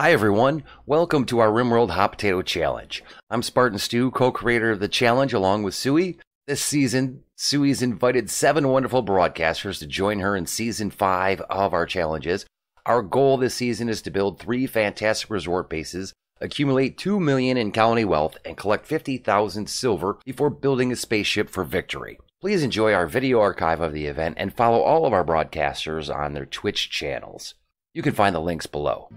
Hi everyone, welcome to our RimWorld Hot Potato Challenge. I'm Spartan Stu, co-creator of the challenge along with Sui. This season, Sui's invited 7 wonderful broadcasters to join her in Season 5 of our challenges. Our goal this season is to build 3 fantastic resort bases, accumulate $2 million in colony wealth, and collect 50,000 silver before building a spaceship for victory. Please enjoy our video archive of the event and follow all of our broadcasters on their Twitch channels. You can find the links below.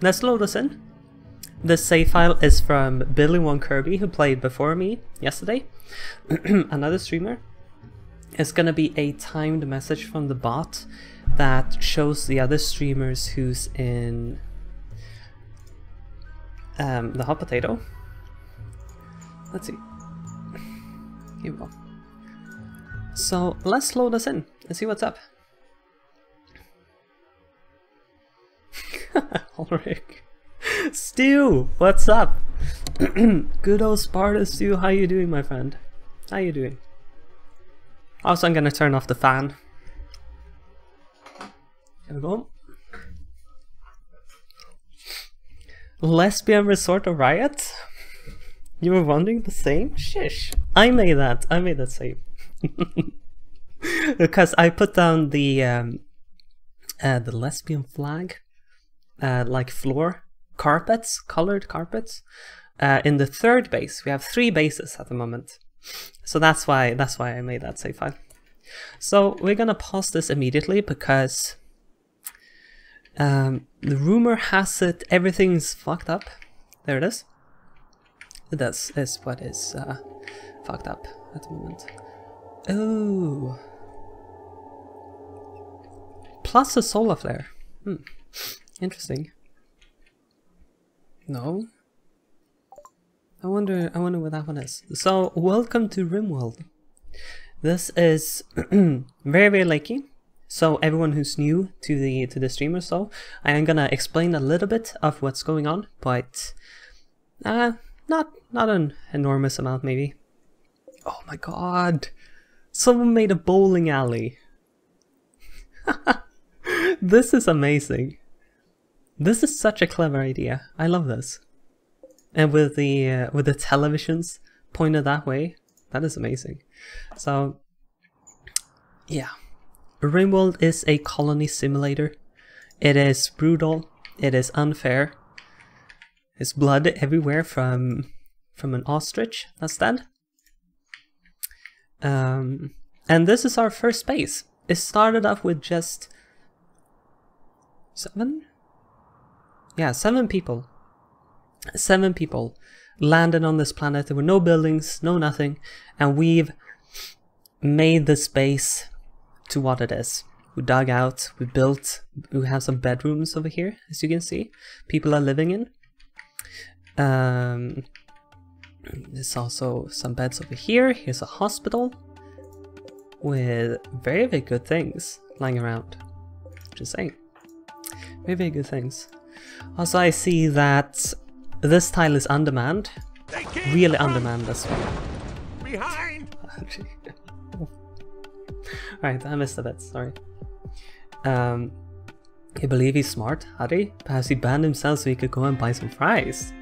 Let's load us in. This save file is from Billy1Kirby, who played before me yesterday, another streamer. It's gonna be a timed message from the bot that shows the other streamers who's in the Hot Potato. Let's see. Here we go. So let's load us in and see what's up. Ulrich. Stu, what's up? Good old Sparta Stu, how you doing, my friend? How you doing? Also, I'm gonna turn off the fan. There we go. Lesbian Resort of Riot? You were wondering the same? Shish. I made that save. Because I put down the lesbian flag. Like floor carpets, colored carpets, in the 3rd base. We have 3 bases at the moment, so that's why I made that save file. So we're gonna pause this immediately because the rumor has it everything's fucked up. There it is. That is what is fucked up at the moment. Oh, plus a solar flare. Hmm. Interesting. No. I wonder what that one is. So, welcome to RimWorld. This is very lucky. So, everyone who's new to the stream or so, I am gonna explain a little bit of what's going on, but not an enormous amount maybe. Oh my god! Someone made a bowling alley. This is amazing. This is such a clever idea. I love this. And with the televisions pointed that way, that is amazing. So, yeah. RimWorld is a colony simulator. It is brutal. It is unfair. There's blood everywhere from an ostrich. That's that. And this is our first base. It started off with just 7? Yeah, 7 people. 7 people landed on this planet. There were no buildings, no nothing, and we've made this base to what it is. We dug out, we built, we have some bedrooms over here, as you can see. People are living in. There's also some beds over here. Here's a hospital with very good things lying around. Just saying. Very good things. Also, I see that this tile is undermanned. Really undermanned this one. Behind. Alright, I missed a bit, sorry. I believe he's smart, Harry. Perhaps he banned himself so he could go and buy some fries.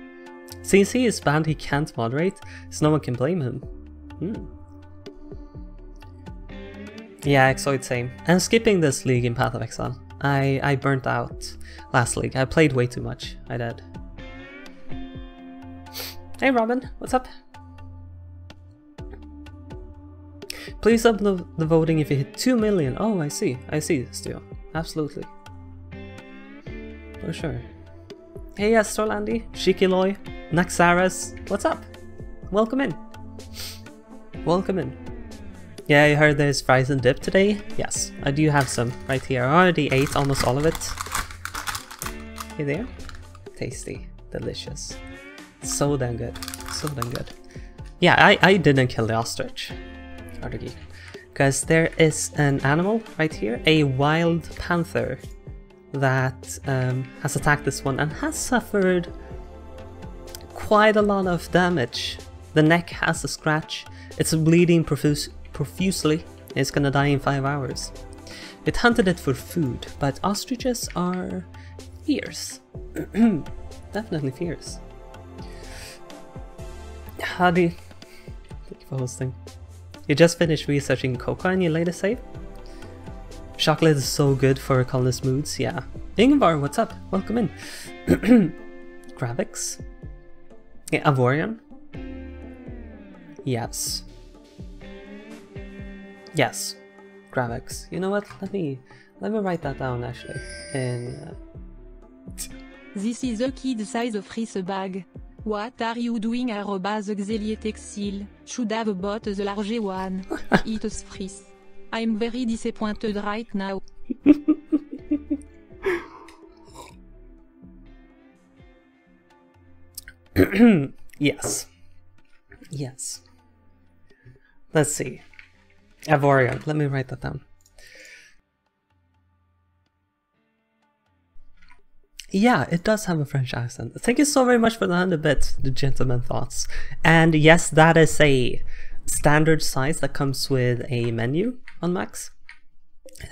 Since he is banned, he can't moderate, so no one can blame him. Hmm. Yeah, Xoid, same. I'm skipping this league in Path of Exile. I burnt out last league. I played way too much. I did. Hey Robin, what's up? Please up the voting if you hit 2 million. Oh, I see, Stu. Absolutely. For sure. Hey Astrolandi, Shikiloy, Naxaras, what's up? Welcome in. Welcome in. Yeah, I heard there's fries and dip today. Yes, I do have some right here. I already ate almost all of it. Hey there. Tasty. Delicious. So damn good. So damn good. Yeah, I didn't kill the ostrich. Because there is an animal right here. A wild panther that has attacked this one and has suffered quite a lot of damage. The neck has a scratch. It's bleeding profusely. It's gonna die in 5 hours. It hunted it for food, but ostriches are fierce. Definitely fierce. Hadi, thank you for hosting. You just finished researching coca in your latest save? Chocolate is so good for colorless moods, yeah. Ingvar, what's up? Welcome in. Graphics? Yeah, Avorion? Yes. Yes. Graphics. You know what? Let me write that down actually. And this is a kid size fris bag. What are you doing? @xelietheexile. Should have bought the larger one. It's fris. I'm very disappointed right now. Yes. Yes. Let's see. Avorion, let me write that down. Yeah, it does have a French accent. Thank you so very much for the 100 bits, the gentleman thoughts. And yes, that is a standard size that comes with a menu on Max.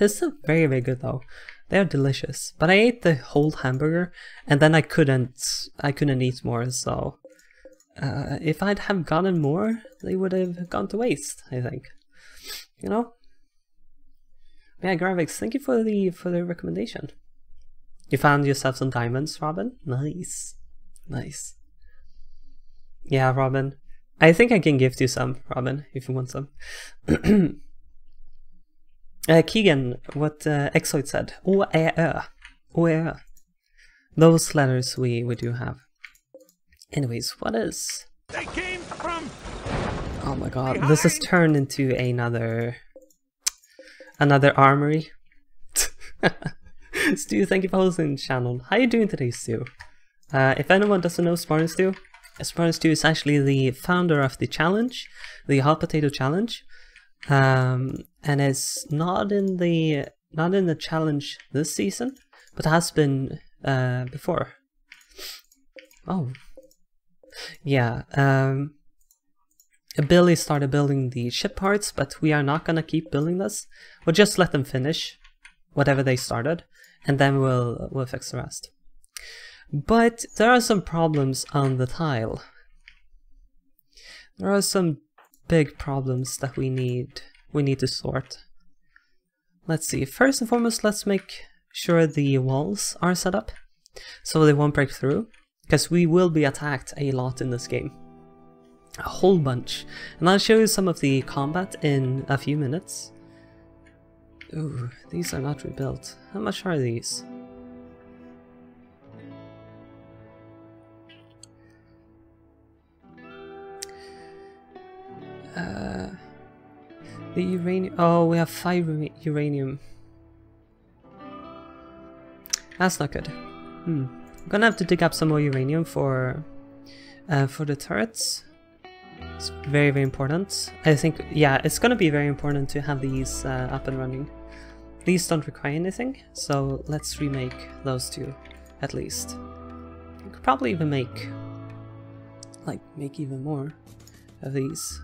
It's still very, very good though. They are delicious. But I ate the whole hamburger and then I couldn't eat more, so if I'd have gotten more, they would have gone to waste, I think. You know? Yeah, Graphics, thank you for the recommendation. You found yourself some diamonds, Robin? Nice. Nice. Yeah, Robin. I think I can gift you some, Robin, if you want some. Keegan, what Exoid said. O-e-e. Those letters we do have. Anyways, what is... They came from... Oh my god, behind. This has turned into another armory. Stu, thank you for hosting the channel. How are you doing today, Stu? If anyone doesn't know Spartan Stu is actually the founder of the challenge, the Hot Potato Challenge, and is not in the challenge this season, but has been before. Oh, yeah. Billy started building the ship parts, but we are not gonna keep building this. We'll just let them finish whatever they started, and then we'll fix the rest. But there are some problems on the tile. There are some big problems that we need to sort. Let's see, first and foremost, let's make sure the walls are set up so they won't break through, because we will be attacked a lot in this game. A whole bunch. And I'll show you some of the combat in a few minutes. Ooh, these are not rebuilt. How much are these? The uranium. Oh, we have 5 uranium. That's not good. I'm gonna have to dig up some more uranium for the turrets. It's very, very important. I think, yeah, it's gonna be very important to have these up and running. These don't require anything, so let's remake those two, at least. You could probably even make even more of these,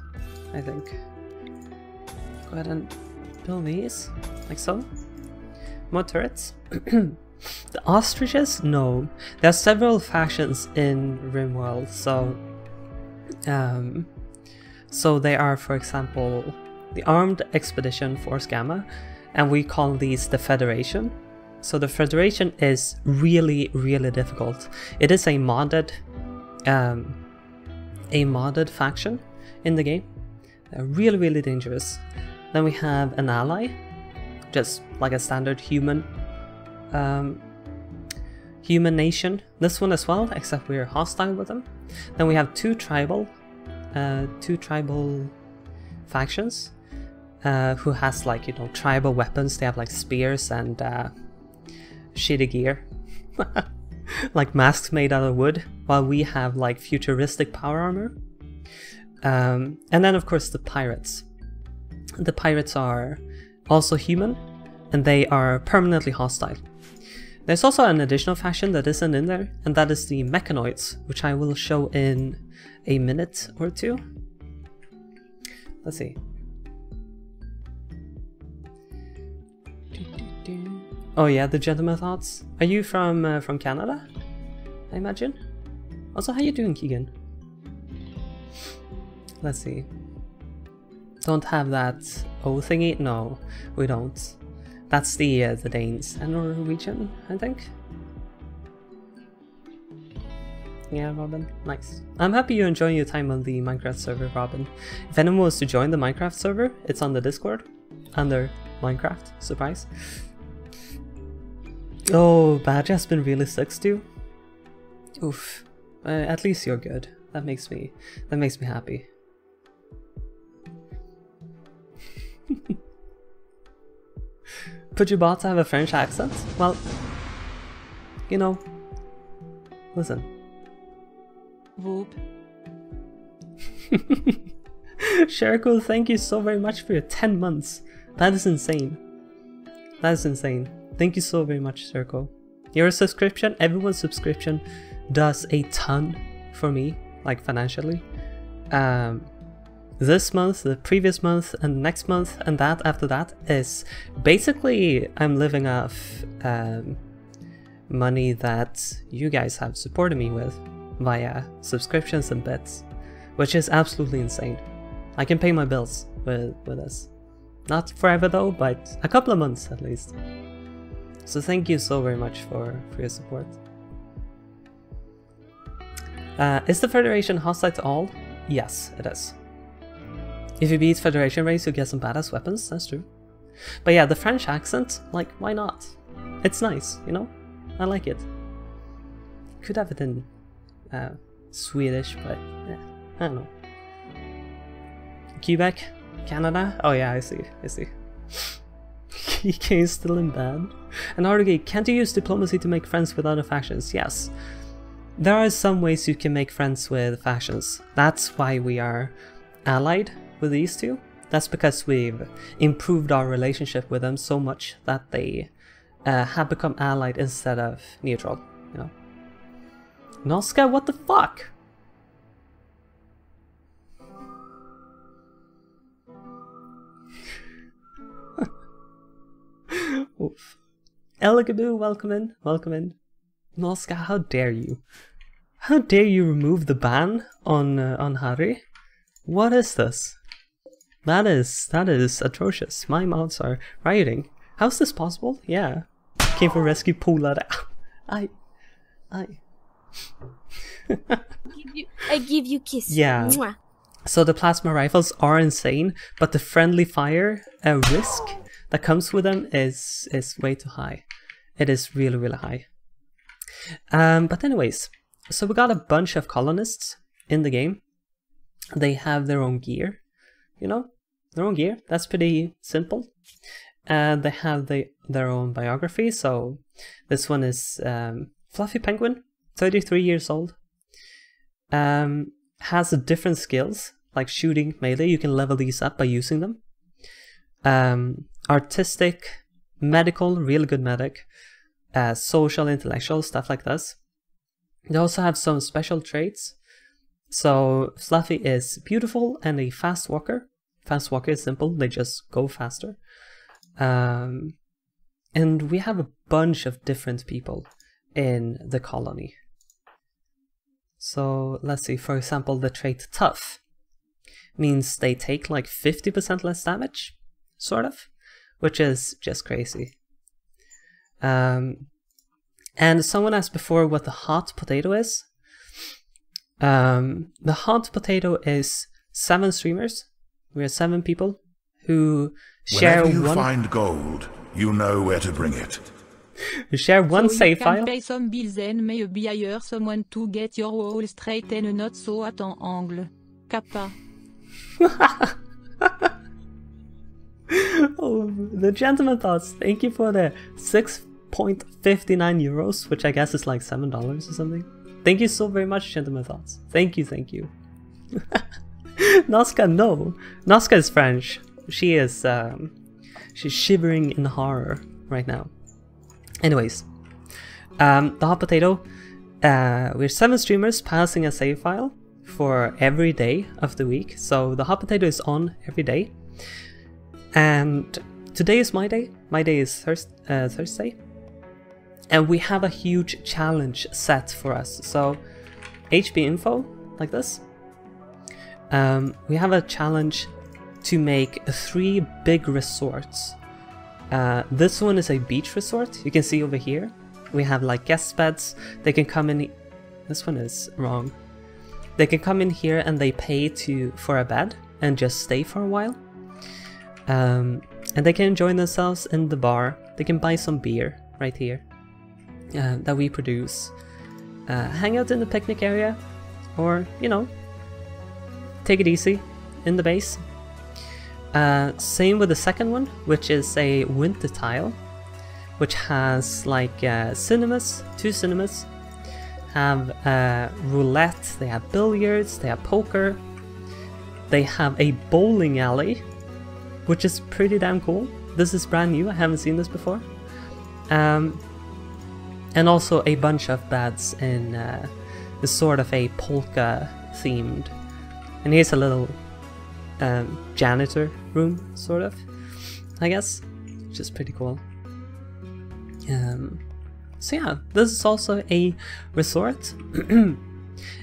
I think. Go ahead and build these, like so. More turrets. The ostriches? No. There are several factions in RimWorld, so... So they are, for example, the Armed Expedition Force Gamma, and we call these the Federation. So the Federation is really, really difficult. It is a modded faction in the game. They're really, really dangerous. Then we have an ally, just like a standard human nation. This one as well, except we're hostile with them. Then we have two tribal factions who has tribal weapons. They have spears and shitty gear, masks made out of wood, while we have futuristic power armor. And then of course the pirates. The pirates are also human, and they are permanently hostile. There's also an additional faction that isn't in there, and that is the Mechanoids, which I will show in a minute or two. Let's see. Oh yeah, the gentleman thoughts. Are you from Canada? I imagine. Also, how you doing, Keegan? Let's see. Don't have that O thingy? No, we don't. That's the Danes and Norwegian, I think. Yeah, Robin. Nice. I'm happy you're enjoying your time on the Minecraft server, Robin. If anyone wants to join the Minecraft server, it's on the Discord. Under Minecraft. Surprise. Oh, Badger's been really sick, Stu. Oof. At least you're good. That makes me happy. Could you bother to have a French accent? Well, you know, listen. Whoop. Sherko, thank you so very much for your 10 months. That is insane. That is insane. Thank you so very much, Sherko. Your subscription, everyone's subscription, does a ton for me, like financially. This month, the previous month, and next month, and that after that is basically I'm living off money that you guys have supported me with via subscriptions and bits, which is absolutely insane. I can pay my bills with this. Not forever though, but a couple of months at least. So thank you so very much for your support. Is the Federation hostile to all? Yes, it is. If you beat Federation race, you get some badass weapons, that's true. But yeah, the French accent, like, why not? It's nice, you know? I like it. Could have it in Swedish, but yeah, I don't know. Quebec? Canada? Oh yeah, I see. Keygame's still in bed. And Artogate, can't you use diplomacy to make friends with other factions? Yes. There are some ways you can make friends with factions. That's why we are allied with these two. That's because we've improved our relationship with them so much that they have become allied instead of neutral, you know. Noska, what the fuck? Oof. Elegaboo, welcome in, welcome in. Noska, how dare you? How dare you remove the ban on Harry? What is this? That is atrocious. My mouths are rioting. How's this possible? Yeah. Came for rescue, pull out. I. I give you kiss. Yeah. Mwah. So the plasma rifles are insane, but the friendly fire risk that comes with them is way too high. It is really, really high. But anyways, so we got a bunch of colonists in the game. They have their own gear, you know, their own gear. That's pretty simple. And they have their own biography. So this one is Fluffy Penguin, 33 years old. Has different skills like shooting, melee. You can level these up by using them. Artistic, medical, really good medic. Social, intellectual, stuff like this. They also have some special traits. So Fluffy is beautiful and a fast walker. Fast walker is simple, they just go faster. And we have a bunch of different people in the colony. So let's see, for example, the trait tough means they take like 50% less damage, sort of, which is just crazy. And someone asked before what the hot potato is. The hot potato is 7 streamers. We are 7 people who share one. Whenever you find gold, you know where to bring it. We share one save file. So you can pay some bills and maybe hire someone to get your wall straight and not so at an angle. Kappa. Oh, the gentleman thoughts. Thank you for the 6.59 euros, which I guess is like $7 or something. Thank you so very much, Gentleman Thoughts. Thank you, thank you. Noska, no. Noska is French. She is, she's shivering in horror right now. Anyways, the Hot Potato. We're 7 streamers passing a save file for every day of the week. So the Hot Potato is on every day. And today is my day. My day is Thursday. And we have a huge challenge set for us. So HP info, like this. We have a challenge to make 3 big resorts. This one is a beach resort. You can see over here. We have like guest beds. They can come in. This one is wrong. They can come in here and they pay for a bed and just stay for a while. And they can enjoy themselves in the bar. They can buy some beer right here that we produce. Hang out in the picnic area, or you know, take it easy in the base. Same with the second one, which is a winter tile, which has like cinemas, 2 cinemas, have roulette, they have billiards, they have poker, they have a bowling alley, which is pretty damn cool. This is brand new, I haven't seen this before. And also a bunch of beds in sort of a polka themed. And here's a little janitor room, sort of, I guess, which is pretty cool. So yeah, this is also a resort. And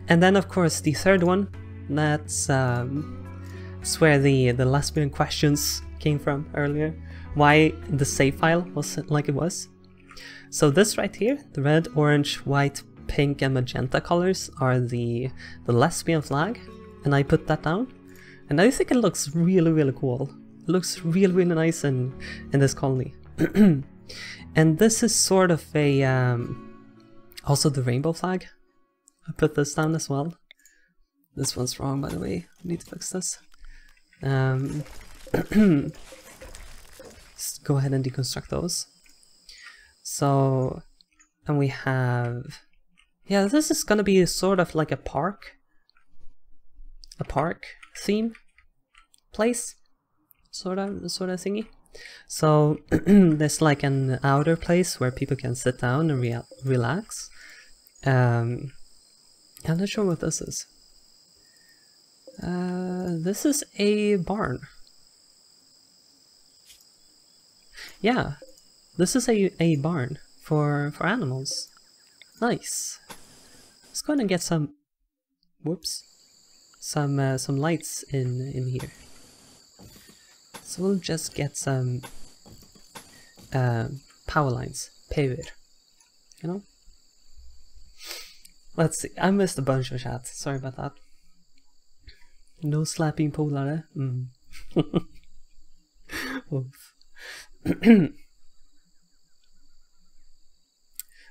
then of course the third one, that's where the last minute questions came from earlier. Why the save file was like it was. So this right here, the red, orange, white, pink and magenta colors are the lesbian flag, and I put that down. And I think it looks really, really cool. It looks really, really nice in this colony. And this is sort of a, also the rainbow flag. I put this down as well. This one's wrong, by the way. I need to fix this. Let's go ahead and deconstruct those. So, and we have, yeah, this is gonna be sort of like a park theme place, sort of thingy. So there's like an outer place where people can sit down and relax. I'm not sure what this is. This is a barn. Yeah, this is a barn for animals. Nice. Let's go ahead and get some, whoops, some lights in here. So we'll just get some power lines, paver, you know? Let's see, I missed a bunch of chat, sorry about that. No slapping polare. Mm.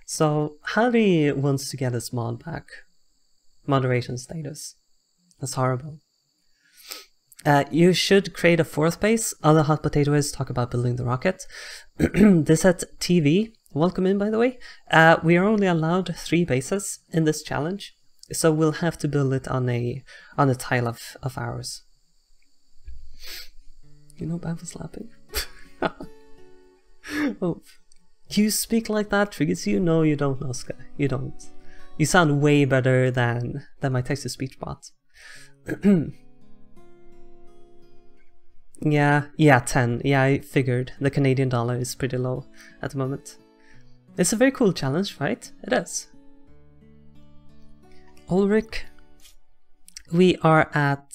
So Harry wants to get his mod back. Moderation status. That's horrible. You should create a 4th base. Other Hot Potatoes talk about building the rocket. This at TV. Welcome in, by the way. We are only allowed 3 bases in this challenge, so we'll have to build it on a tile of ours. You know, Bam was slapping. Oh, you speak like that triggers you? No, you don't, Oscar. You don't. You sound way better than my text-to-speech bot. Yeah, 10. Yeah, I figured. The Canadian dollar is pretty low at the moment. It's a very cool challenge, right? It is. Ulrich, we are at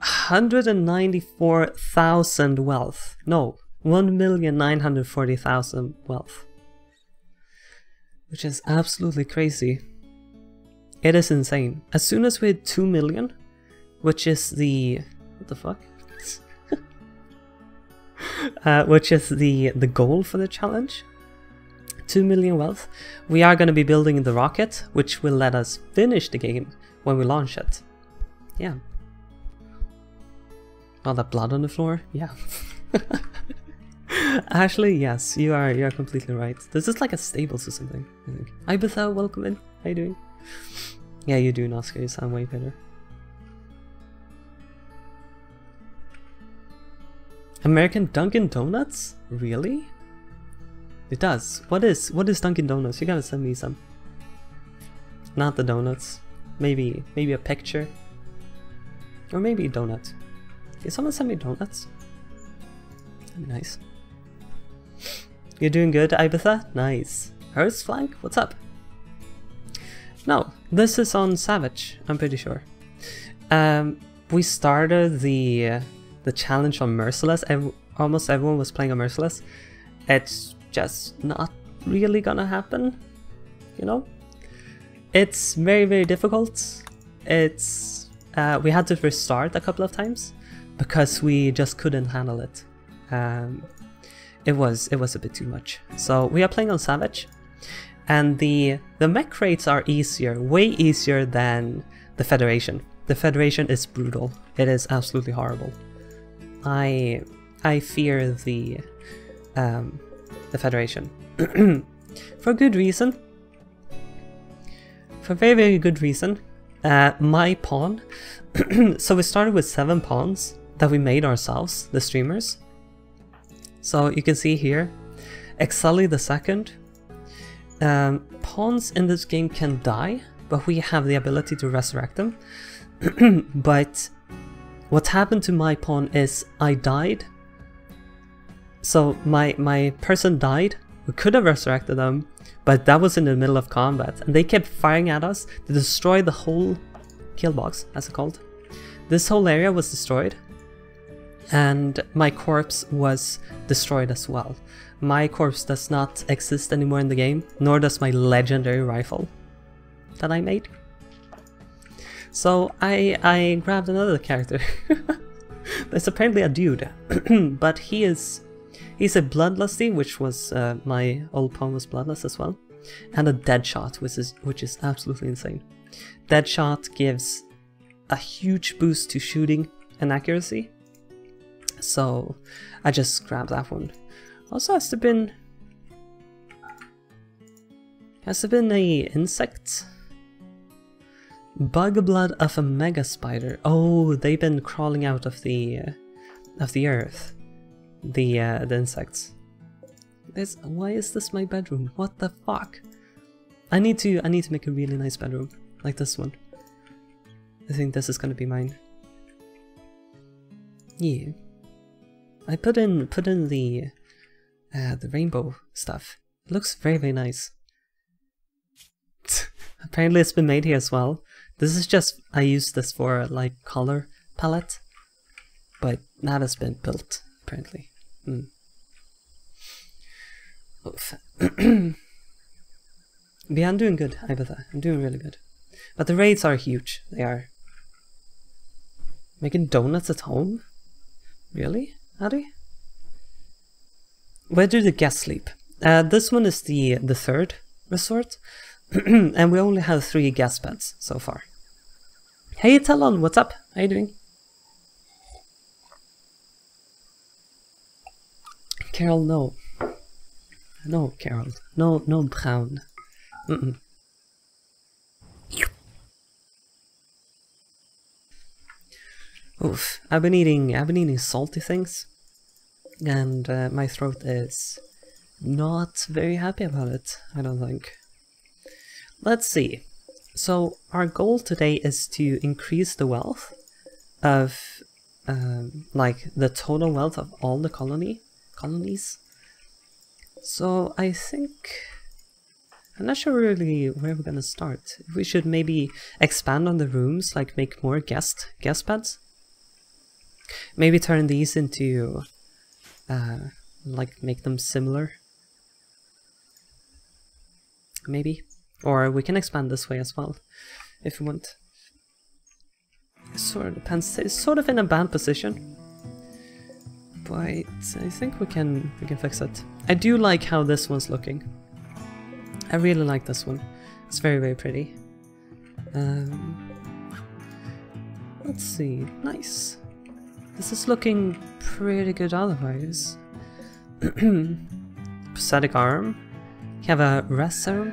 194,000 wealth. No, 1,940,000 wealth. Which is absolutely crazy. It is insane. As soon as we hit 2 million, which is the... What the fuck? Which is the goal for the challenge, 2 million wealth. We are going to be building the rocket, which will let us finish the game when we launch it. Yeah. All that blood on the floor? Yeah. Ashley, yes, you are completely right. This is like a stables or something, I think. Ibetha, welcome in. How you doing? Yeah, you do, Nosca. You sound way better. American Dunkin' Donuts? Really? It does. What is Dunkin' Donuts? You gotta send me some. Not the donuts. Maybe a picture. Or maybe a donut. Did someone send me donuts? That'd be nice. You're doing good, Ibitha? Nice. Hers flank? What's up? No, this is on Savage, I'm pretty sure. We started the challenge on Merciless. Almost everyone was playing on Merciless. It's just not really gonna happen, you know? It's very, very difficult. It's we had to restart a couple of times because we just couldn't handle it. It was a bit too much. So we are playing on Savage, and the mech rates are easier, way easier than the Federation. The Federation is brutal. It is absolutely horrible. I fear the Federation for good reason. For very, very good reason. My pawn. So we started with 7 pawns that we made ourselves, the streamers. So you can see here, Xelie II. Pawns in this game can die, but we have the ability to resurrect them. But what happened to my pawn is I died. So my person died. We could have resurrected them, but that was in the middle of combat, and they kept firing at us to destroy the whole kill box, as it's called. This whole area was destroyed, and my corpse was destroyed as well. My corpse does not exist anymore in the game, nor does my legendary rifle that I made. So I grabbed another character. There's apparently a dude, but he's a bloodlusty, which was my old pawn was bloodlust as well, and a deadshot, which is absolutely insane. Deadshot gives a huge boost to shooting and accuracy, so I just grabbed that one. Also, has there been a insect? Bug blood of a mega spider. Oh, they've been crawling out of the earth. The insects. Why is this my bedroom? What the fuck? I need to make a really nice bedroom like this one. I think this is gonna be mine. Yeah. I put in the rainbow stuff. It looks very, very nice. Apparently it's been made here as well. This is just I used this for like color palette, but that has been built apparently. Mm. Oof. Yeah, I'm doing good, Ibitha. I'm doing really good. But the raids are huge. They are. Making donuts at home? Really? Are they? Where do the guests sleep? This one is the third resort. And we only have 3 guest beds so far. Hey Talon, what's up? How you doing? Carol, no. No, Carol. No, no, Brown. Mm-mm. Oof. I've been eating salty things, and my throat is not very happy about it, I don't think. Let's see. So our goal today is to increase the wealth of, like, the total wealth of all the colonies. So I think I'm not sure really where we're gonna start. We should maybe expand on the rooms, like make more guest beds. Maybe turn these into, like, make them similar. Maybe. Or we can expand this way as well, if we want. Sort of in a bad position, but I think we can fix it. I do like how this one's looking. I really like this one. It's very, very pretty. Let's see. Nice. This is looking pretty good otherwise. Prosthetic arm. You have a rest arm.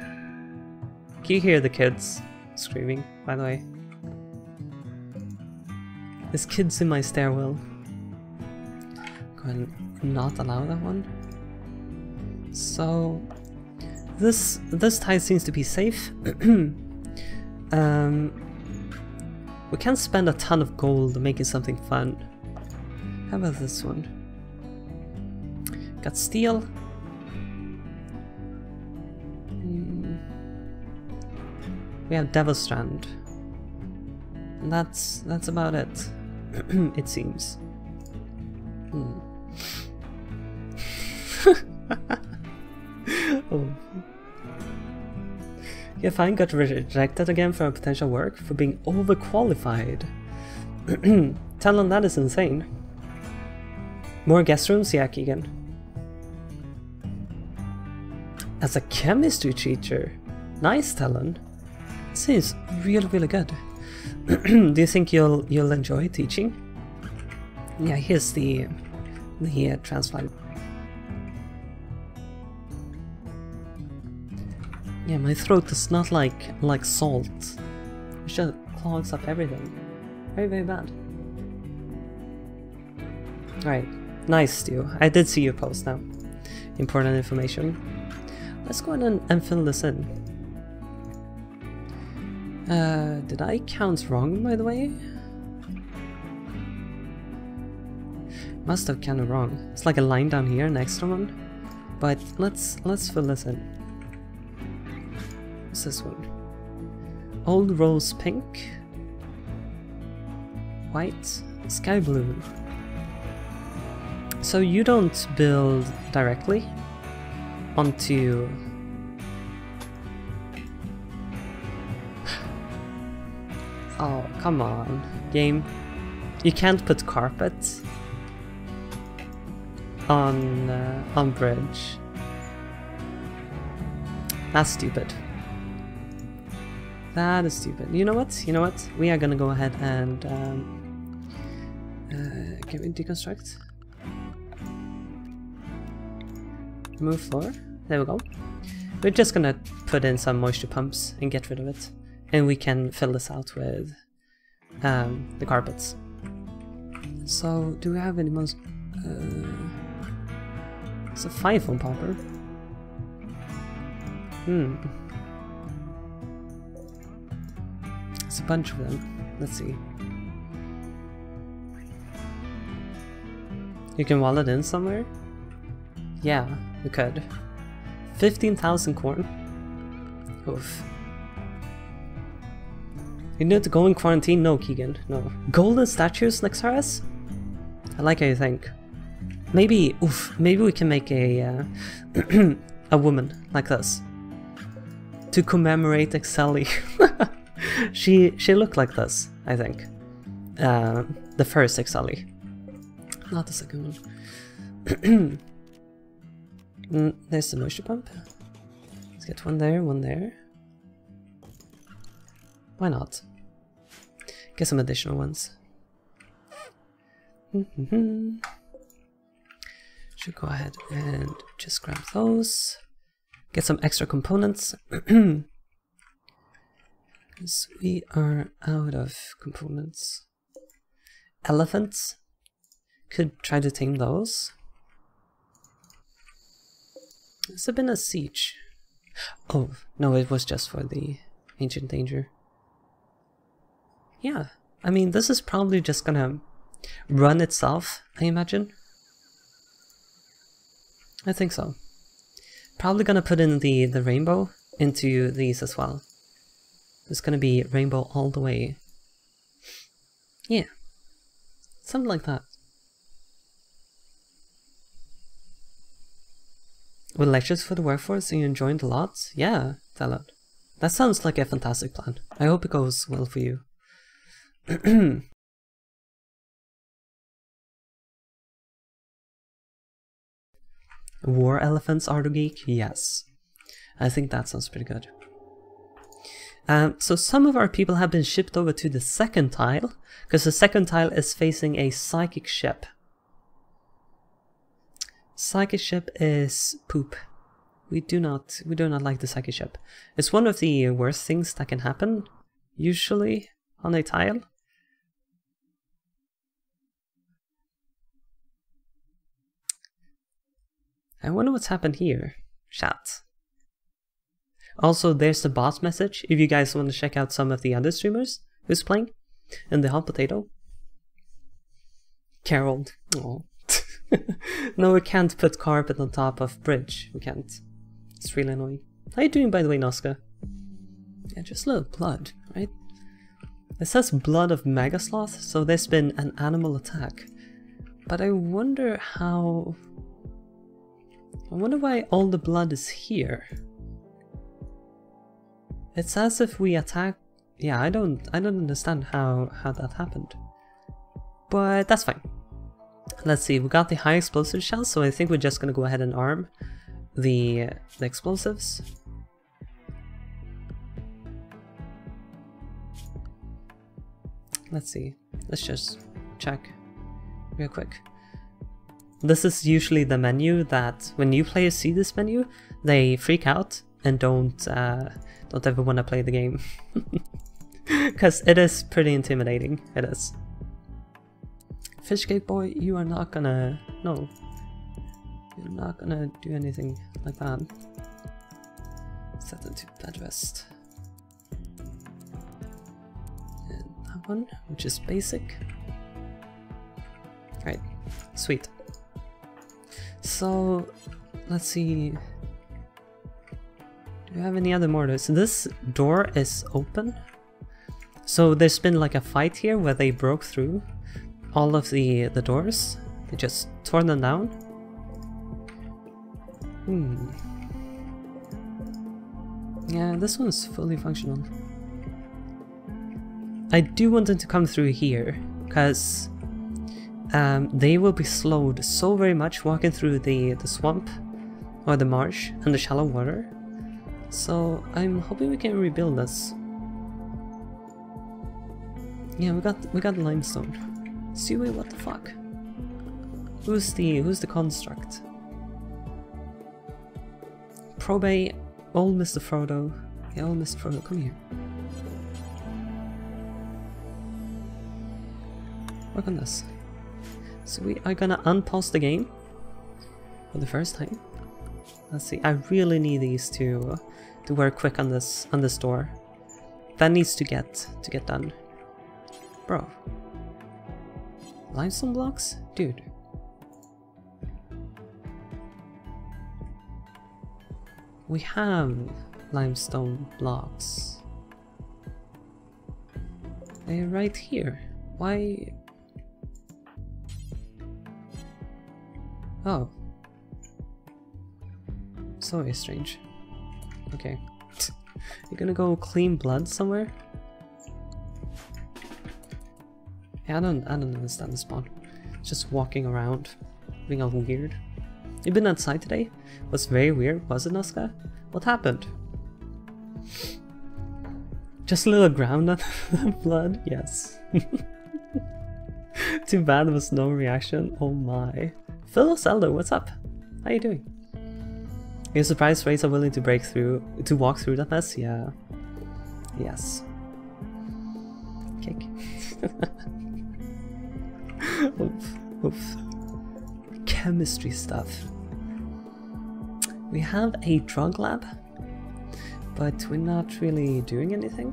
Can you hear the kids screaming, by the way? There's kids in my stairwell. Go ahead and not allow that one. So this tile seems to be safe. We can spend a ton of gold making something fun. How about this one? Got steel. We have Devil Strand. And that's about it. It seems. Oh. Yeah, Fine got rejected again for a potential work for being overqualified. Tell him that is insane. More guest rooms, yeah, Keegan. As a chemistry teacher. Nice, Talon. Seems really good. Do you think you'll enjoy teaching? Yeah, here's the transplant. Yeah, my throat does not like salt. It just clogs up everything. Very bad. Alright, nice, Stu. I did see your post now. Important information. Let's go ahead and fill this in. Did I count wrong, by the way? Must have counted wrong. It's like a line down here, an extra one. But let's fill this in. What's this one? Old rose pink. White. Sky blue. So you don't build directly onto... Oh, come on, game. You can't put carpet on bridge. That's stupid. That is stupid. You know what? You know what? We are gonna go ahead and... can we deconstruct? Remove floor. There we go. We're just gonna put in some moisture pumps and get rid of it. And we can fill this out with the carpets. So, do we have any most... it's a 5-foam popper. Hmm. It's a bunch of them. Let's see. You can wall it in somewhere? Yeah, we could. 15,000 corn. Oof. You need to go in quarantine? No, Keegan, no. Golden statues next to us? I like how you think. Maybe, oof, maybe we can make a a woman like this. To commemorate Xelie. She looked like this, I think. The first Xelie. Not the second one. There's the moisture pump. Let's get one there, one there. Why not? Get some additional ones. Should go ahead and just grab those. Get some extra components. Because we are out of components. Elephants. Could try to tame those. Has there been a siege? Oh, no, it was just for the ancient danger. Yeah, I mean, this is probably just gonna run itself, I imagine. I think so. Probably gonna put in the rainbow into these as well. There's gonna be rainbow all the way. Yeah. Something like that. With lectures for the workforce and you enjoyed a lot? Yeah, Talon. That sounds like a fantastic plan. I hope it goes well for you. War elephants, Ardogeek? Yes. I think that sounds pretty good. So some of our people have been shipped over to the second tile, because the second tile is facing a psychic ship. Psychic ship is poop. We do not like the psychic ship. It's one of the worst things that can happen, usually, on a tile. I wonder what's happened here, chat. Also, there's the boss message if you guys want to check out some of the other streamers who's playing. And the Hot Potato. Carol. Oh. No, we can't put carpet on top of bridge. We can't. It's really annoying. How are you doing, by the way, Noska? Yeah, just a little blood, right? It says blood of Megasloth, so there's been an animal attack. But I wonder how... I wonder why all the blood is here. It's as if we attack... Yeah, I don't understand how that happened. But that's fine. Let's see, we got the high explosive shells, so I think we're just gonna go ahead and arm the explosives. Let's see, let's just check real quick. This is usually the menu that when new players see this menu, they freak out and don't ever want to play the game. Because it is pretty intimidating, it is. Fishgate boy, you are not gonna... no. You're not gonna do anything like that. Set them to bed rest. And that one, which is basic. Right, sweet. So, let's see... do we have any other mortars? This door is open. So there's been like a fight here where they broke through all of the doors. They just tore them down. Yeah, this one's fully functional. I do want them to come through here, because they will be slowed so very much walking through the swamp, or the marsh, and the shallow water. So I'm hoping we can rebuild this. Yeah, we got limestone. Suwey, what the fuck? Who's the construct? Probate, old Mr. Frodo. Yeah, old Mr. Frodo, come here. Work on this. So we are gonna unpause the game for the first time. Let's see. I really need these to work quick on this door. That needs to get done, bro. Limestone blocks? Dude. We have limestone blocks. They're right here. Why? Oh. So very strange. Okay. You're gonna go clean blood somewhere? I don't understand this one. Just walking around, being all weird. You've been outside today? It was very weird, was it, Nazca? What happened? Just a little ground on the blood? Yes. Too bad there was no reaction. Oh my. Phil Zelda, what's up? How you doing? You're surprised Rays are willing to walk through that mess? Yeah. Yes. Cake. Oof, oof. Chemistry stuff. We have a drug lab, but we're not really doing anything.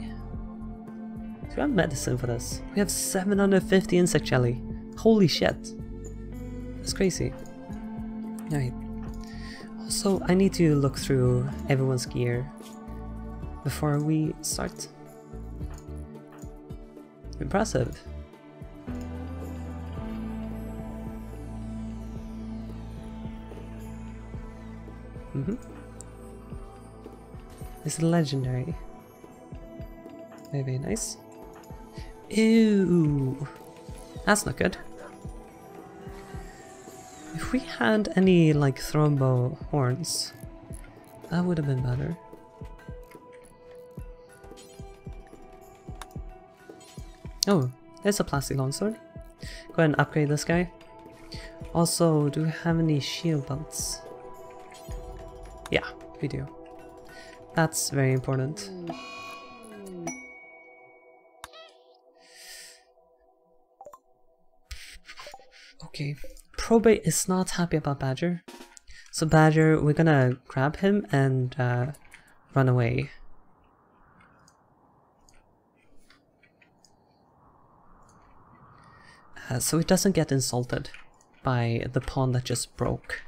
Do we have medicine for this? We have 750 insect jelly. Holy shit. That's crazy. Alright. Also, I need to look through everyone's gear before we start. Impressive. It's legendary. Very nice. Ew. That's not good. If we had any like thrombo horns, that would have been better. Oh, there's a plastic longsword. Go ahead and upgrade this guy. Also, do we have any shield belts? Yeah, we do. That's very important. Okay, Probate is not happy about Badger. So Badger, we're gonna grab him and run away. So it doesn't get insulted by the pawn that just broke.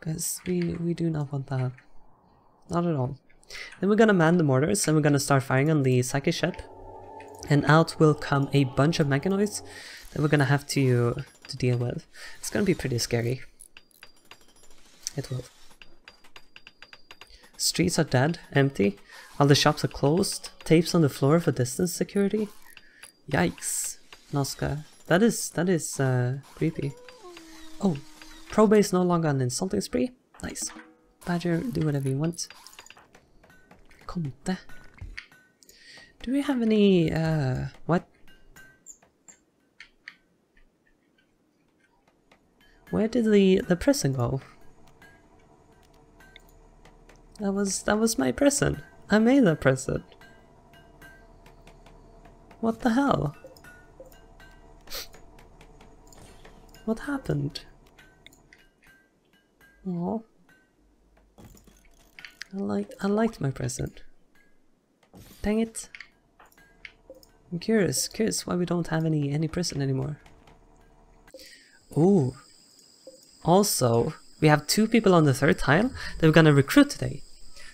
Because we do not want that. Not at all. Then we're gonna man the mortars and we're gonna start firing on the Sake ship. And out will come a bunch of mechanoids that we're gonna have to deal with. It's gonna be pretty scary. It will. Streets are dead, empty. All the shops are closed. Tapes on the floor for distance security. Yikes. Noska. That is creepy. Oh, probate's no longer on insulting spree. Nice. Badger, do whatever you want. Conte. Do we have any what? Where did the prison go? That was my prison. I made that prison. What the hell? What happened? Oh, I liked my present. Dang it! I'm curious why we don't have any present anymore. Ooh. Also, we have two people on the third tile that we're gonna recruit today.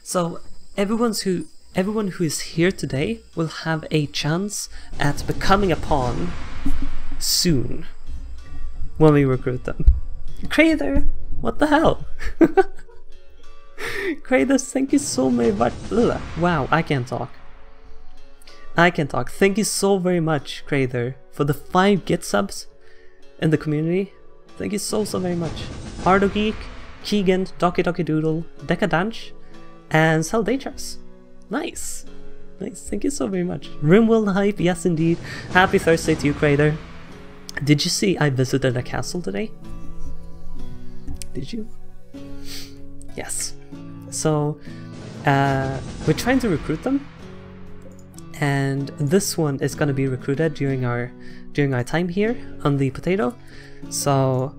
So everyone who is here today will have a chance at becoming a pawn soon. When we recruit them. Krader! What the hell? Krader, thank you so very much. Ugh. Wow, I can't talk. I can talk. Thank you so very much, Krader, for the 5 get subs in the community. Thank you so very much. Ardogeek, Keegan, Doki Doki Doodle, Decadanch, and Saldatras. Nice. Nice. Thank you so very much. RimWorld hype, yes indeed. Happy Thursday to you, Krader. Did you see I visited a castle today? Did you? Yes. So, we're trying to recruit them. And this one is going to be recruited during our time here on the potato. So,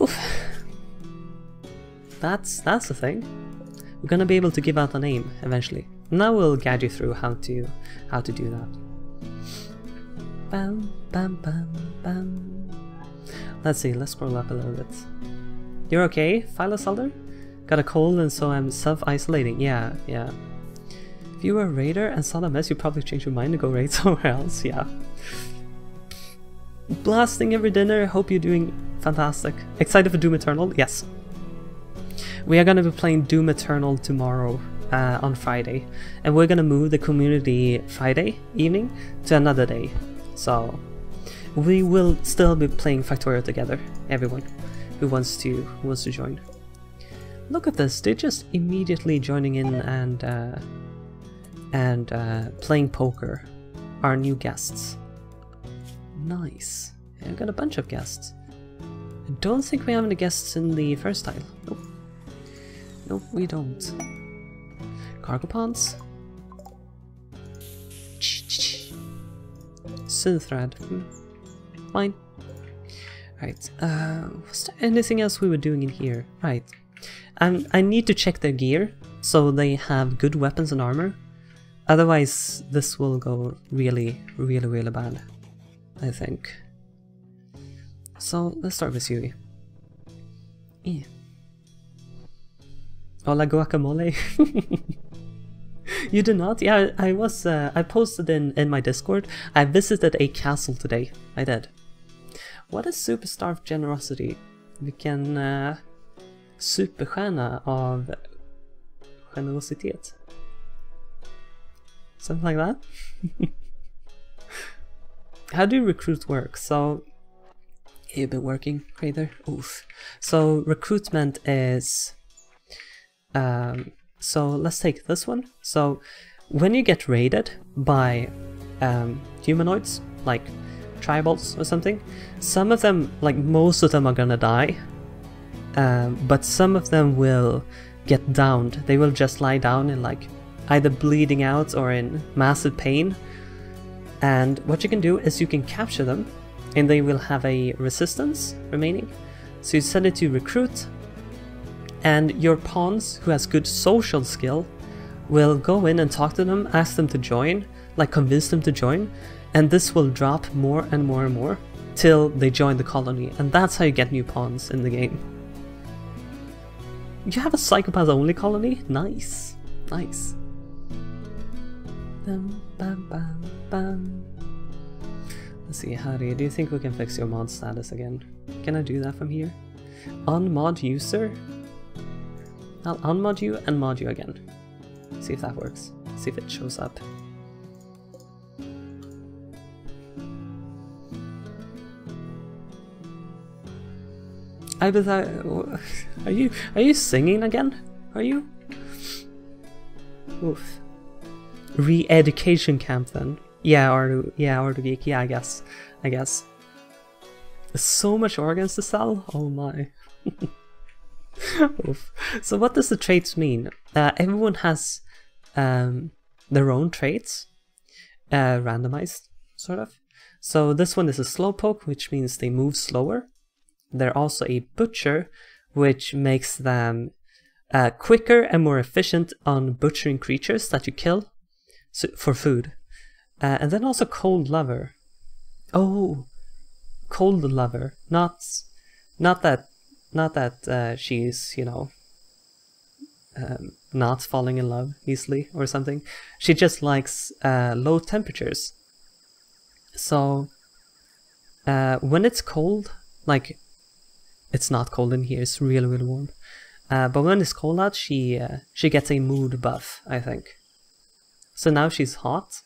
oof. That's the thing. We're going to be able to give out a name eventually. Now we'll guide you through how to do that. Bam, bam, bam, bam. Let's see, let's scroll up a little bit. You're okay, Philoselder? Got a cold and so I'm self-isolating. Yeah. If you were a raider and saw the mess, you probably changed your mind to go raid somewhere else, yeah. Blasting every dinner, hope you're doing fantastic. Excited for Doom Eternal? Yes. We are gonna be playing Doom Eternal tomorrow. On Friday, and we're gonna move the community Friday evening to another day, so we will still be playing Factorio together, everyone who wants to join. Look at this, they're just immediately joining in and playing poker, our new guests. Nice, and we've got a bunch of guests. I don't think we have any guests in the first tile. Nope, we don't. Cargo pants. Synthread. Fine. Right. Was there anything else we were doing in here? Right. I need to check their gear so they have good weapons and armor. Otherwise, this will go really bad, I think. So let's start with Sui. Yeah. Hola guacamole. You did not? Yeah, I was. I posted in my Discord. I visited a castle today. I did. What is superstar of generosity? Vilken superstjärna av generositet? Something like that. How do you recruit work? So you've been working, Krader. Oof. So recruitment is. So let's take this one. So when you get raided by humanoids, like tribals or something, some of them, like most of them, are gonna die, but some of them will get downed. They will just lie down in like either bleeding out or in massive pain, and what you can do is you can capture them and they will have a resistance remaining, so you send it to recruit. And your pawns, who has good social skill, will go in and talk to them, ask them to join, like convince them to join, and this will drop more and more and more till they join the colony, and that's how you get new pawns in the game. You have a psychopath only colony? Nice. Nice. Bum, bum, bum, bum. Let's see, Harry, do you think we can fix your mod status again? Can I do that from here? Unmod you, sir? I'll unmod you and mod you again. See if that works. See if it shows up. Are you singing again? Are you? Oof. Re-education camp then. Yeah, or the geek. Yeah, I guess. There's so much organs to sell. Oh my. Oof. So what does the traits mean? Everyone has their own traits, randomized sort of. So this one is a slowpoke, which means they move slower. They're also a butcher, which makes them quicker and more efficient on butchering creatures that you kill for food. And then also cold lover. Oh, cold lover. Not that she's, you know, not falling in love easily or something. She just likes low temperatures. So when it's cold, like, it's not cold in here, it's really, really warm. But when it's cold out, she gets a mood buff, I think. So now she's hot.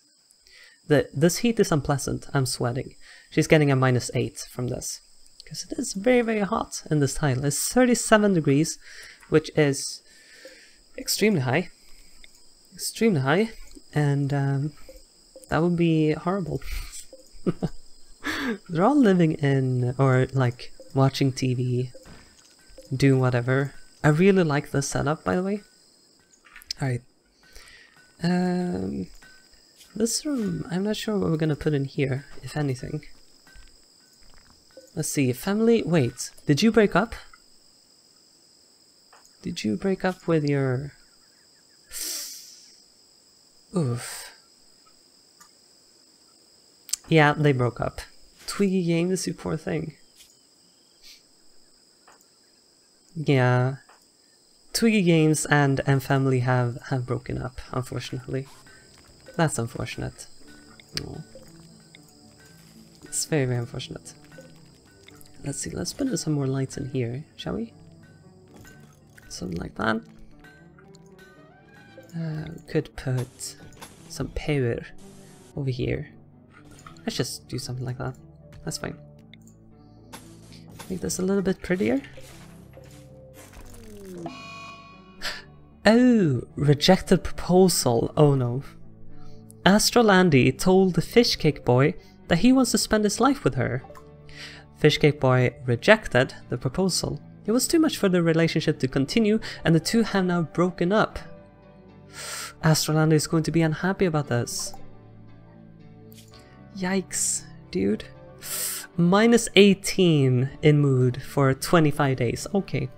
This heat is unpleasant, I'm sweating. She's getting a -8 from this. Because it is very, very hot in this title. It's 37 degrees, which is extremely high. Extremely high. And that would be horrible. They're all living in, or like, watching TV, doing whatever. I really like this setup, by the way. Alright. This room, I'm not sure what we're gonna put in here, if anything. Let's see, family, wait, did you break up? Did you break up with your... Oof. Yeah, they broke up. Twiggy Games, you poor thing. Yeah, Twiggy Games and family have broken up, unfortunately. That's unfortunate. Oh. It's very, very unfortunate. Let's see, let's put in some more lights in here, shall we? Something like that. We could put some paper over here. Let's just do something like that. That's fine. Make this a little bit prettier. Oh, rejected proposal. Oh no. Astral Andy told the Fishcake Boy that he wants to spend his life with her. Fishcake Boy rejected the proposal. It was too much for the relationship to continue, and the two have now broken up. Astral Andy is going to be unhappy about this. Yikes, dude. -18 in mood for 25 days. Okay.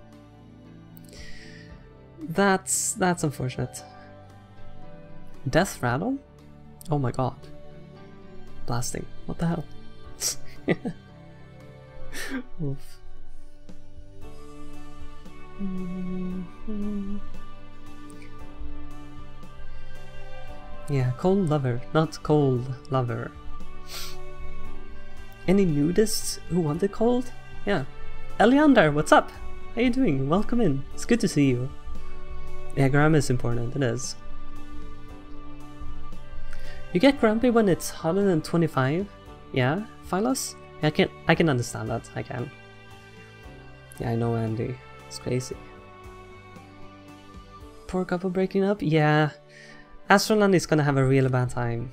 That's unfortunate. Death rattle? Oh my god. Blasting. What the hell? Oof. Mm-hmm. Yeah, cold lover, not cold lover. Any nudists who want it cold? Yeah. Eliander, what's up? How you doing? Welcome in. It's good to see you. Yeah, grammar is important, it is. You get grumpy when it's hotter than 25? Yeah, Phylos? I can understand that, I can. Yeah, I know, Andy. It's crazy. Poor couple breaking up? Yeah. Astral Andy's gonna have a really bad time.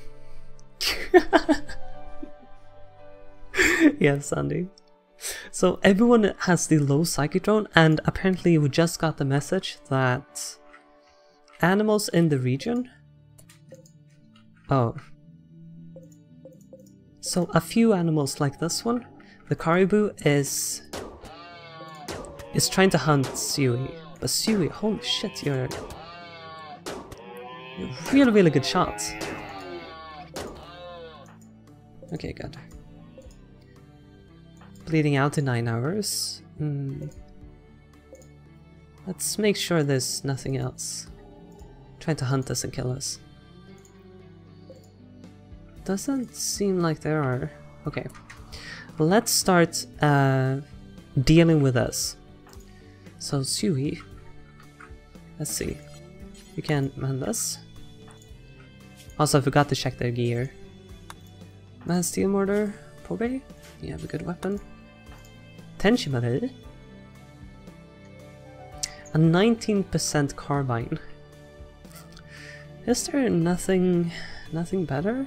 Yes, Andy. So everyone has the low psychotone, and apparently we just got the message that... Animals in the region? Oh. So a few animals like this one, the caribou is trying to hunt Sui. But Sui, holy shit, you're really, really good shot. Okay, good. Bleeding out in 9 hours. Let's make sure there's nothing else. trying to hunt us and kill us. Doesn't seem like there are. Okay, let's start dealing with us. So Sui, let's see, you can mend us. Also, I forgot to check their gear. Steel mortar, Pobe, you have a good weapon. Tenshimare, a 19% carbine. Is there nothing better?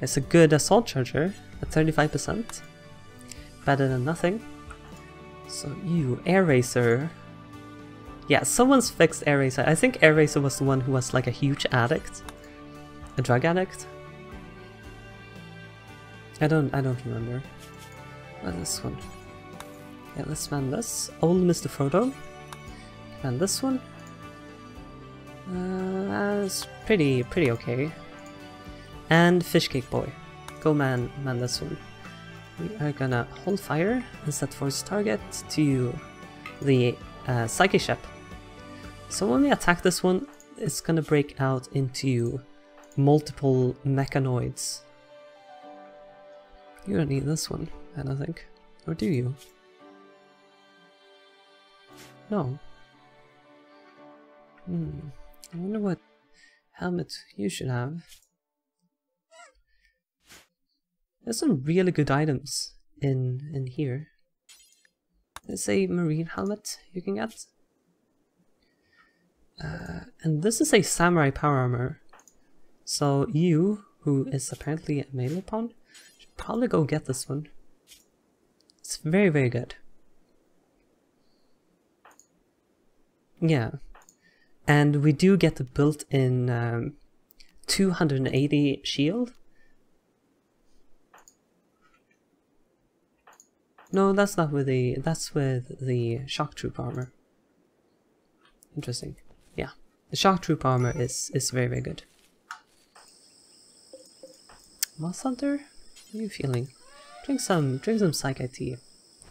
It's a good assault charger at 35%, better than nothing. So you, Air Racer. Yeah, someone's fixed Air Racer. I think Air Racer was the one who was like a huge addict, a drug addict. I don't remember. What's this one? Yeah, let's spend this. Old Mr. Frodo. And this one. That's pretty okay. And Fish Cake Boy. Go man this one. We are gonna hold fire and set force target to the Psyche Ship. So when we attack this one, it's gonna break out into multiple mechanoids. You don't need this one, I don't think. Or do you? No. I wonder what helmet you should have. There's some really good items in here. There's a marine helmet you can get. And this is a samurai power armor. So you, who is apparently a male pawn, should probably go get this one. It's very good. Yeah. And we do get the built-in 280 shield. No, that's not with the... that's with the shock troop armor. Interesting. Yeah. The shock troop armor is very good. Moss Hunter? How are you feeling? Drink some Psyche tea.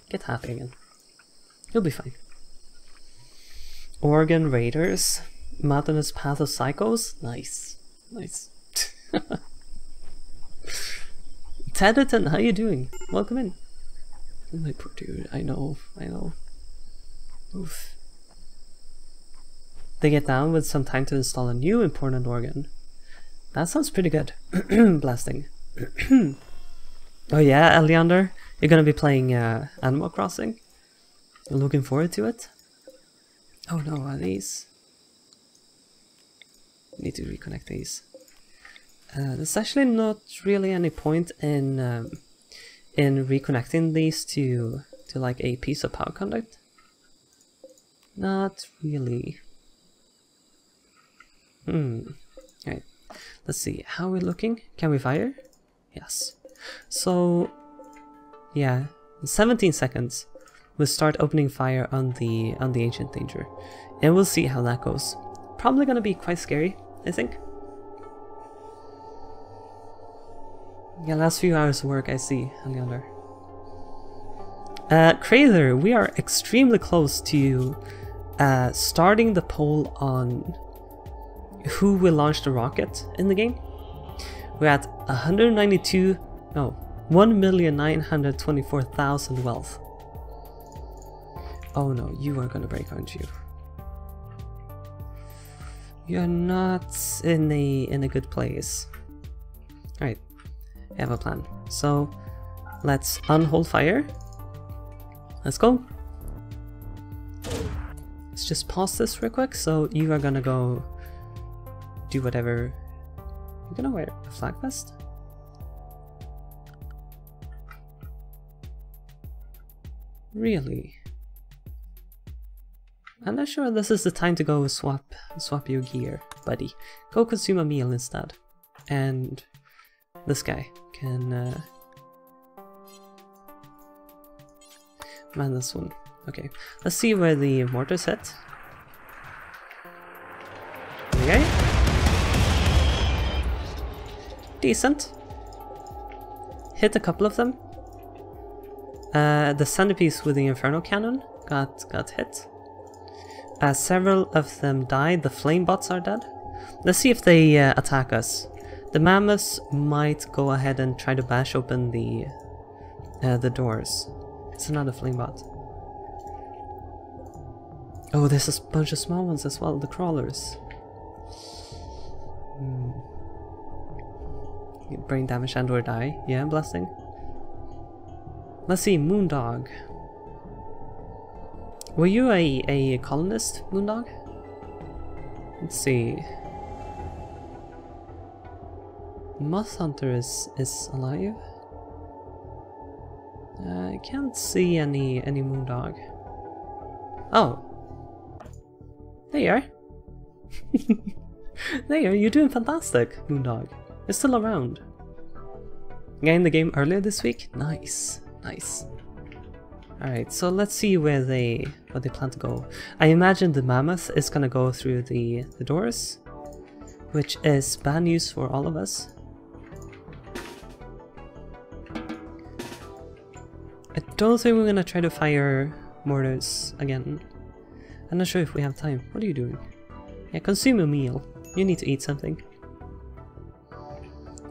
Get happy again. You'll be fine. Oregon Raiders. Mountainous Path of Psychos. Nice. Tedderton, how you doing? Welcome in. My poor dude, I know. Oof. They get down with some time to install a new important organ. That sounds pretty good. Blasting. Oh yeah, Eliander, you're gonna be playing Animal Crossing? You're looking forward to it? Oh no, are these? Need to reconnect these. There's actually not really any point in reconnecting these to like a piece of power conduct. Not really. Alright, let's see, how are we looking? Can we fire? Yes. So yeah, in 17 seconds we'll start opening fire on the ancient danger, and we'll see how that goes. Probably gonna be quite scary, I think. Yeah, last few hours of work, I see, Alejandro. Crather, we are extremely close to starting the poll on who will launch the rocket in the game. We're at 1,924,000 wealth. Oh no, you are gonna break, aren't you? You're not in a good place. Alright. I have a plan. So let's unhold fire. Let's go. Let's just pause this real quick. So you are gonna go do whatever. You're gonna wear a flag vest. Really? I'm not sure this is the time to go swap your gear, buddy. Go consume a meal instead. And this guy can man this one. Okay, let's see where the mortars hit. Okay. Decent. Hit a couple of them. The centerpiece with the inferno cannon got hit. As several of them died, the flame bots are dead. Let's see if they attack us. The mammoths might go ahead and try to bash open the doors. It's another flame bot. Oh, there's a bunch of small ones as well, the crawlers. Brain damage and or die. Yeah, blasting. Let's see, Moondog. Were you a colonist, Moondog? Let's see. Moth Hunter is alive. I can't see any Moondog. Oh, there you are. There you are. You're doing fantastic, Moondog. You're still around. Gained the game earlier this week. Nice, nice. Alright, so let's see where they plan to go. I imagine the mammoth is gonna go through the doors, which is bad news for all of us. I don't think we're gonna try to fire mortars again. I'm not sure if we have time. What are you doing? Yeah, consume a meal. You need to eat something.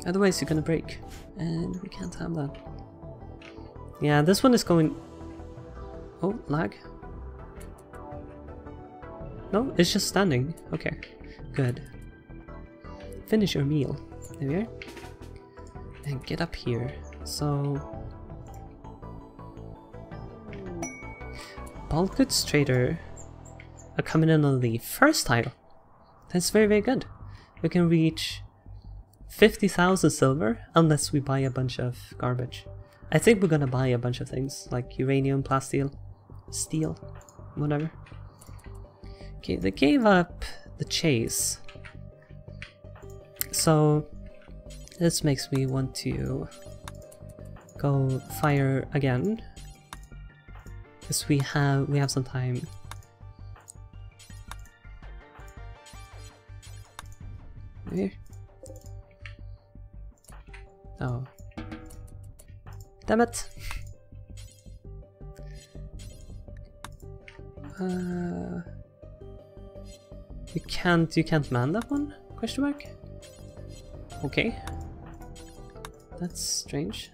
Otherwise you're gonna break. And we can't have that. Yeah, this one is going... Oh, lag. No, it's just standing. Okay, good. Finish your meal. There we are. And get up here. So... Bulk goods trader are coming in on the first title. That's very, very good. We can reach 50,000 silver unless we buy a bunch of garbage. I think we're gonna buy a bunch of things, like uranium, plasteel, steel, whatever. Okay, they gave up the chase. So this makes me want to go fire again. Because we have some time. Here. Oh. Damn it. You can't man that one? Question mark? Okay. That's strange.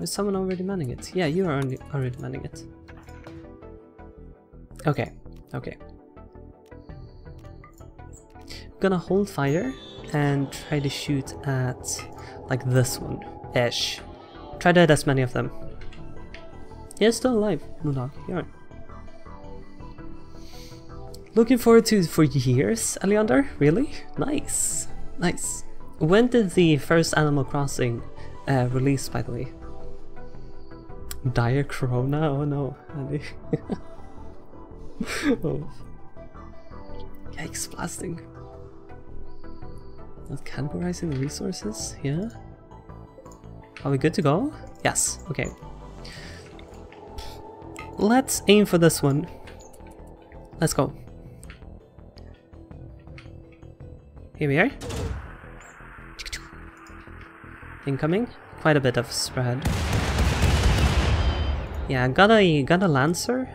Was someone already manning it? Yeah, you are already manning it. Okay, okay. I'm gonna hold fire and try to shoot at like this one-ish. Try to hit as many of them. You're still alive, Moondog. You're on. Looking forward to for years, Aleander? Really? Nice. Nice. When did the first Animal Crossing release, by the way? Dire Corona? Oh no. Oh. Yikes, blasting. Not categorizing the resources? Yeah? Are we good to go? Yes. Okay. Let's aim for this one. Let's go. Here we are. Incoming. Quite a bit of spread. Yeah, got a lancer.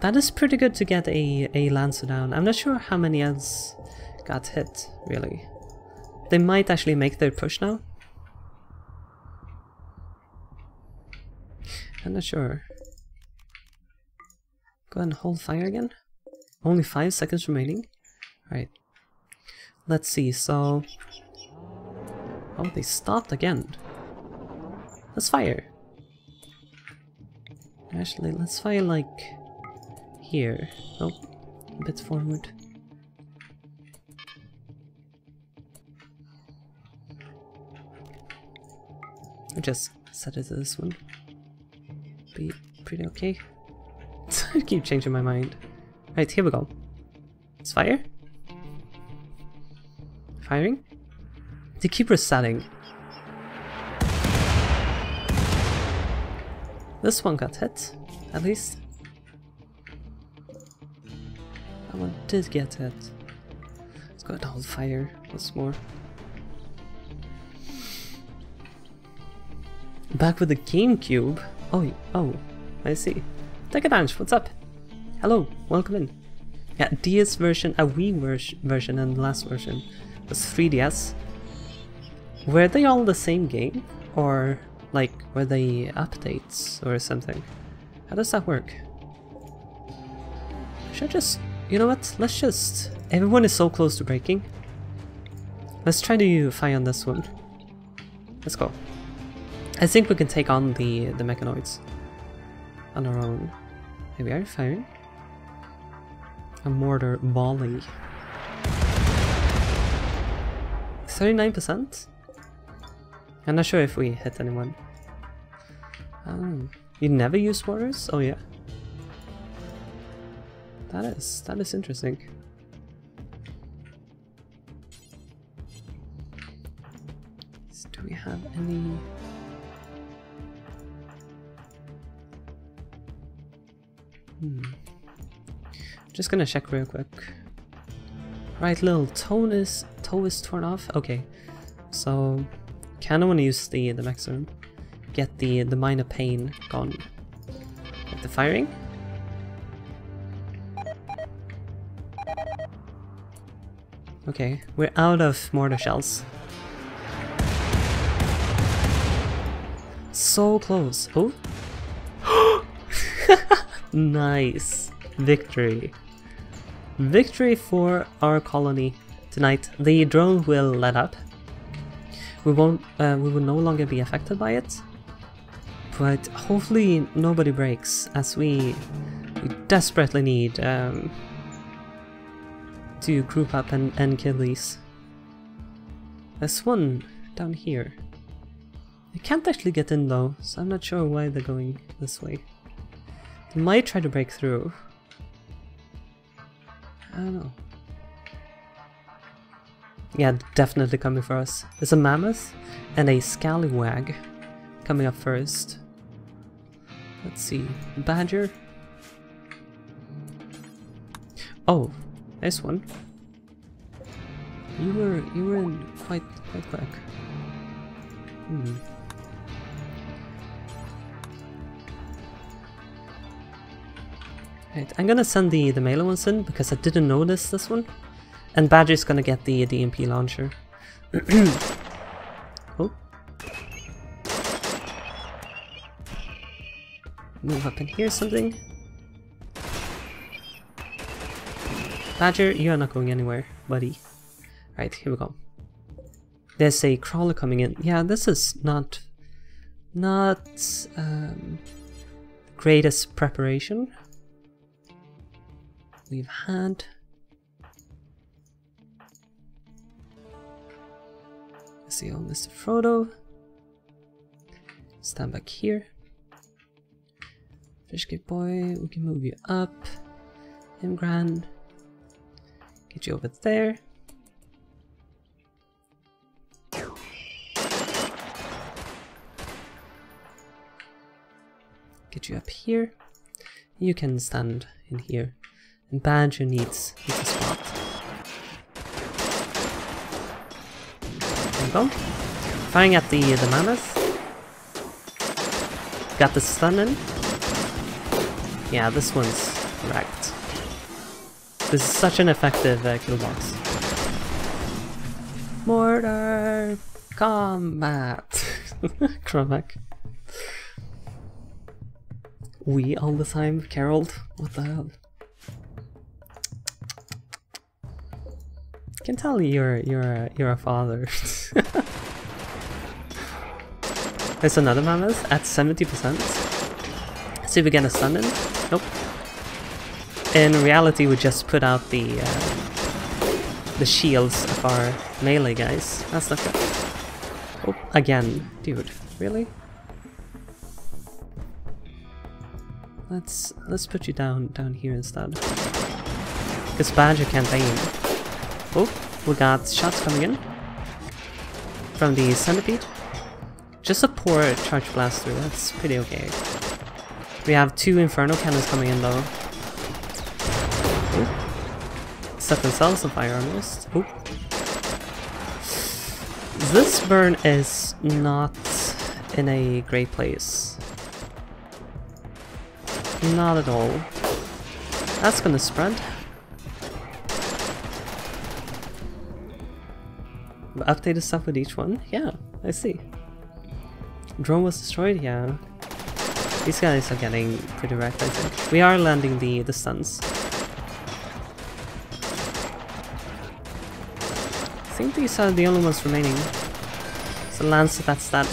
That is pretty good to get a lancer down. I'm not sure how many else got hit, really. They might actually make their push now. I'm not sure. Go ahead and hold fire again. Only 5 seconds remaining. Alright. Let's see, so... Oh, they stopped again. Let's fire. Actually, let's fire like... here. Oh, a bit forward. I'll just set it to this one. Be pretty okay. I keep changing my mind. Right, here we go. Let's fire. Firing. They keep resetting. This one got hit, at least. That one did get hit. Let's go and hold fire once more. Back with the GameCube. Oh, oh, I see. Take advantage, what's up? Hello, welcome in. Yeah, DS version, a Wii version and the last version was 3DS. Were they all the same game? Or like, were they updates or something? How does that work? Should I just, you know what, let's just, everyone is so close to breaking. Let's try to fight on this one. Let's go. I think we can take on the mechanoids on our own. Here we are, firing. A mortar volley. 39%? I'm not sure if we hit anyone. Oh, you never use mortars? Oh yeah. That is interesting. So do we have any... Just gonna check real quick. Right, little toe is torn off. Okay, so kinda wanna use the maximum, get the minor pain gone. Get the firing. Okay, we're out of mortar shells. So close. Oh, nice victory. Victory for our colony tonight. The drone will let up. We will no longer be affected by it. But hopefully nobody breaks, as we desperately need to group up and kill these. There's one down here. I can't actually get in though, so I'm not sure why they're going this way. They might try to break through. I don't know. Yeah, definitely coming for us. There's a mammoth and a scallywag coming up first. Let's see. Badger. Oh, nice one. You were in quite quick. Hmm. Right, I'm gonna send the melee ones in because I didn't notice this one. And Badger's gonna get the DMP launcher. Oh. Move up in here something. Badger, you are not going anywhere, buddy. Right, here we go. There's a crawler coming in. Yeah, this is not greatest preparation we've had. Let's see, oh, Mr. Frodo. Stand back here. Fishgate boy, we can move you up. Imgran. Get you over there. Get you up here. You can stand in here. And Badger needs a spot. There we go. Firing at the mammoth. Got the stun in. Yeah, this one's wrecked. This is such an effective kill box. Mortar combat. Cromac. We all the time, Carol. What the hell? I can tell you're a father. There's another mammoth at 70%. See if we get a stun in. Nope. In reality, we just put out the shields of our melee guys. That's not good. Oh, again, dude, really? Let's put you down here instead. Because Badger can't aim. Oh, we got shots coming in from the centipede. Just a poor charge blast through, that's pretty okay. We have two inferno cannons coming in though. Ooh. Set themselves on fire almost. Ooh. This burn is not in a great place. Not at all. That's gonna spread. But updated stuff with each one? Yeah, I see. Drone was destroyed? Yeah. These guys are getting pretty wrecked, I think. We are landing the stuns. I think these are the only ones remaining. So Lance, that's that.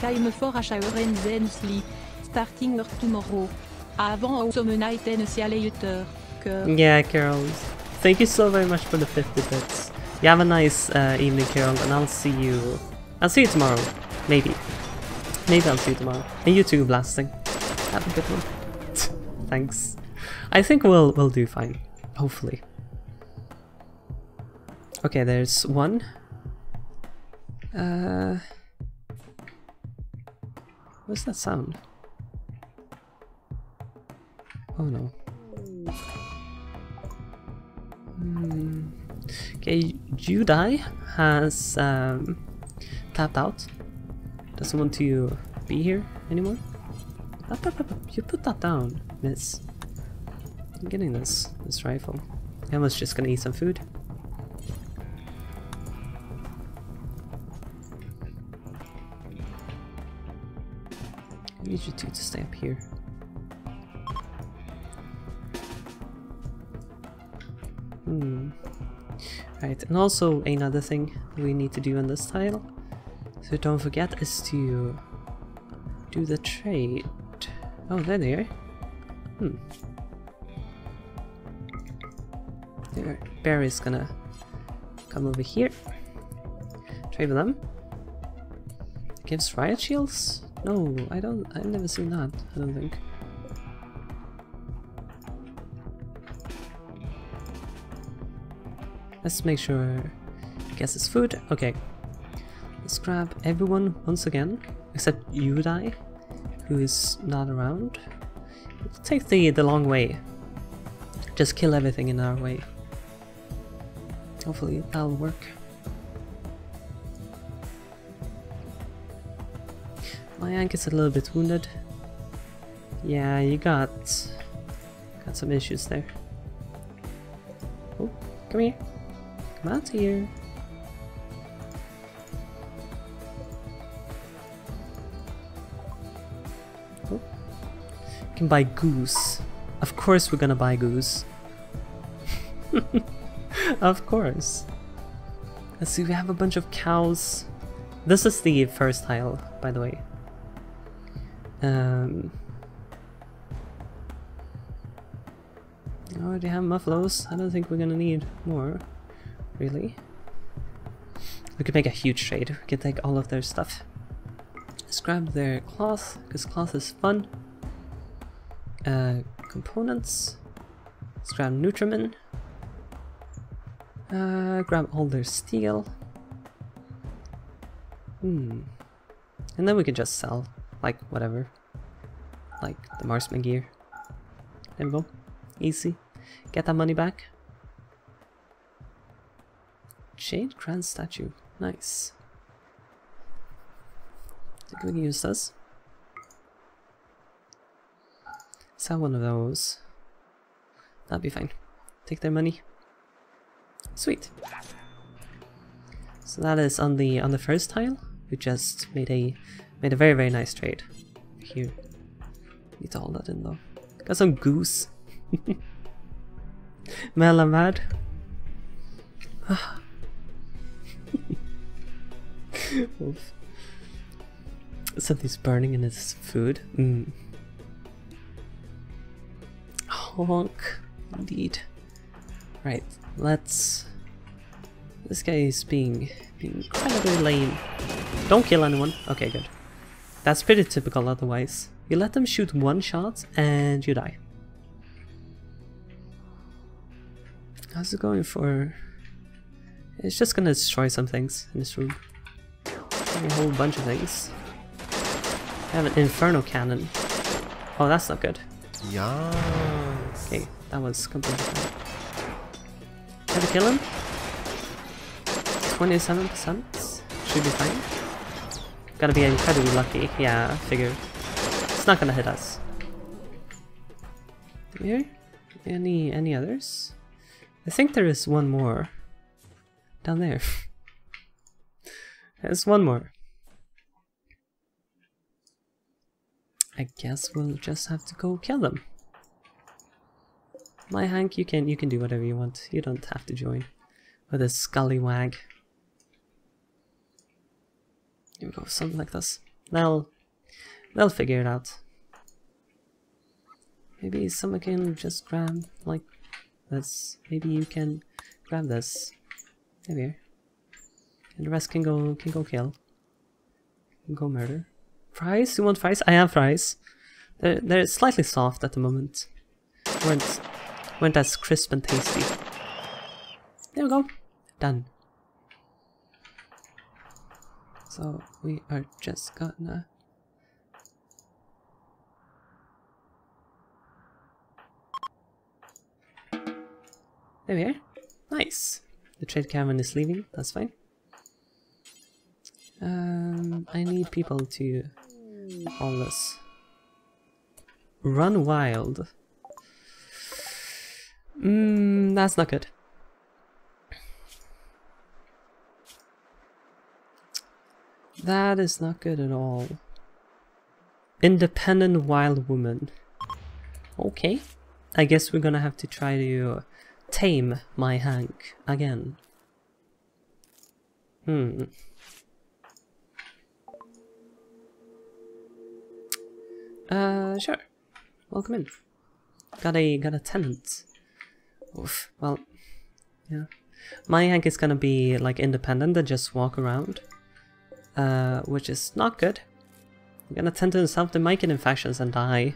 Time for a shower and then sleep. Starting work tomorrow. Avant autumn night and see you later. Yeah, Carol. Thank you so very much for the 50 bits. You have a nice evening, Carol, and I'll see you tomorrow. Maybe. Maybe I'll see you tomorrow. And you too, Blasting. Have a good one. Thanks. I think we'll do fine. Hopefully. Okay, there's one. What's that sound? Oh no. Okay, Judai has tapped out. Doesn't want to be here anymore. You put that down, miss. I'm getting this rifle. Emma's just gonna eat some food. I need you two to stay up here. Right, and also another thing we need to do in this tile, so don't forget, is to do the trade. Oh, there they are. There, Barry's gonna come over here. Trade with them. Gives riot shields? No, I've never seen that, I don't think. Let's make sure, I guess it's food. Okay, let's grab everyone once again, except Yudai, who is not around. We'll take the long way. Just kill everything in our way. Hopefully that'll work. My ankle's a little bit wounded. Yeah, you got some issues there. Oh, come here. Come out here. Oh. You can buy goose. Of course we're gonna buy goose. Of course. Let's see, we have a bunch of cows. This is the first tile, by the way. I already have mufflos. I don't think we're gonna need more. Really? We could make a huge trade. We could take all of their stuff. Let's grab their cloth, because cloth is fun. Components. Let's grab Nutrimin. Grab all their steel. And then we can just sell, like, whatever. Like, the marksman gear. There we go. Easy. Get that money back. Shade Grand Statue. Nice. I think we can use this. Sell one of those. That'll be fine. Take their money. Sweet. So that is on the first tile. We just made a very, very nice trade. Here. Need to hold that in though. Got some goose. Melamad. Oof. Something's burning in his food. Honk, indeed. Right, let's. This guy is being incredibly lame. Don't kill anyone. Okay, good. That's pretty typical. Otherwise, you let them shoot one shot and you die. How's it going for? It's just gonna destroy some things in this room. A whole bunch of things. I have an inferno cannon. Oh, that's not good. Yes. Okay, that was completely fine. Try to kill him. 27% should be fine. Gotta be incredibly lucky. Yeah, I figured. It's not gonna hit us. here? Any others? I think there is one more down there. There's one more. I guess we'll just have to go kill them. My Hank, you can do whatever you want. You don't have to join with a scallywag. Here we go, something like this. They'll figure it out. Maybe someone can just grab like this. Maybe you can grab this. There we are. And the rest can go kill. Can go murder. Fries? You want fries? I have fries. They're slightly soft at the moment. Weren't as crisp and tasty. There we go. Done. So we are just gonna there we are. Nice. The trade caravan is leaving, that's fine. I need people to haul this. Run wild. That's not good. That is not good at all. Independent wild woman. Okay. I guess we're gonna have to try to tame my Hank again. Sure. Welcome in. Got a tenant. Oof. Well, yeah. My Hank is gonna be like independent and just walk around, which is not good. I'm gonna tend to himself. They might get infections and die,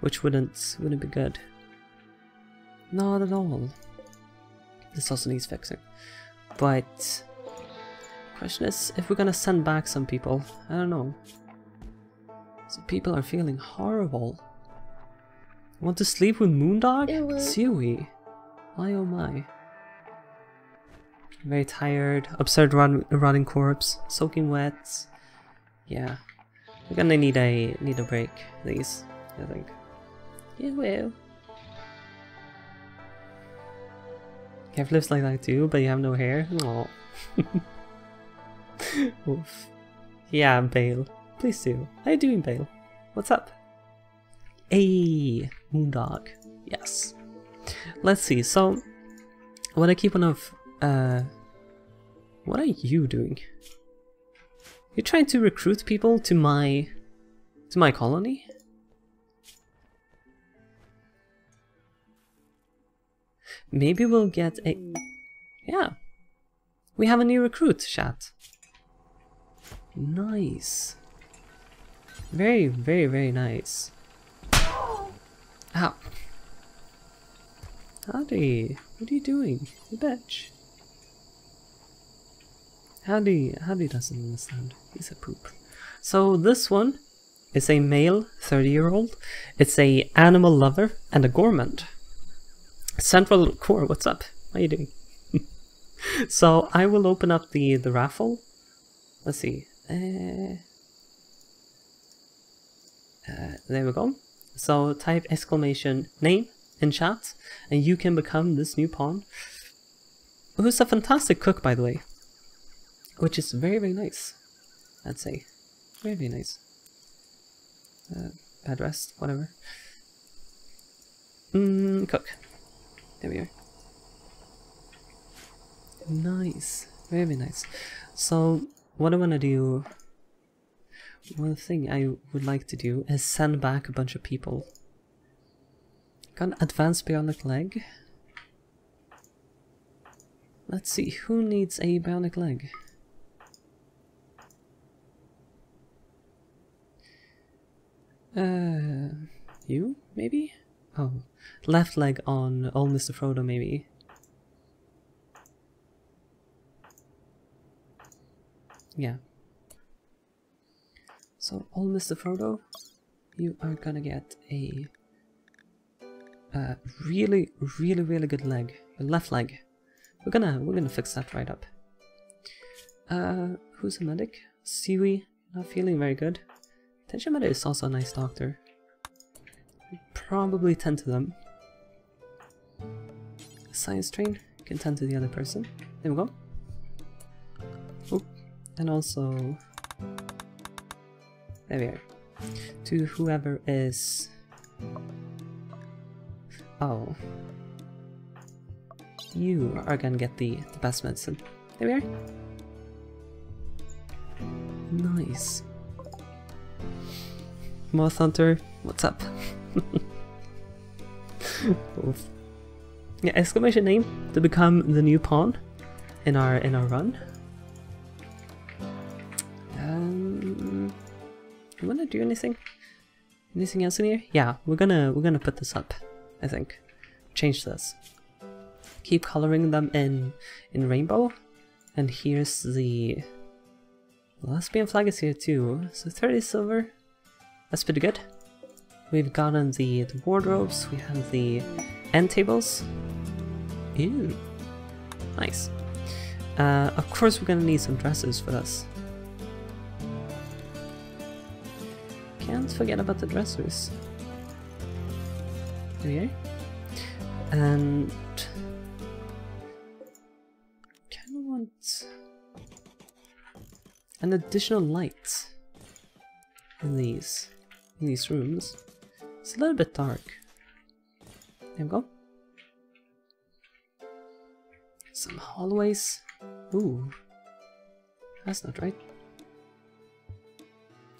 which wouldn't be good. Not at all. This also needs fixing. But question is if we're gonna send back some people. I don't know. So people are feeling horrible. Want to sleep with Moondog? Sui. My oh my. Very tired. Absurd rotting corpse. Soaking wet. Yeah. We're gonna need a break. These, I think. You will. Kev lives like that too, but you have no hair. Aw. Oof. Yeah, Bale. Please do. How you doing, Bale? What's up? Hey, Moondog. Yes. Let's see. So, what I keep on of. What are you doing? You're trying to recruit people to my colony. Maybe we'll get a. Yeah. We have a new recruit, chat. Nice. Very, very, very nice. Ow. Howdy. What are you doing? You bitch. Howdy doesn't understand. He's a poop. So this one is a male 30-year-old. It's a animal lover and a gourmand. Central Core, what's up? How you doing? So I will open up the raffle. Let's see. There we go. So type exclamation name in chat and you can become this new pawn, who's a fantastic cook, by the way, which is very, very nice. I'd say very, very nice. Bed rest, whatever. Cook. There we are. Nice. Very, very nice. So what I want to do, one thing I would like to do is send back a bunch of people. Can advance bionic leg. Let's see, who needs a bionic leg? You, maybe? Oh, left leg on old Mr. Frodo, maybe. Yeah. So, old Mr. Frodo, you are gonna get a really, really, really good leg. Your left leg. We're gonna fix that right up. Who's a medic? Sui, not feeling very good. Tension medic is also a nice doctor. Probably tend to them. science train can tend to the other person. There we go. Oh, and also there we are. To whoever is... Oh. You are gonna get the best medicine. There we are. Nice. Moth Hunter, what's up? Oof. Yeah, exclamation name to become the new pawn in our run. Do you wanna do anything? Anything else in here? Yeah, we're gonna put this up, I think. Change this. Keep coloring them in rainbow. And here's the Lesbian flag is here too. So 30 silver. That's pretty good. We've gotten the wardrobes, we have the end tables. Ew. Nice. Of course we're gonna need some dresses for this. Can't forget about the dressers. There we are. And kinda want an additional light in these rooms. It's a little bit dark. There we go. Some hallways. Ooh. That's not right.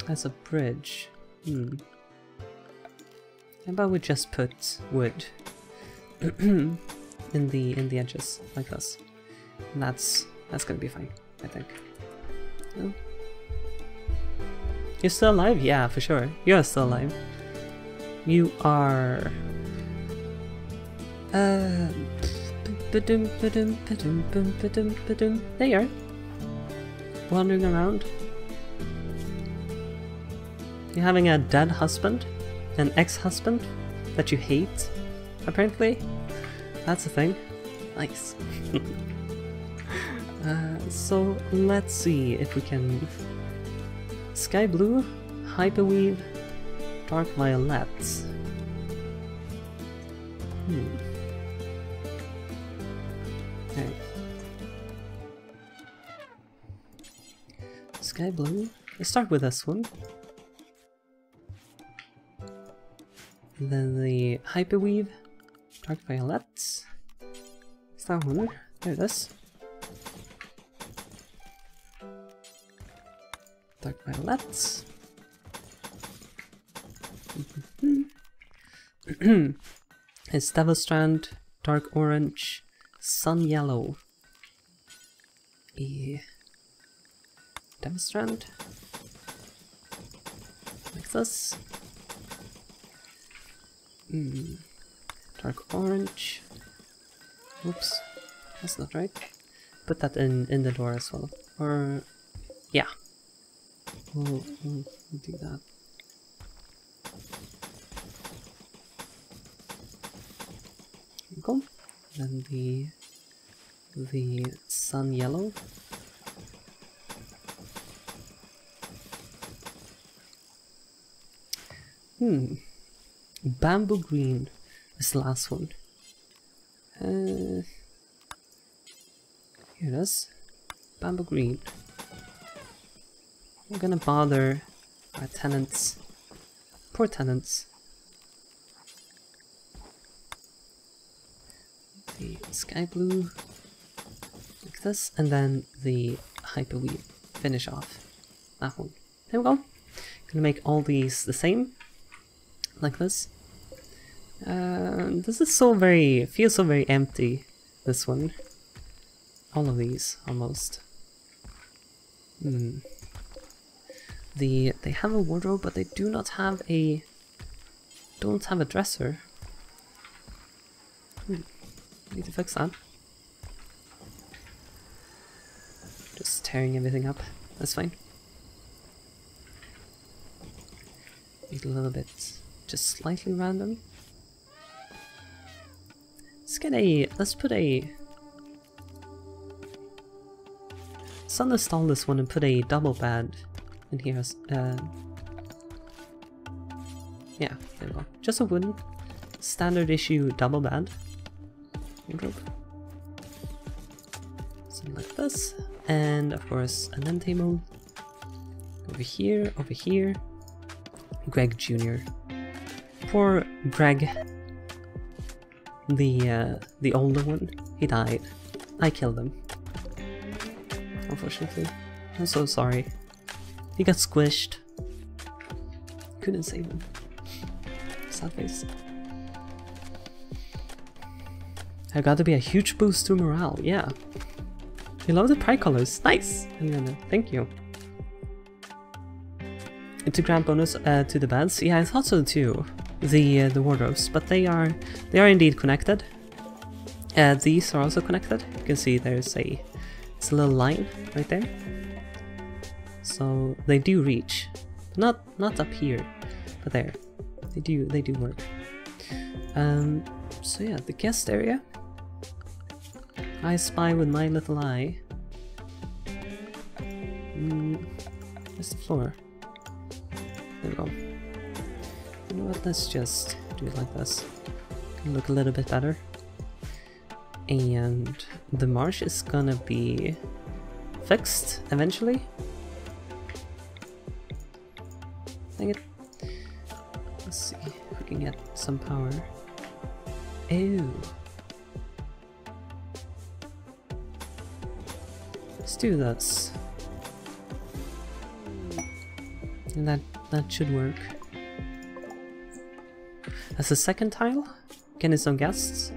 That's a bridge. Hmm. How about we just put wood in the edges like this? And that's gonna be fine, I think. Oh. You're still alive? Yeah, for sure. You're still alive. You are... There you are. Wandering around. You're having a dead husband? An ex-husband? That you hate? Apparently? That's a thing. Nice. So, let's see if we can... Sky blue, hyperweave, dark violet. Hmm. Okay. Sky blue. Let's start with this one. And then the hyperweave, dark violet. It's that one. There it is. Dark violet. It's Devil Strand, dark orange, sun yellow. Devil Strand. Like this. Mm. Dark orange. Oops, that's not right. Put that in the door as well. Or yeah. We'll do that. There we go. Then the sun yellow. Hmm. Bamboo green is the last one. Here it is. Bamboo green. We're gonna bother our tenants. Poor tenants. The sky blue, like this, and then the hyperweave. Finish off that one. There we go. Gonna make all these the same, like this. This is so very, feels so very empty. This one. All of these almost. Hmm. They have a wardrobe, but they do not have a... Don't have a dresser. Hmm. Need to fix that. Just tearing everything up. That's fine. Need a little bit... Just slightly random. Let's get a... Let's put a... Let's uninstall this one and put a double bed. And here's, yeah, there we go. Just a wooden standard issue double bed. wardrobe. Something like this. And of course an end table. Over here, Greg Jr. Poor Greg, the older one, he died. I killed him, unfortunately. I'm so sorry. He got squished. Couldn't save him. Sad face. I got to be a huge boost to morale, yeah. You love the pride colors, nice! Thank you. To grant bonus to the beds, yeah, I thought so too. The wardrobes, but they are indeed connected. These are also connected. You can see there's a little line right there. So they do reach, not up here, but there. They do work. So yeah, the guest area. I spy with my little eye. Where's the floor? There we go. You know what, let's just do it like this. Look a little bit better. And the marsh is gonna be fixed eventually. Dang it. Let's see if we can get some power. Ew. Let's do this. And that should work. That's the second tile. Can it some guests?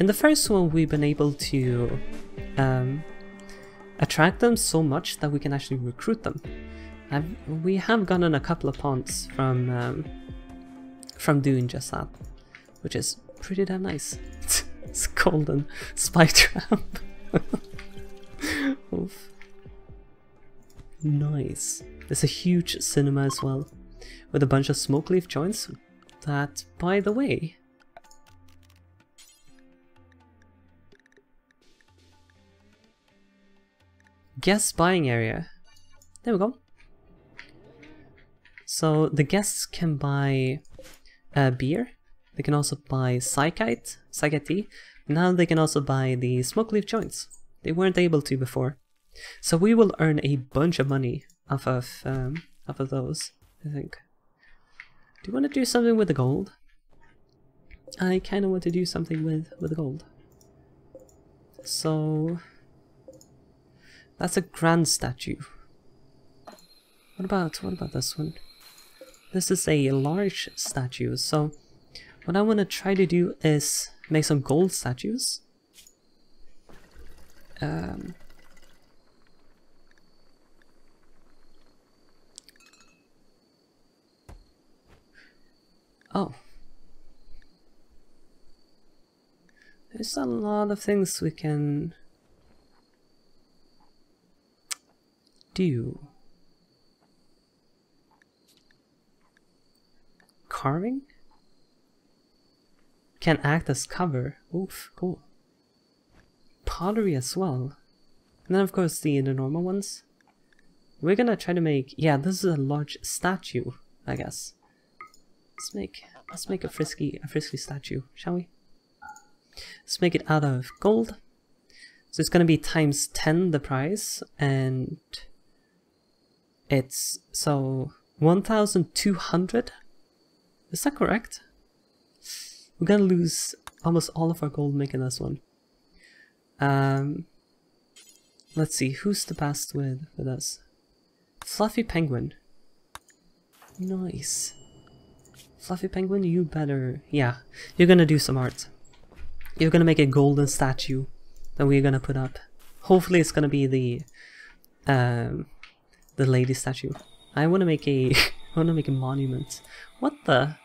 In the first one we've been able to attract them so much that we can actually recruit them. We have gotten a couple of points from doing just that, which is pretty damn nice. It's golden spider amp. Oof. Nice. There's a huge cinema as well, with a bunch of smoke leaf joints that, by the way... guest buying area. There we go. So the guests can buy beer, they can also buy psychite tea, now they can also buy the smoke leaf joints. They weren't able to before. So we will earn a bunch of money off of those, I think. Do you want to do something with the gold? I kind of want to do something with the gold. So... that's a grand statue. What about this one? This is a large statue, so... what I want to try to do is make some gold statues. Oh. There's a lot of things we can do. Carving? Can act as cover. Oof, cool. Pottery as well. And then of course the normal ones. We're gonna try to make... yeah, this is a large statue, I guess. Let's make a frisky statue, shall we? Let's make it out of gold. So it's gonna be times 10 the price, and it's so 1,200. Is that correct? We're gonna lose almost all of our gold making this one. Let's see who's the best with us. Fluffy Penguin. Nice. Fluffy Penguin, you better... yeah, you're gonna do some art. You're gonna make a golden statue that we're gonna put up. Hopefully it's gonna be the lady statue. I wanna make a... I wanna make a monument. What the?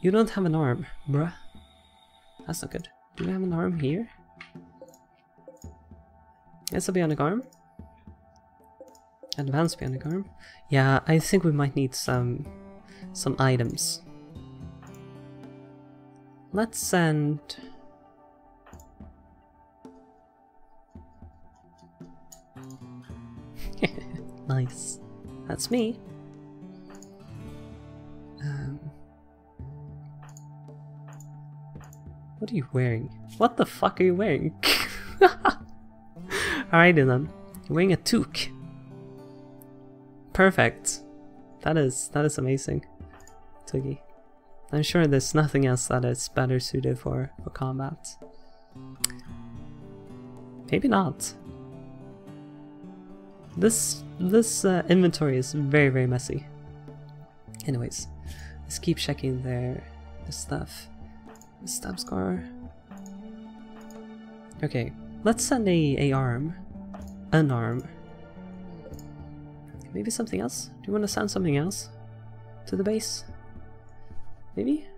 You don't have an arm, bruh. That's not good. Do we have an arm here? It's a bionic arm. Advanced bionic arm. Yeah, I think we might need some items. Let's send... nice. That's me. What are you wearing? What the fuck are you wearing? Alrighty then. You're wearing a toque. Perfect. That is amazing. Tookie. I'm sure there's nothing else that is better suited for combat. Maybe not. This inventory is very messy. Anyways, let's keep checking their stuff. Stab scar. Okay, let's send an arm. Maybe something else? Do you want to send something else to the base? Maybe?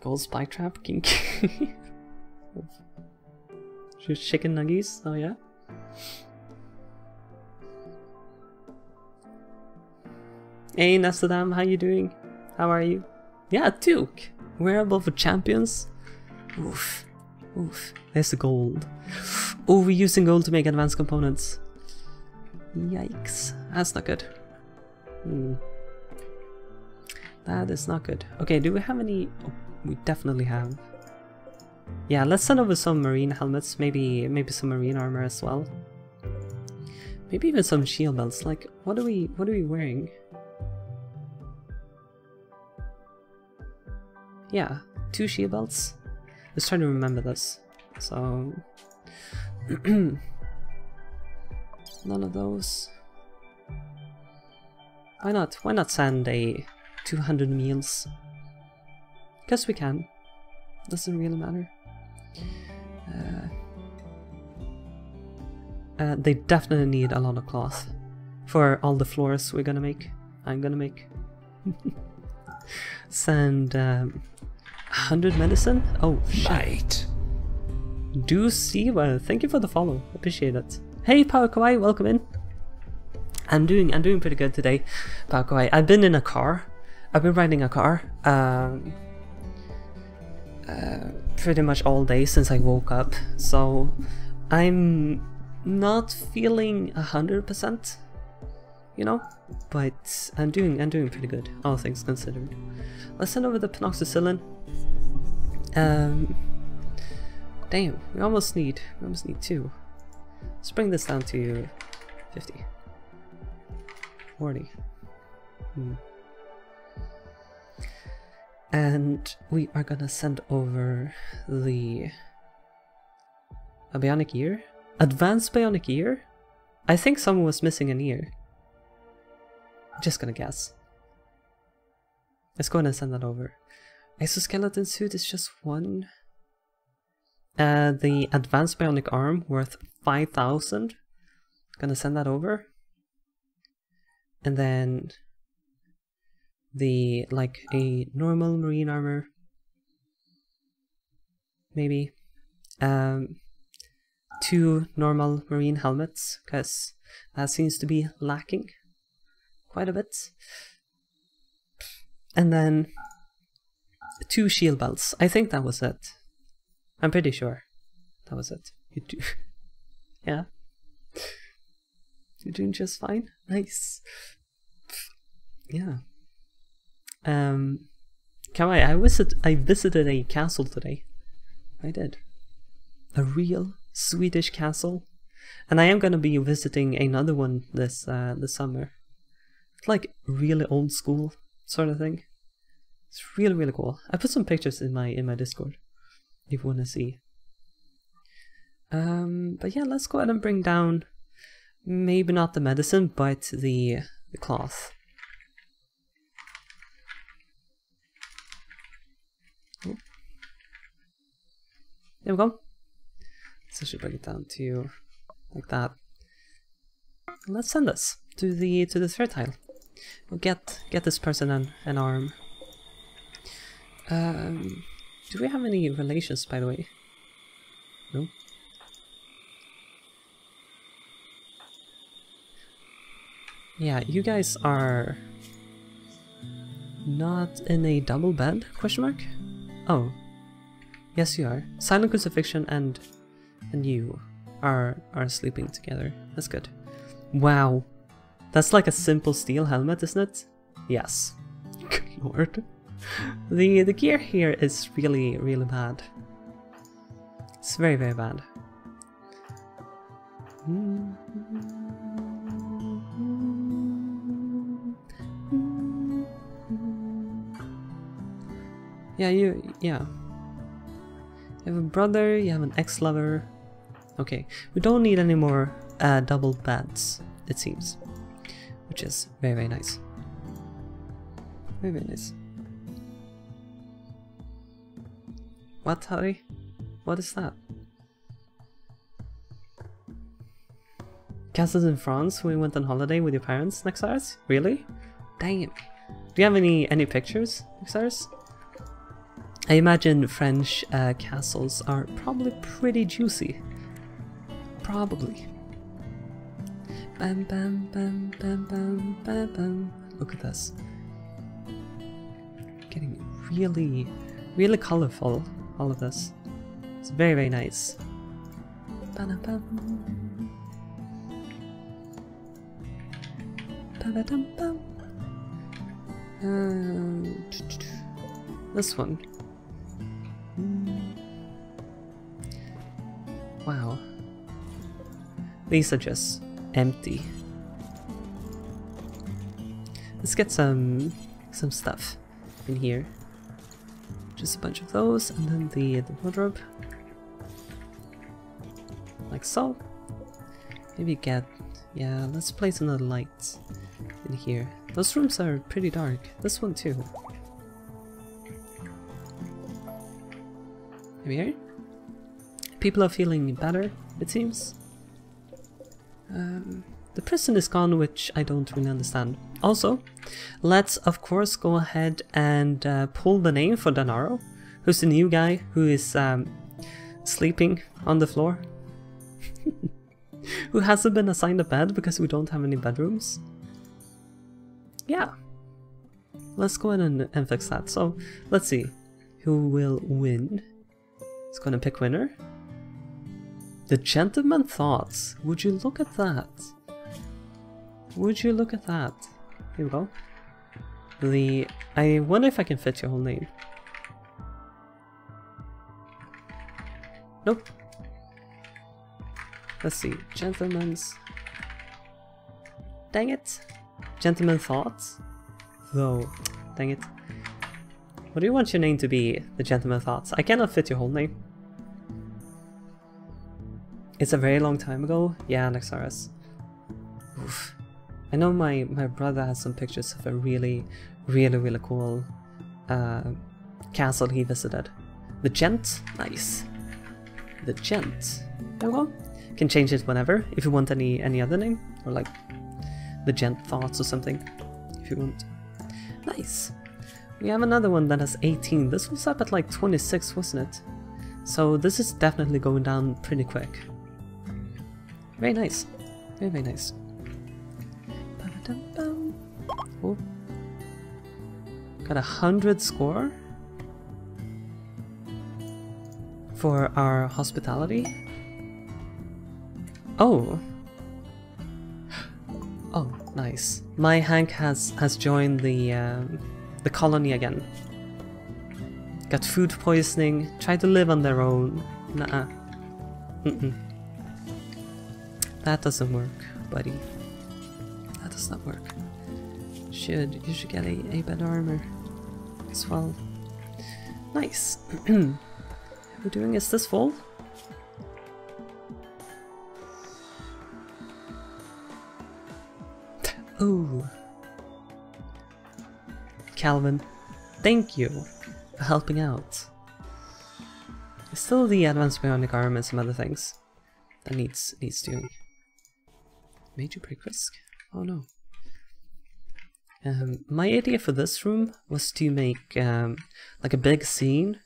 Gold spike trap, kinky. Chicken nuggies, oh yeah. Hey Nestadam, how you doing? How are you? Yeah, Duke! Wearable for champions? Oof. Oof. There's the gold. Oh, we're using gold to make advanced components. Yikes. That's not good. Hmm. That is not good. Okay, do we have any... Oh, we definitely have. Yeah, let's send over some marine helmets, maybe some marine armor as well. Maybe even some shield belts. Like, what are we wearing? Yeah, 2 shield belts. I was trying to remember this. So none of those. Why not? Why not send a 200 meals? Guess we can. Doesn't really matter. They definitely need a lot of cloth for all the floors we're gonna make. I'm gonna make. Send 100 medicine. Oh shit! Right. Do see well. Thank you for the follow. Appreciate it. Hey Power Kawaii, welcome in. I'm doing pretty good today, Power Kawaii. I've been in a car. I've been riding a car. Pretty much all day since I woke up, so I'm not feeling 100%, you know, but I'm doing pretty good, all things considered. Let's send over the Pinoxidicillin. Damn, we almost need 2. Let's bring this down to 50. 40. Hmm. And we are gonna send over the a bionic ear? Advanced bionic ear? I think someone was missing an ear. Just gonna guess. Let's go ahead and send that over. Exoskeleton suit is just 1. The advanced bionic arm worth 5,000. Gonna send that over. And then the, like, a normal marine armor, maybe, 2 normal marine helmets, because that seems to be lacking quite a bit, and then 2 shield belts. I think that was it. I'm pretty sure that was it. You do, yeah. You're doing just fine. Nice. Yeah. Kawaii, I visited a castle today. I did. A real Swedish castle. And I am gonna be visiting another one this summer. It's like really old school sort of thing. It's really cool. I put some pictures in my Discord if you wanna see. But yeah, let's go ahead and bring down maybe not the medicine, but the cloth. There we go. So I should bring it down to like that. Let's send this to the third tile. We'll get this person an arm. Do we have any relations, by the way? No. Yeah, you guys are not in a double bed? Question mark? Oh. Yes, you are. Silent Crucifixion and you are sleeping together. That's good. Wow. That's like a simple steel helmet, isn't it? Yes. Good lord. The gear here is really bad. It's very bad. You have a brother, you have an ex-lover. Okay, we don't need any more double beds, it seems. Which is very nice. Very nice. What, Harry? What is that? Castles in France when we went on holiday with your parents, Nexars? Really? Damn. Do you have any pictures, Nexars? I imagine French castles are probably pretty juicy. Probably. Bam bam bam bam bam bam bam. Look at this. Getting really colorful, all of this. It's very nice. This one. Wow. These are just empty. Let's get some stuff in here. Just a bunch of those, and then the wardrobe. Like so. Maybe get... yeah, let's place another light in here. Those rooms are pretty dark. This one too. Here. People are feeling better, it seems. The prison is gone, which I don't really understand. Also, let's of course go ahead and pull the name for Danaro, who's the new guy who is sleeping on the floor. Who hasn't been assigned a bed because we don't have any bedrooms. Yeah. Let's go ahead and fix that. So, let's see who will win. It's gonna pick winner. The Gentleman Thoughts. Would you look at that? Would you look at that? Here we go. I wonder if I can fit your whole name. Nope. Let's see. Gentleman's. Dang it. Gentleman Thoughts. Though. Dang it. What do you want your name to be, the Gentleman Thoughts? I cannot fit your whole name. It's a very long time ago. Yeah, Nexaris. Oof. I know my brother has some pictures of a really cool castle he visited. The Gent? Nice. The Gent. There we go. Can change it whenever, if you want any other name. Or like, the Gent Thoughts or something, if you want. Nice. We have another one that has 18. This was up at like 26, wasn't it? So this is definitely going down pretty quick. Very nice. Very nice. Oh. Got 100 score for our hospitality. Oh. Oh, nice. My Hank has joined the colony again. Got food poisoning, try to live on their own. Nuh-uh. Mm-mm. That doesn't work, buddy. That does not work. You should get a better armor as well. Nice. We're doing is this full? Ooh. Calvin, thank you for helping out. There's still the advanced bionic arm and some other things that needs doing. Major break risk? Oh no. My idea for this room was to make like a big scene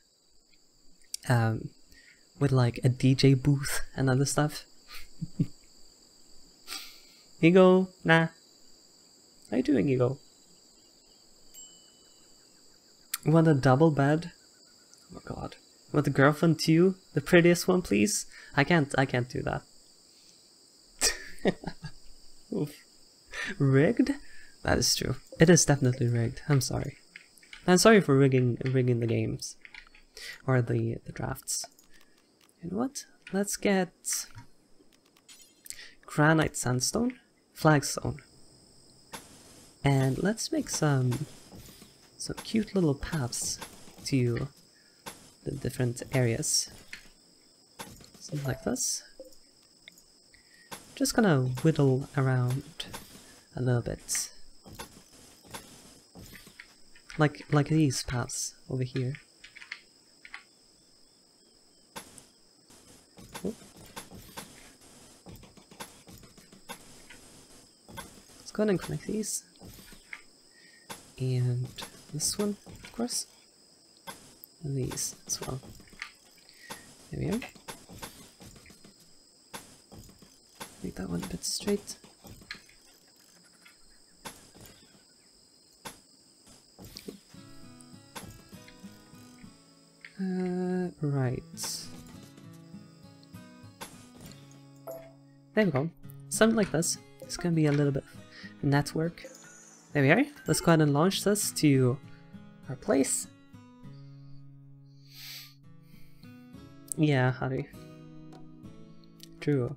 with like a DJ booth and other stuff. Ego, nah. How you doing, Ego? Want a double bed? Oh my god. Want a girlfriend too? The prettiest one, please? I can't do that. Oof. Rigged? That is true. It is definitely rigged. I'm sorry. I'm sorry for rigging the games. Or the drafts. And what? Let's get granite sandstone, flagstone. And let's make some cute little paths to the different areas. Something like this. Just gonna whittle around a little bit. Like these paths over here. Oh. Let's go ahead and connect these. And this one, of course. And these as well. There we are. Make that one a bit straight. Right. There we go. Something like this. It's gonna be a little bit of network. There we are. Let's go ahead and launch this to our place. Yeah, howdy. True.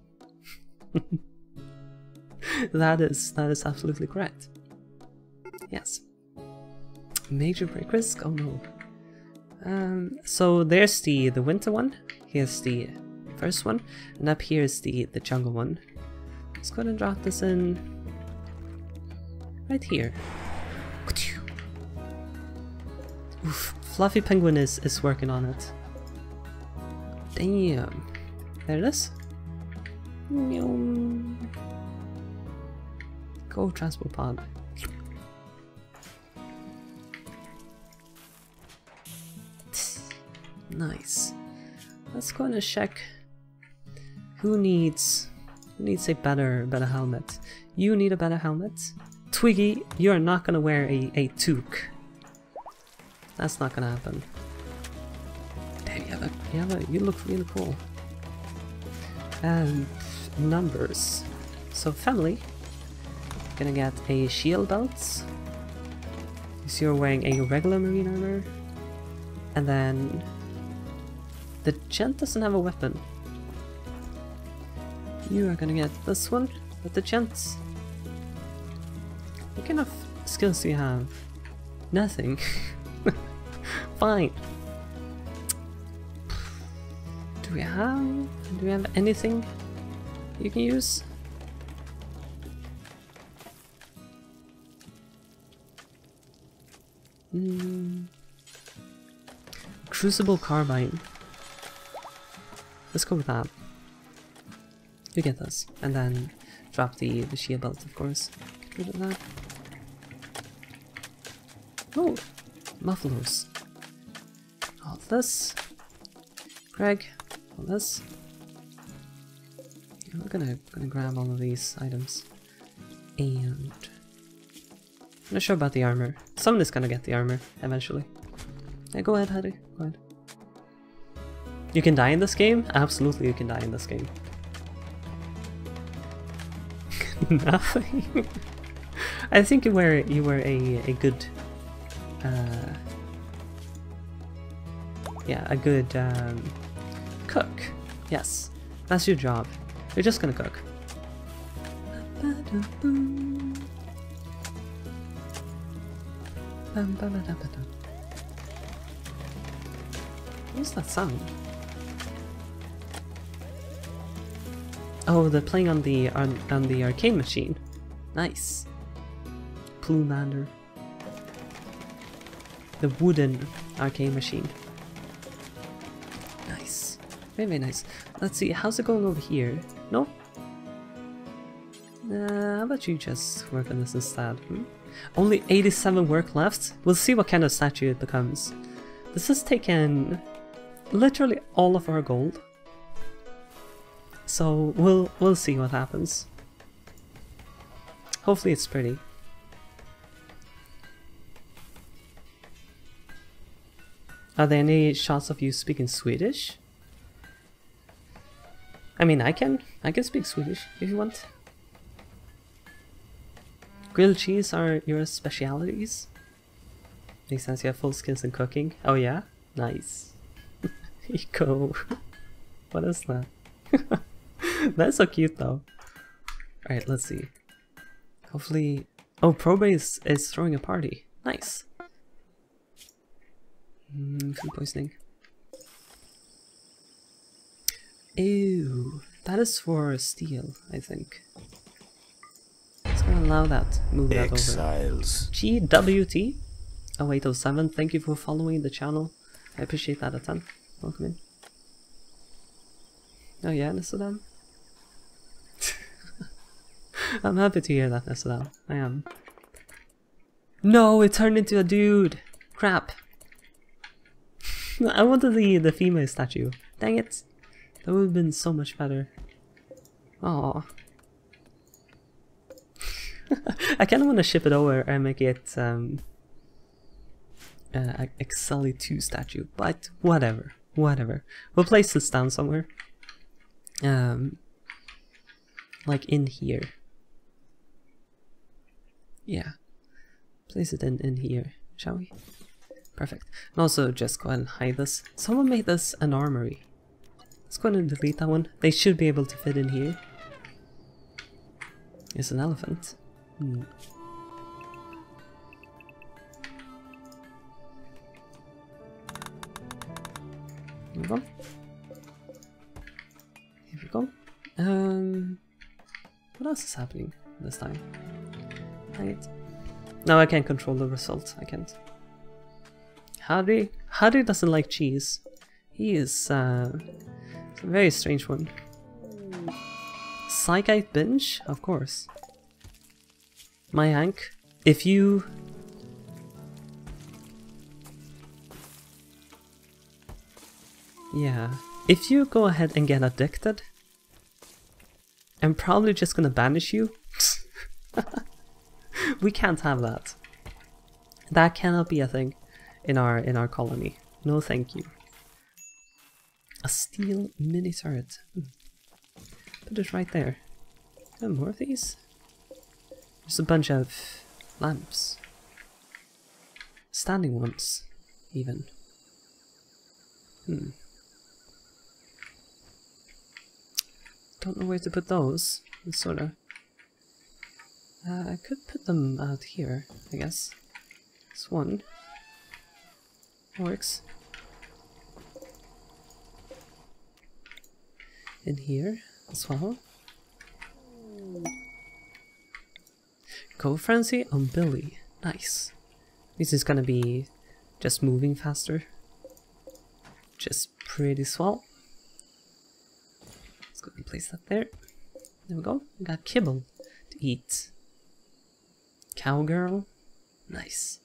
That is absolutely correct. Yes. Major break risk? Oh no. So there's the winter one, here's the first one, and up here is the jungle one. Let's go ahead and drop this in right here. Oof, Fluffy Penguin is working on it. Damn. There it is. Go transport pod. Nice. Let's go and check who needs a better helmet. You need a better helmet. Twiggy, you're not gonna wear a toque. That's not gonna happen. Damn, you look really cool. And numbers. So family, gonna get a shield belt. So you're wearing a regular marine armor. And then the gent doesn't have a weapon. You are gonna get this one, but the gents. What kind of skills do you have? Nothing. Fine. Do we have anything you can use? Crucible Carbine. Let's go with that. You get this. And then drop the shield belt, of course. Get rid of that. Oh! Mufflers. All this. Greg. All this. I'm gonna grab all of these items. And... I'm not sure about the armor. Someone is gonna get the armor, eventually. Yeah, go ahead, Hattie. Go ahead. You can die in this game? Absolutely, you can die in this game. Nothing. I think you were a good, yeah, a good cook. Yes, that's your job. You're just gonna cook. What's that sound? Oh, they're playing on the arcade machine. Nice. Plumander. The wooden arcade machine. Nice. Very, very nice. Let's see, how's it going over here? No? How about you just work on this instead? Hmm? Only 87 work left? We'll see what kind of statue it becomes. This has taken... literally all of our gold, so we'll see what happens. Hopefully it's pretty. Are there any shots of you speaking Swedish? I mean, I can speak Swedish if you want. Grilled cheese are your specialities. Makes sense, you have full skills in cooking. Oh yeah? Nice. Eco. What is that? That's so cute though. Alright, let's see. Hopefully... Oh, Probay is throwing a party. Nice. Food poisoning. Ew. That is for steel, I think. It's gonna allow that. Move that Exiles. Over. GWT0807, thank you for following the channel. I appreciate that a ton. Welcome in. Oh yeah, Nestodam? I'm happy to hear that, Nestodam. I am. No, it turned into a dude! Crap. I wanted the female statue. Dang it! That would have been so much better. Aww. I kind of want to ship it over and make it xelie2 statue, but whatever, whatever. We'll place this down somewhere. Like in here. Yeah. Place it in here, shall we? Perfect. And also just go ahead and hide this. Someone made this an armory. Let's go ahead and delete that one. They should be able to fit in here. It's an elephant. Hmm. Move on. Here we go. What else is happening this time? Dang it. No, I can't control the result. I can't. Harry. Harry doesn't like cheese. He is a very strange one. Psychite Binge? Of course. My Hank, if you... Yeah, if you go ahead and get addicted, I'm probably just gonna banish you. We can't have that. That cannot be a thing in our colony. No thank you. A steel mini turret. Put it right there. More of these? There's a bunch of lamps. Standing ones, even. Don't know where to put those. Sorta. I could put them out here, I guess. This one. Works. In here as well. Go frenzy on Billy. Nice. This is gonna be just moving faster. Just pretty swell. Let's go and place that there. There we go. We got kibble to eat. Cowgirl. Nice.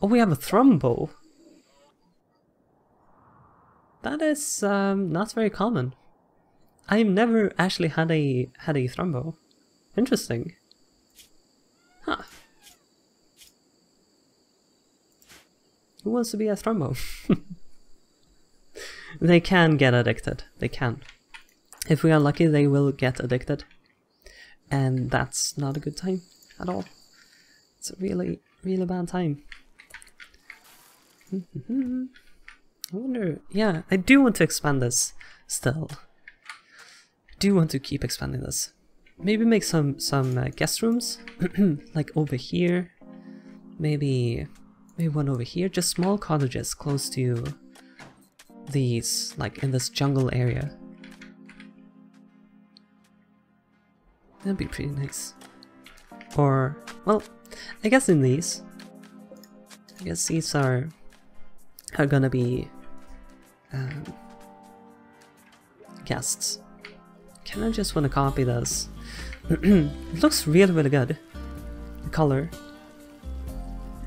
Oh, we have a thrumbo. That is not very common. I've never actually had a thrumbo. Interesting. Huh. Who wants to be a thrumbo? They can get addicted. They can. If we are lucky, they will get addicted. And that's not a good time at all. It's a really, really bad time. I wonder, yeah, I do want to expand this still. I do want to keep expanding this. Maybe make some guest rooms, like over here. Maybe one over here. Just small cottages close to these, like in this jungle area. That'd be pretty nice. Or, well, I guess in these. I guess these are gonna be... guests. Can I just want to copy this? It looks really, really good. The color.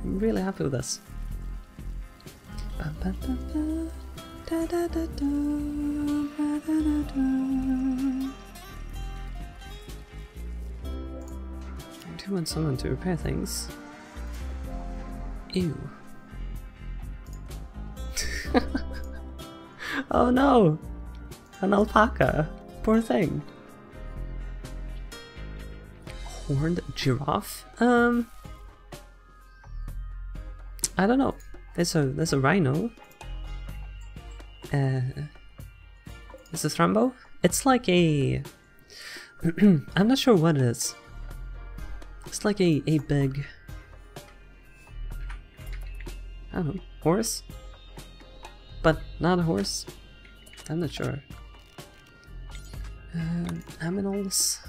I'm really happy with this. I do want someone to repair things. Ew. Oh no! An alpaca! Poor thing. Horned giraffe? I don't know. There's a rhino. Is this Rambo? It's like a... I'm not sure what it is. It's like a big... I don't know, horse? But not a horse? I'm not sure. Aminals.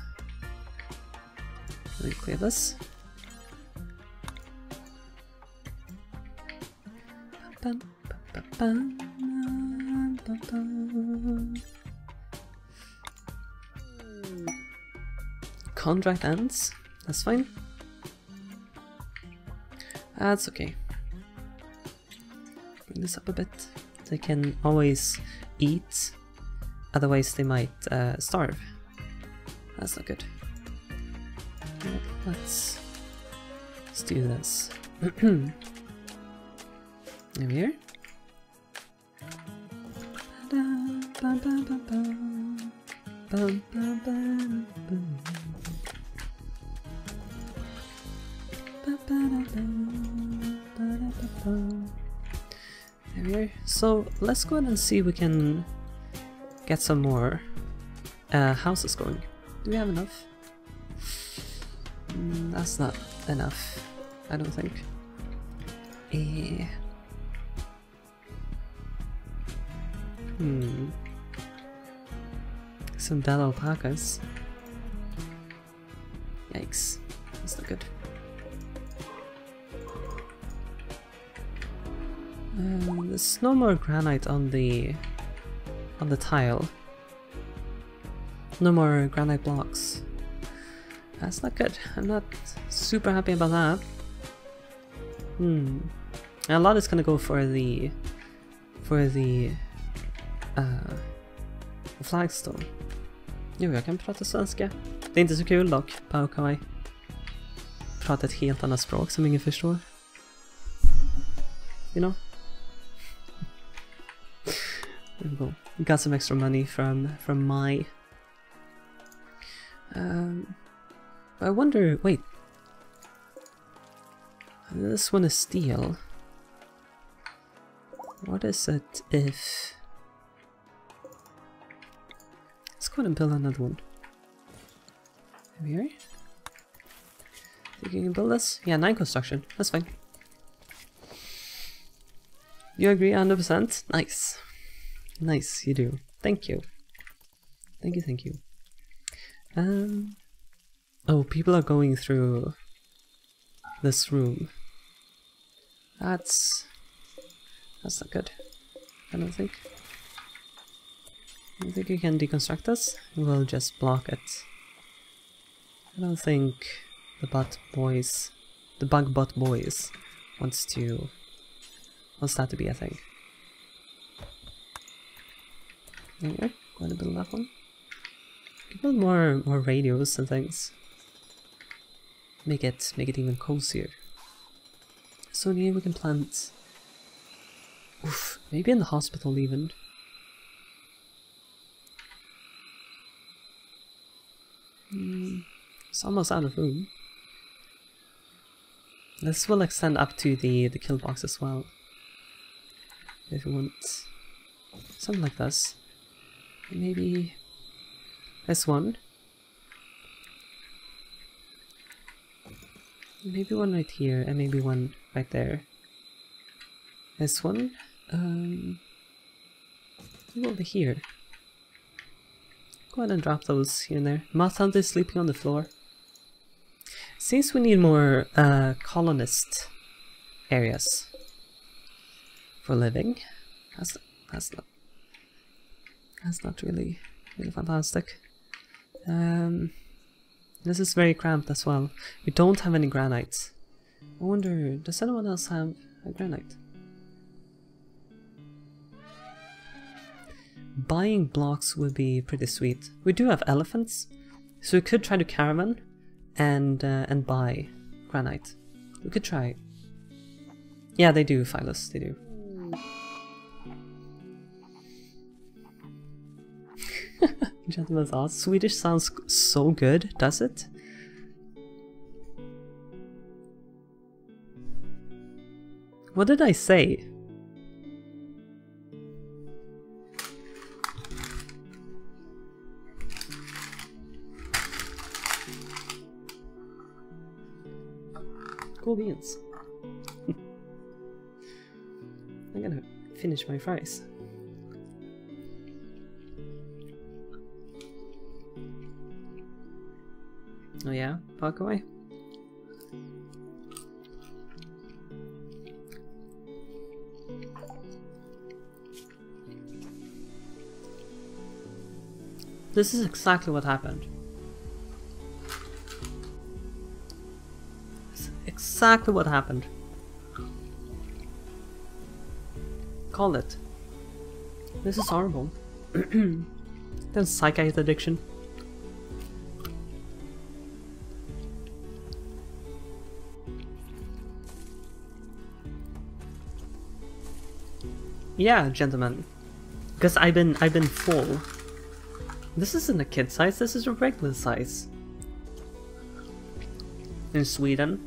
Let me clear this. Contract ends. That's fine. That's okay. Bring this up a bit. They can always eat, otherwise they might starve. That's not good. Let's do this. Over here. There. So let's go ahead and see if we can get some more houses going. Do we have enough? That's not enough, I don't think. Some dead alpacas. Yikes, that's not good. There's no more granite on the tile. No more granite blocks. That's not good. I'm not super happy about that. A lot is gonna go for the flagstone. Jo, jag kan prata svenska. Det är inte så kul dock. Paukawai. Prata ett helt annat språk som ingen förstår. You know? There we go. We got some extra money from my... I wonder... wait. This one is steel. What is it if... Let's go ahead and build another one. Over here. Think you can build this? Yeah, 9 construction. That's fine. You agree 100%? Nice. Nice, you do. Thank you. Thank you, thank you. Oh, people are going through this room. That's not good. I don't think you can deconstruct this. We'll just block it. I don't think the bug bot boys wants that to be a thing. Anyway, want to build that one. Can build more radios and things. Make it even cozier. So here we can plant. Oof, maybe in the hospital even. It's almost out of room. This will extend up to the kill box as well. If you want something like this. Maybe this one. Maybe one right here, and maybe one right there. This one. Over here. Go ahead and drop those here and there. Moth Hunter is sleeping on the floor. Seems we need more colonist areas for living. That's not really fantastic. This is very cramped as well. We don't have any granite. I wonder, does anyone else have a granite? Buying blocks would be pretty sweet. We do have elephants, so we could try to caravan and buy granite. We could try. Yeah, they do, Phylus, they do. Gentleman's ass. Swedish sounds so good, does it? What did I say? Cool beans. I'm gonna finish my fries. Oh yeah, park away. This is exactly what happened. It's exactly what happened. Call it. This is horrible. Then psychiatric addiction. Yeah, gentlemen. Because I've been full. This isn't a kid size, this is a regular size. In Sweden.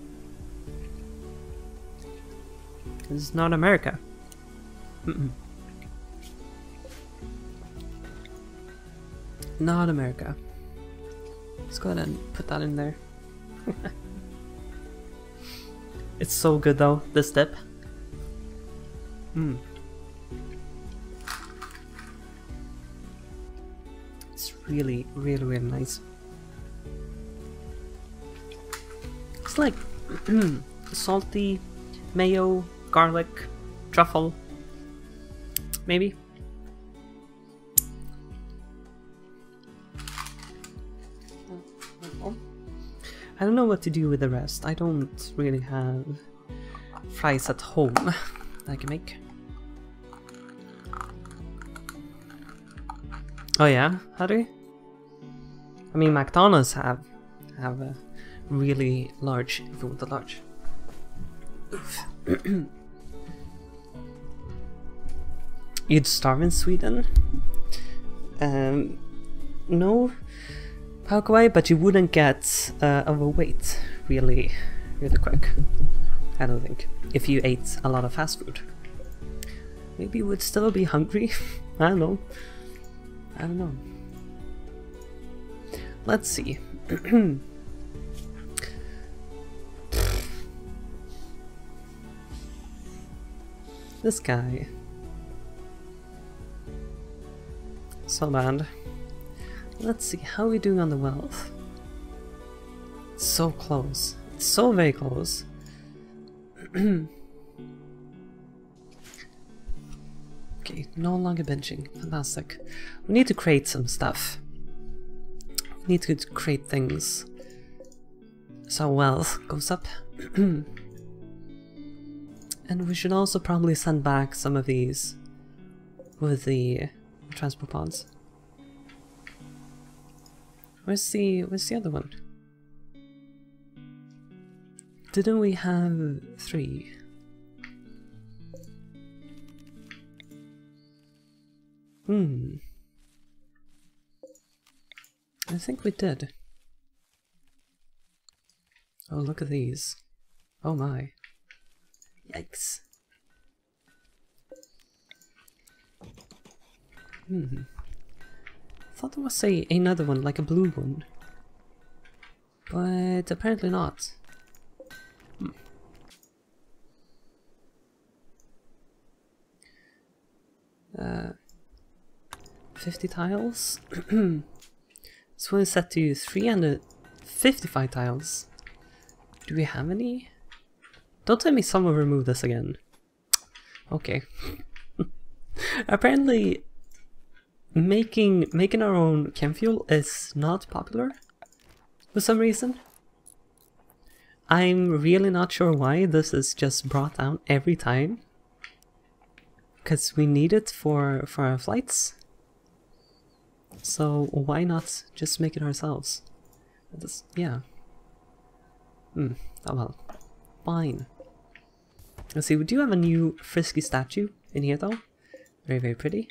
This is not America. Mm-mm. Not America. Let's go ahead and put that in there. It's so good though, this dip. Mm. Really, really, really nice. It's like salty, mayo, garlic, truffle, maybe. I don't know what to do with the rest. I don't really have fries at home that I can make. Oh yeah, how do you? I mean, McDonald's have a really large, if you want a large. You'd starve in Sweden? No, Paraguay, but you wouldn't get overweight really, really quick. I don't think, if you ate a lot of fast food. Maybe you would still be hungry, I don't know. I don't know. Let's see. This guy. So bad. Let's see, how are we doing on the wealth? It's so close. It's so very close. Okay, no longer benching. Fantastic. We need to create some stuff. We need to create things. So wealth goes up. And we should also probably send back some of these with the transport pods. Where's the other one? Didn't we have three? Hmm. I think we did. Oh, look at these. Oh my. Yikes. Hmm. I thought there was another one, like a blue one. But apparently not. Hmm. Uh, 50 tiles. This one is set to 355 tiles. Do we have any? Don't tell me someone removed this again. Okay. Apparently making our own chem fuel is not popular for some reason. I'm really not sure why this is just brought down every time. Because we need it for our flights. So why not just make it ourselves? Just, yeah. Hmm. Oh well. Fine. Let's see. We do have a new frisky statue in here, though. Very, very pretty.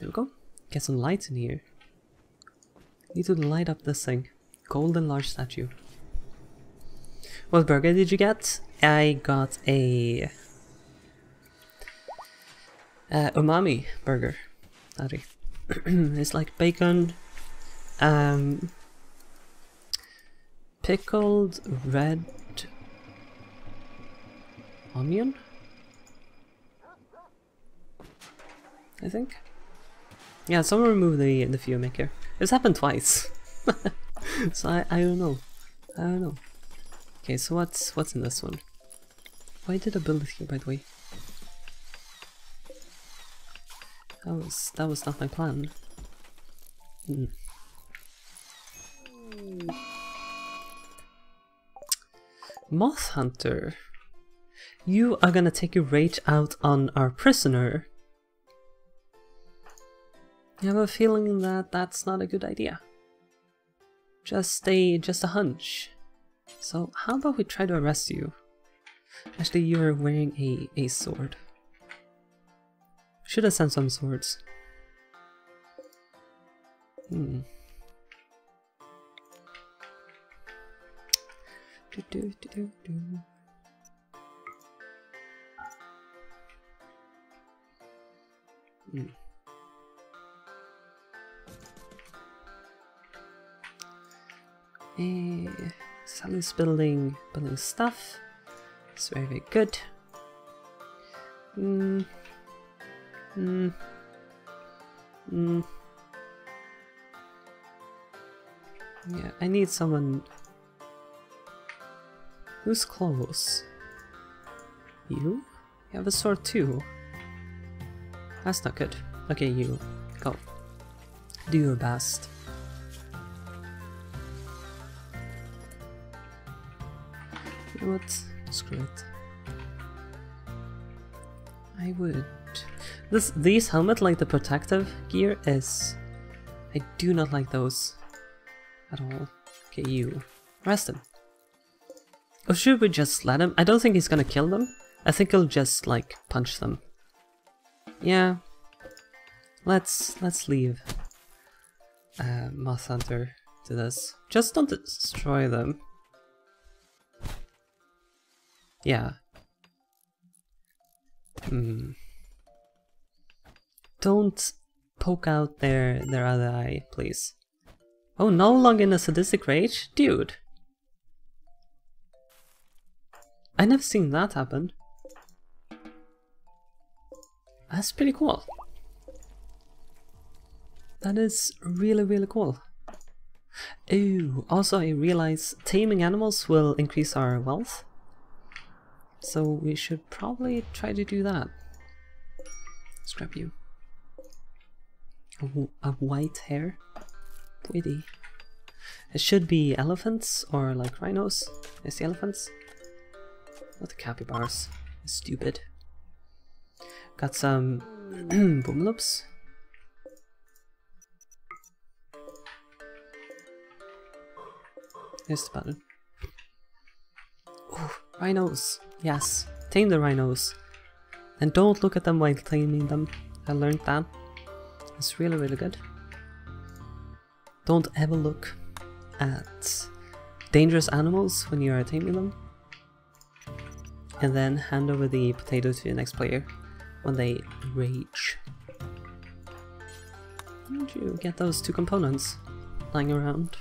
There we go. Get some lights in here. Need to light up this thing. Golden large statue. What burger did you get? I got a umami burger. It's like bacon, pickled red onion, I think. Yeah, someone removed the fume maker. It's happened twice. So I don't know. I don't know. Okay, so what's in this one? Why did I build it here, by the way? That was not my plan. Moth Hunter, you are gonna take your rage out on our prisoner. I have a feeling that that's not a good idea. Just a hunch. So how about we try to arrest you? Actually, you're wearing a sword. Should have sent some swords. Sally's building stuff. It's very, very good. Yeah, I need someone who's close. You? You have a sword too. That's not good. Okay, you. Go. Do your best. You know what? Screw it. I would. These helmet, like the protective gear, is... I do not like those at all. Okay, you. Arrest him. Or should we just let him? I don't think he's gonna kill them. I think he'll just, like, punch them. Yeah. Let's leave Moth Hunter to this. Just don't destroy them. Yeah. Don't poke out their other eye, please. Oh, no longer in a sadistic rage? Dude! I never seen that happen. That's pretty cool. That is really, really cool. Ooh, also I realize taming animals will increase our wealth. So we should probably try to do that. Scrap you. A white hair? Pretty. It should be elephants or like rhinos. I see elephants. Not the capybaras. Stupid. Got some boomloops. Here's the button. Ooh, rhinos. Yes. Tame the rhinos. And don't look at them while taming them. I learned that. It's really, really good. Don't ever look at dangerous animals when you are taming them. And then hand over the potato to the next player when they rage. How did you get those two components lying around?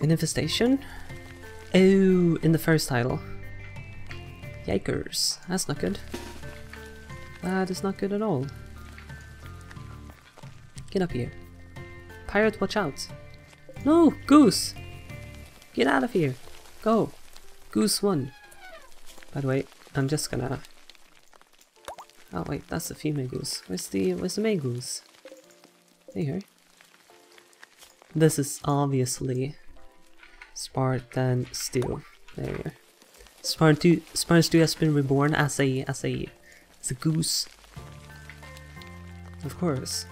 An infestation? Oh, in the first title. Yikers, that's not good. That is not good at all. Get up here. Pirate, watch out. No, goose! Get out of here. Go. Goose won. By the way, I'm just gonna... Oh wait, that's the female goose. Where's the male goose? There you are. This is obviously Spartan Stu. There you are. Spartan Stu has been reborn as a goose. Of course.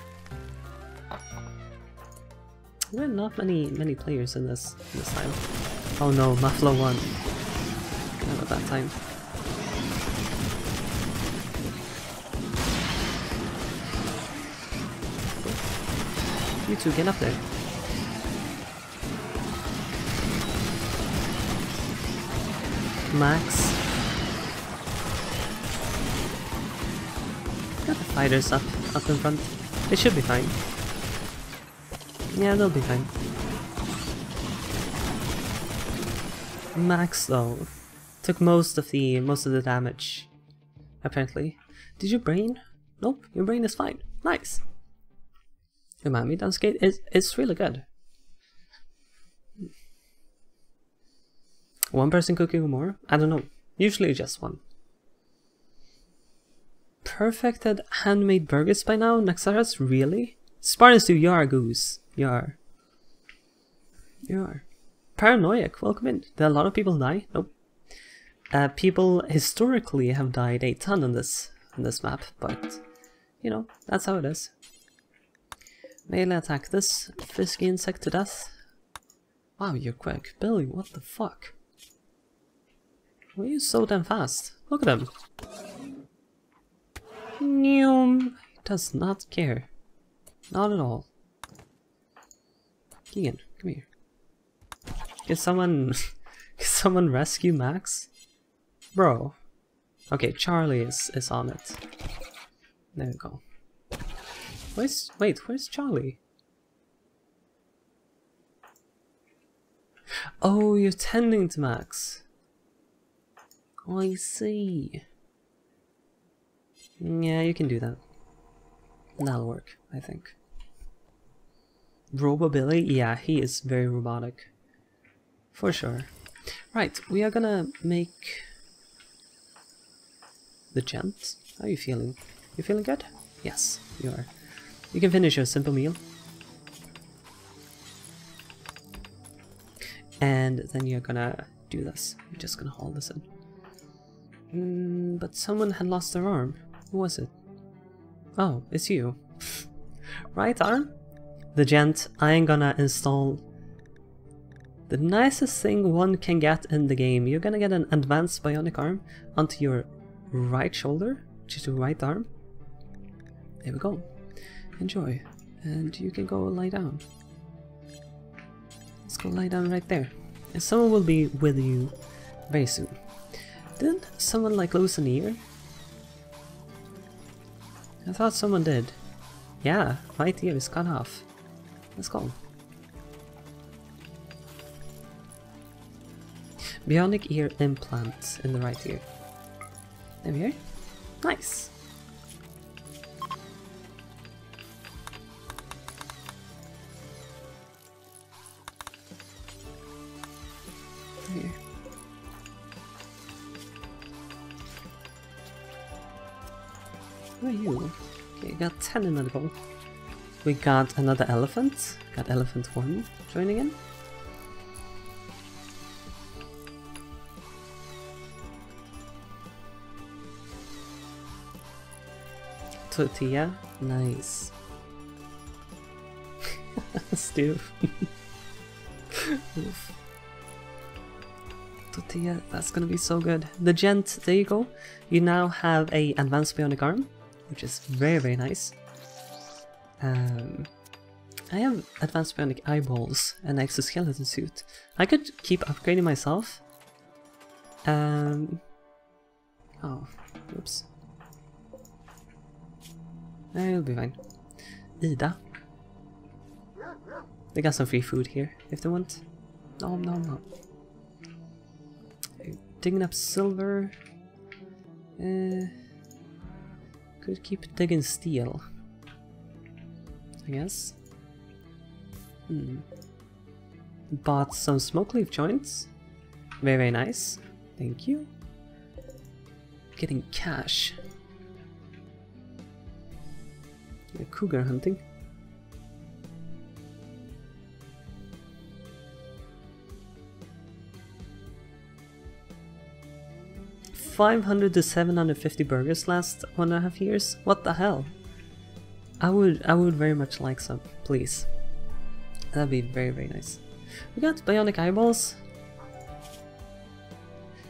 There are not many players in this time. Oh no, Muffler won. Not at that time. You two, get up there. max. Got the fighters up in front. They should be fine. Yeah, they'll be fine. Max though took most of the damage. Apparently, did your brain? Nope, your brain is fine. Nice. Umami down skate is really good. One person cooking or more? I don't know. Usually just one. Perfected handmade burgers by now, Naxaras? Really? Spartan Stu, you are a goose. You are. You are. Paranoiac, welcome in. Did a lot of people die? Nope. People historically have died a ton on this map, but you know, that's how it is. Melee attack this fisky insect to death. Wow, you're quick. Billy, what the fuck? Why are you so damn fast? Look at him. Noom. He does not care. Not at all. Keegan, come here. Can someone... can someone rescue Max? Bro. Okay, Charlie is on it. There we go. Where's Charlie? Oh, you're tending to Max. I see. Yeah, you can do that. That'll work, I think. Robo Billy? Yeah, he is very robotic. For sure. Right, we are gonna make the chant. How are you feeling? You feeling good? Yes, you are. You can finish your simple meal. And then you're gonna do this. You're just gonna haul this in. But someone had lost their arm. Who was it? Oh, it's you. Right arm? The gent, I am gonna install the nicest thing one can get in the game. You're gonna get an advanced bionic arm onto your right shoulder, which is your right arm. There we go. Enjoy. And you can go lie down. Let's go lie down right there. And someone will be with you very soon. Didn't someone like lose an ear? I thought someone did. Yeah, my ear is cut off. Let's go. Bionic ear implant in the right ear. There we are. Nice. There we are. Who are you? Okay, got 10 in medical. We got another elephant. Got elephant 1 joining in. Tortilla, nice. Stu. Oof. Tortilla, that's gonna be so good. The gent, there you go. You now have a advanced bionic arm, which is very, very nice. I have advanced bionic eyeballs and exoskeleton suit. I could keep upgrading myself. Oh, oops. It'll be fine. Ida. They got some free food here, if they want. Nom nom nom. Digging up silver. Could keep digging steel, I guess. Bought some smoke leaf joints. Very, very nice. Thank you. Getting cash. Cougar hunting. $500 to $750 burgers last 1.5 years. What the hell? I would very much like some, please. That'd be very, very nice. We got bionic eyeballs.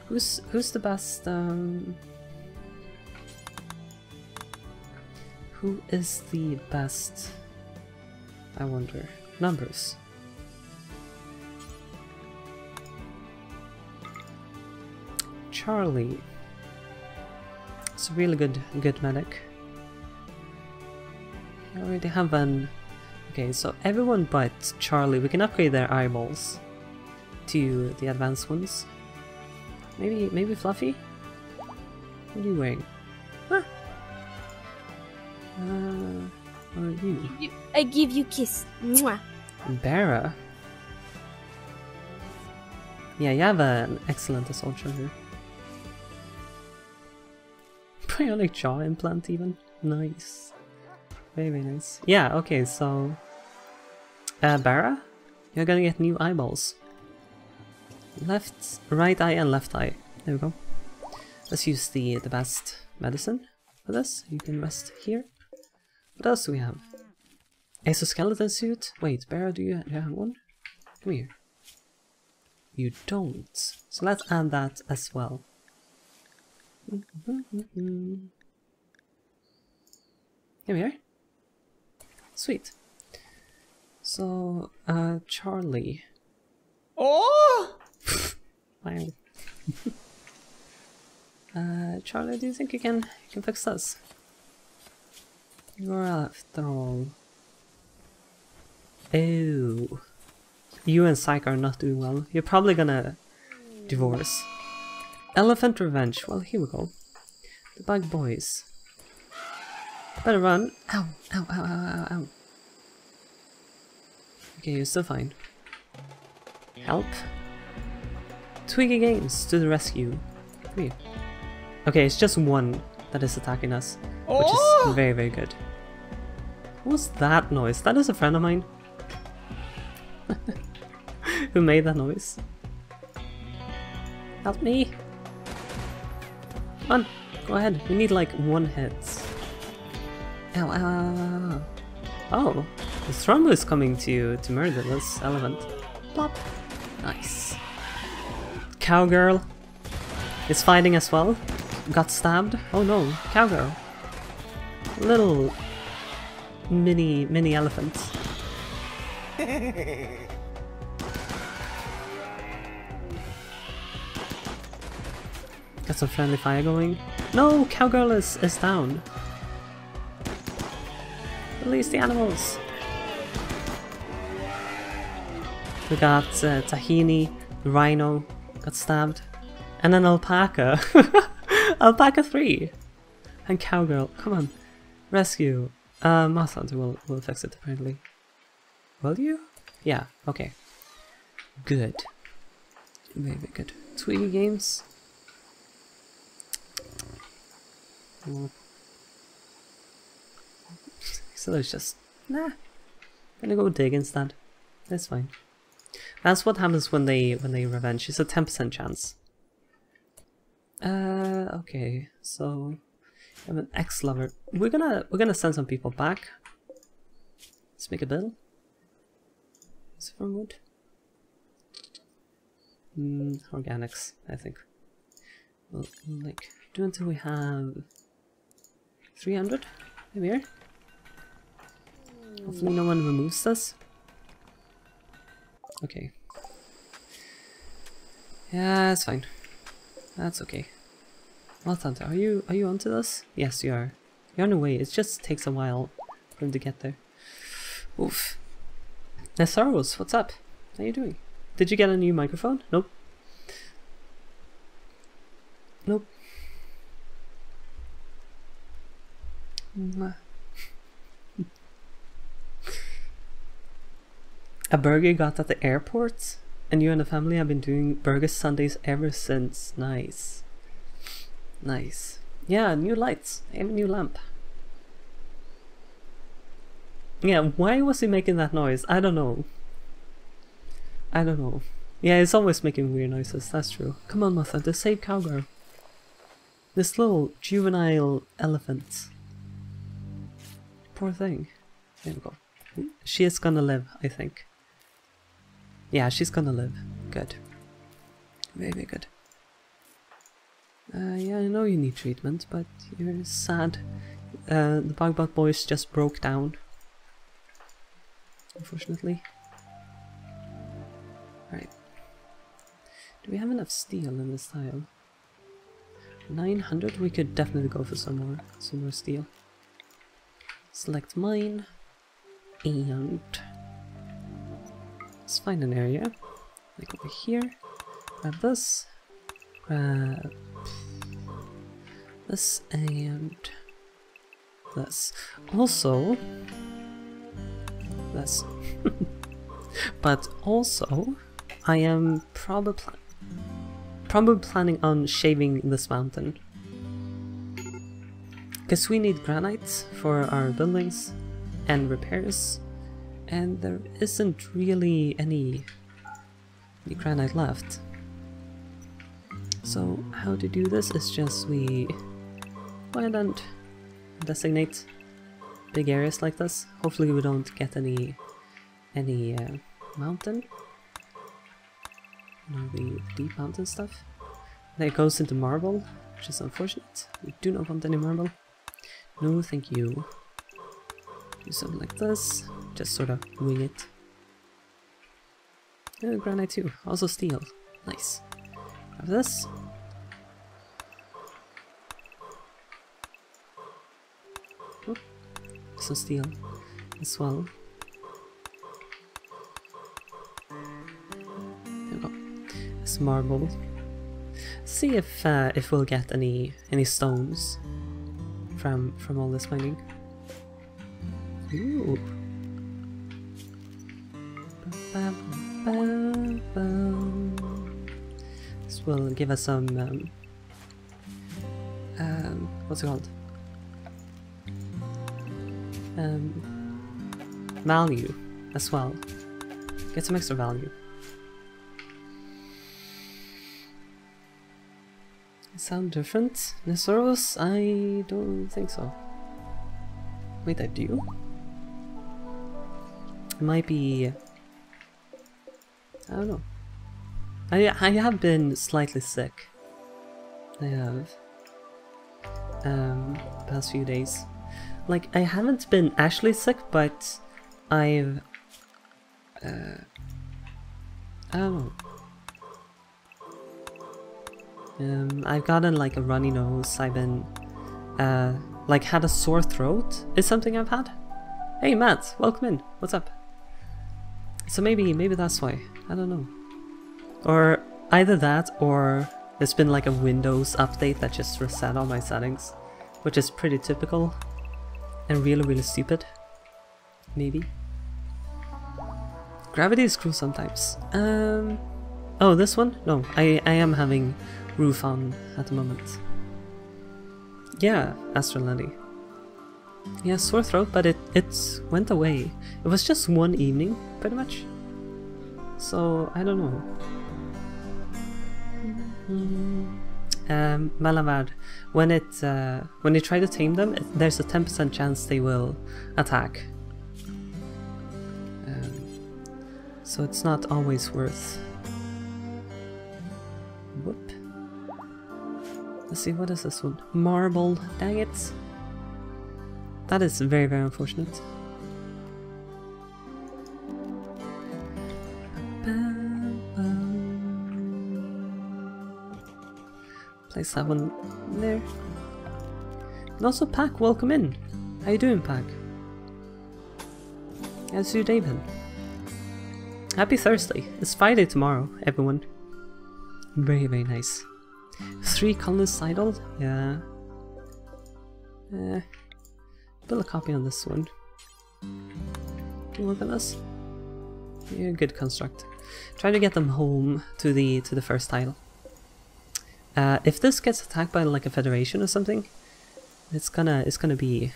Who's the best? Who is the best? I wonder. Numbers. Charlie. It's a really good medic. I already have an... Okay, so everyone but Charlie, we can upgrade their eyeballs to the advanced ones. Maybe Fluffy? What are you wearing? Huh? What are you? I give you kiss. Mwah. Bara? Yeah, you have an excellent assault charger. Bionic jaw implant even? Nice. Very nice. Yeah, okay, so... Bara? You're gonna get new eyeballs. Left, right eye and left eye. There we go. Let's use the best medicine for this. You can rest here. What else do we have? Exoskeleton suit? Wait, Bara, do you have one? Come here. You don't. So let's add that as well. Here we are. Sweet. So, Charlie. Oh! Wow. Charlie, do you think you can fix this? You're after all. Ew. You and Psyche are not doing well. You're probably gonna divorce. Elephant revenge. Well, here we go. The bug boys. Better run. Ow, ow, ow, ow, ow, ow. Okay, you're still fine. Help. Twiggy Games to the rescue. Come here. Okay, it's just one that is attacking us, which is very, very good. What was that noise? That is a friend of mine. Who made that noise? Help me! Come on, go ahead. We need like one hit. Ow, ow, ow, ow. Oh, the Strombo is coming to murder this elephant. Plop. Nice. Cowgirl is fighting as well. Got stabbed. Oh no, Cowgirl. Little mini elephant. Got some friendly fire going. No, Cowgirl is down. Release the animals. We got Tahini, Rhino got stabbed, and an Alpaca. Alpaca 3! And Cowgirl, come on. Rescue. Moth Hunter will fix it apparently. Will you? Yeah, okay. Good. Very good. Twiggy Games. So there's just... Nah. I'm gonna go dig instead. That's fine. That's what happens when they revenge. It's a 10% chance. Okay. So... I have an ex-lover. We're gonna send some people back. Let's make a bill. Is it from wood? Organics, I think. Well, like, do until we have 300. There we are. Hopefully no one removes this. Okay. Yeah, it's fine. That's okay. Moth Hunter, are you onto this? Yes, you are. You're on the way. It just takes a while for him to get there. Oof. Nesaros, what's up? How you doing? Did you get a new microphone? Nope. Nope. A burger you got at the airport, and you and the family have been doing burger Sundays ever since. Nice. Nice. Yeah, new lights. I have a new lamp. Yeah, why was he making that noise? I don't know. I don't know. Yeah, it's always making weird noises, that's true. Come on, Martha, to save Cowgirl. This little juvenile elephant. Poor thing. There we go. She is gonna live, I think. Yeah, she's gonna live. Good. Very good. Yeah, I know you need treatment, but you're sad. The Bugbot boys just broke down. Unfortunately. Alright. Do we have enough steel in this tile? 900. We could definitely go for some more steel. Select mine, and let's find an area, like over here. Grab this, grab this, and this. Also, this. But also, I am probably planning on shaving this mountain. Because we need granite for our buildings and repairs, and there isn't really any granite left. So how to do this is just why don't designate big areas like this. Hopefully we don't get any mountain. You know, the deep mountain stuff. Then it goes into marble, which is unfortunate. We do not want any marble. No, thank you. Do something like this. Just sort of wing it. Oh, granite too. Also steel. Nice. Grab this. Oh, some steel as well. There we go. It's marble. See if we'll get any stones from all this mining. Ooh. This will give us some what's it called? Value as well. Get some extra value. Sound different? Nesaurus? I don't think so. Wait, I do? It might be... I don't know. I have been slightly sick. I have. The past few days. Like, I haven't been actually sick, but I've... I don't know. I've gotten like a runny nose, I've been, like had a sore throat is something I've had. Hey Matt, welcome in, what's up? So maybe that's why, I don't know. Or either that or there's been like a Windows update that just reset all my settings, which is pretty typical and really stupid, maybe. Gravity is cruel sometimes. Oh, this one? No, I am having roof on at the moment. Yeah, Astral Lady. Yeah, sore throat, but it went away. It was just one evening, pretty much. So, I don't know. Malamar, when you try to tame them, there's a 10% chance they will attack. So it's not always worth... Whoop. Let's see, what is this one? Marble, dang it. That is very unfortunate. Place that one there. And also Pac, welcome in. How you doing, Pac? How's your day been? Happy Thursday. It's Friday tomorrow, everyone. Very nice. 3 colonists idle? Yeah. Build a copy on this one. Can you work on this? You're a good construct. Try to get them home to the first idle. If this gets attacked by like a federation or something, it's gonna be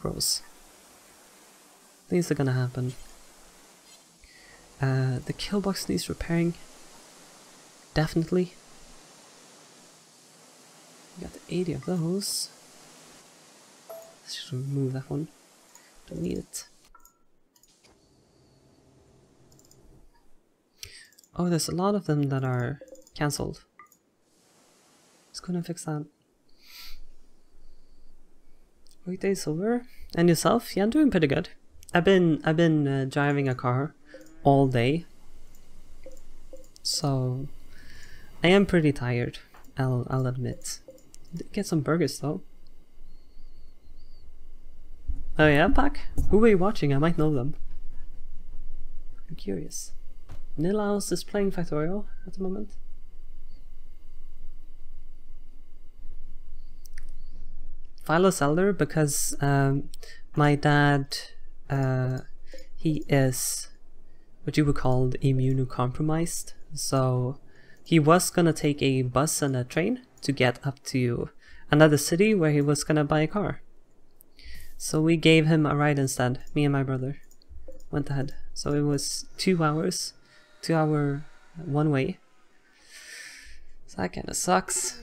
gross. Things are gonna happen. The kill box needs repairing. Definitely. We got 80 of those. Let's just remove that one. Don't need it. Oh, there's a lot of them that are cancelled. Let's go and fix that. Weekday's over. And yourself? Yeah, I'm doing pretty good. I've been driving a car all day. So... I am pretty tired, I'll admit. Did get some burgers though. Oh yeah, I'm back. Who were you watching? I might know them. I'm curious. Nilaus is playing Factorio at the moment. Philo's elder because my dad, he is what you would call immunocompromised. So he was gonna take a bus and a train to get up to another city where he was gonna buy a car. So we gave him a ride instead. Me and my brother went ahead. So it was 2 hours, 2 hour one way. So that kinda sucks.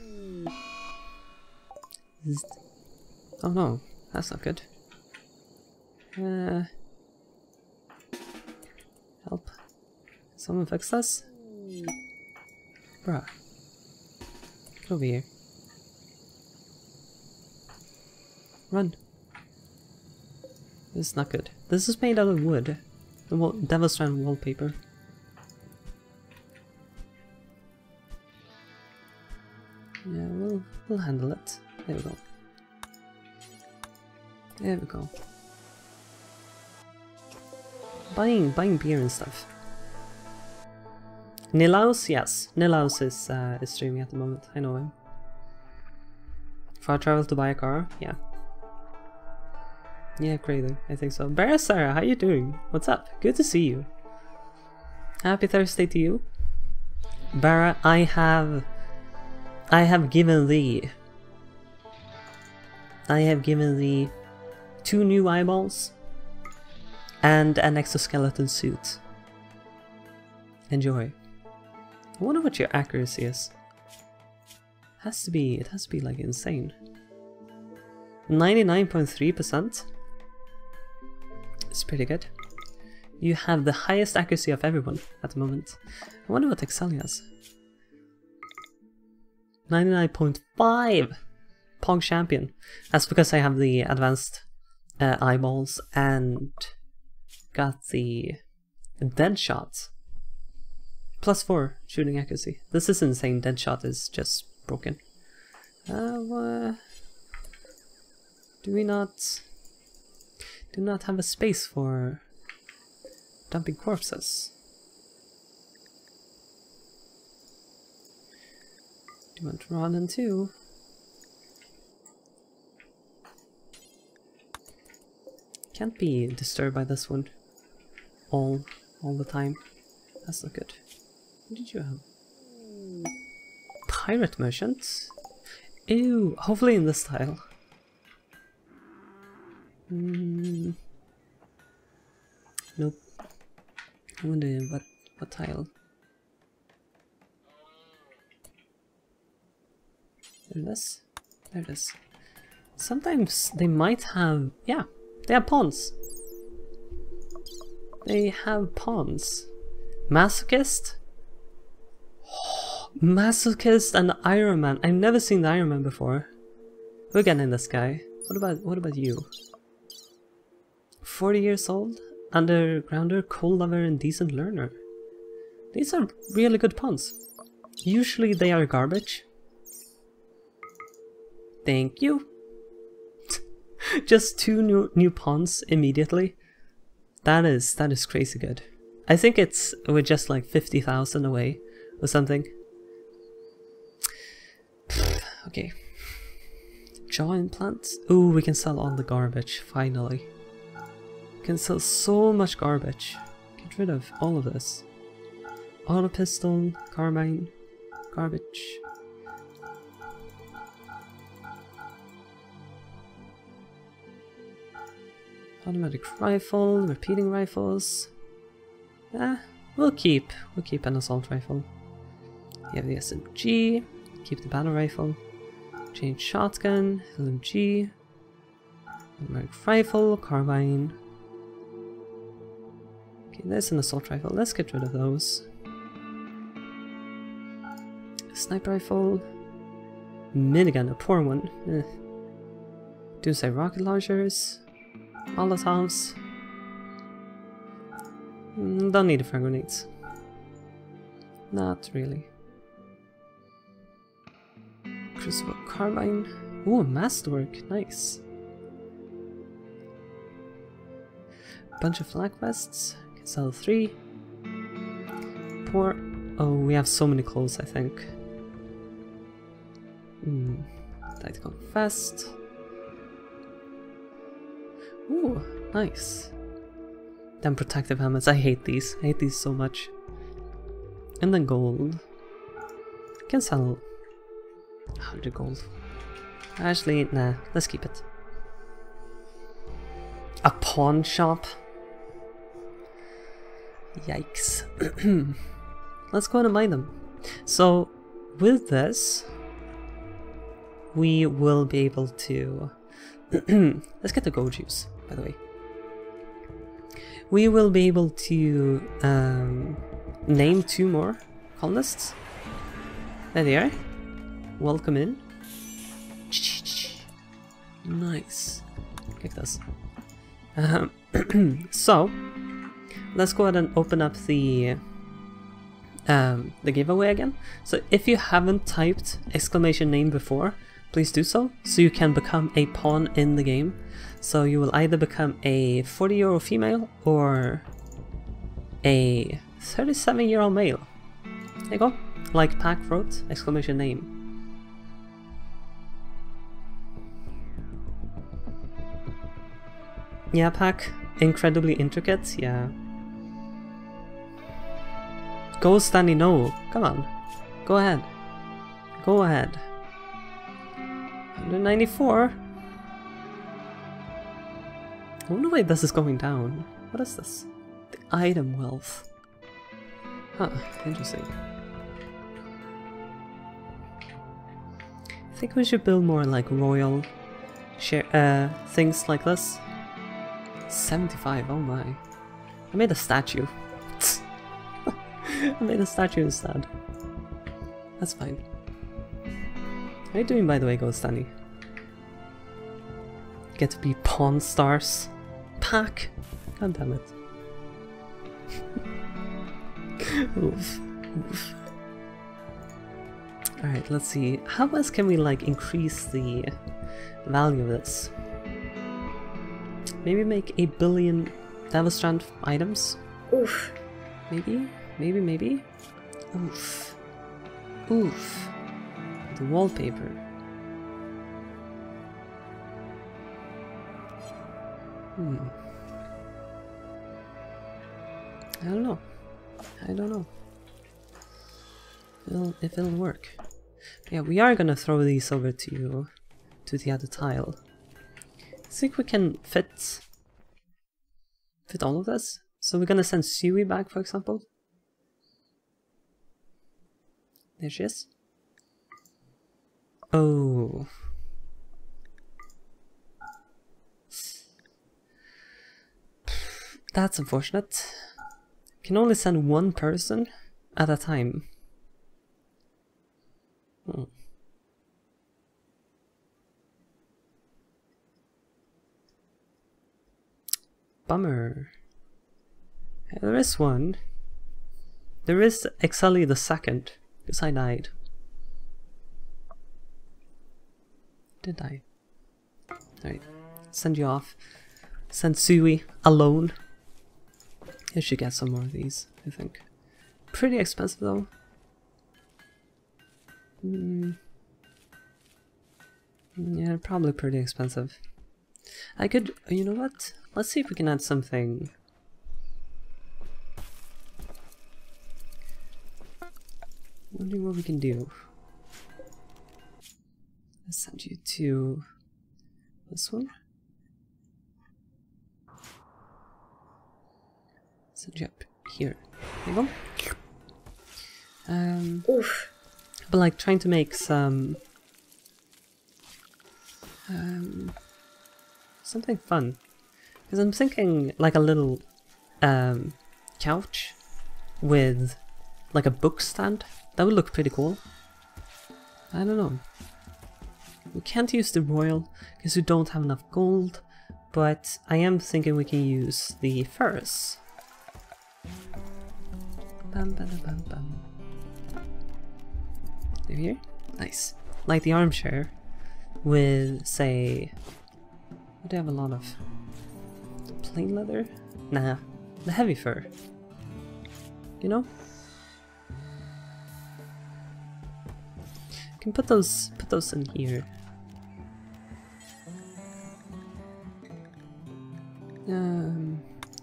Oh no, that's not good. Help. Can someone fix this? Bruh. Get over here. Run. This is not good. This is made out of wood. The Devil's Strand wallpaper. Yeah, we'll handle it. There we go. There we go. Buying beer and stuff. Nilaus, yes. Nilaus is streaming at the moment. I know him. Far travel to buy a car? Yeah. Yeah, Crater, I think so. Barasara, how you doing? What's up? Good to see you. Happy Thursday to you. Bara, I have given thee. I have given thee 2 new eyeballs and an exoskeleton suit. Enjoy. I wonder what your accuracy is. It has to be like insane. 99.3%. It's pretty good. You have the highest accuracy of everyone at the moment. I wonder what Exelia has. 99.5! Pog champion. That's because I have the advanced eyeballs and got the dead shot. +4 shooting accuracy. This is insane. Dead shot is just broken. Do not have a space for dumping corpses. Do you want to run in too? Can't be disturbed by this one all the time. That's not good. What did you have? Pirate merchant? Ew, hopefully in this style. Nope. I wonder what tile. There it is. Sometimes they might have, yeah, they have pawns. Masochist? Oh, Masochist and Iron Man. I've never seen the Iron Man before. We're getting this guy. What about you? 40 years old, undergrounder, coal lover, and decent learner. These are really good puns. Usually they are garbage. Thank you. Just 2 new puns immediately. That is crazy good. I think we're just like 50,000 away or something. Okay. Jaw implants. Ooh, we can sell all the garbage finally. Can sell so much garbage. Get rid of all of this. Auto pistol, carbine, garbage. Automatic rifle, repeating rifles. We'll keep an assault rifle. You have the SMG. Keep the battle rifle. Chain shotgun, LMG. Automatic rifle, carbine. There's an assault rifle. Let's get rid of those. Sniper rifle. Minigun, a poor one. Doomsday rocket launchers. Molotovs. Don't need it for grenades. Not really. Crucible Carbine. Ooh, masterwork, nice. Bunch of flag vests, can sell 3. Poor. Oh, we have so many clothes, I think. Tactical vest. Ooh, nice. Then protective helmets, I hate these. I hate these so much. And then gold. Can sell 100 gold. Actually, nah, let's keep it. A pawn shop? Yikes. Let's go and mine them. So, with this, we will be able to... let's get the gold juice, by the way. We will be able to name 2 more colonists. There they are. Welcome in. Nice. Kick this. So, let's go ahead and open up the giveaway again. So if you haven't typed exclamation name before, please do so, so you can become a pawn in the game. So you will either become a 40-year-old female or a 37-year-old male. There you go. Like Pack wrote, exclamation name. Yeah, Pack, incredibly intricate, yeah. Go Stanley, no, come on. Go ahead. Go ahead. 194? I wonder why this is going down. What is this? The item wealth. Huh, interesting. I think we should build more like royal share things like this. 75, oh my. I made a statue. I made a statue instead. That's fine. How are you doing, by the way, Ghostani? Get to be pawn stars. Pack! God damn it. Oof. Oof. Alright, let's see. How else can we, like, increase the value of this? Maybe make a 1 billion Devilstrand items? Oof. Maybe? Maybe, maybe? Oof. Oof. The wallpaper. I don't know. I don't know if it'll work. Yeah, we are gonna throw these over to the other tile. I think we can fit all of this. So we're gonna send Sui back, for example. There she is. Oh. That's unfortunate. Can only send 1 person at a time. Bummer. There is one. There is Xelie the Second, because I died. Did I? Alright, send you off. Send Sui alone. I should get some more of these, I think. Pretty expensive though. Yeah, probably pretty expensive. I could, you know what? Let's see if we can add something. Wondering what we can do. I'll send you to this one. Send you up here. There you go. Oof. But like trying to make some something fun, because I'm thinking like a little couch with like a book stand. That would look pretty cool. I don't know. We can't use the royal because we don't have enough gold, but I am thinking we can use the ferris. Bam, bam, bam, bam. They're here? Nice. like the armchair, with, say, I do have a lot of plain leather? Nah, the heavy fur, you know? Can put those in here.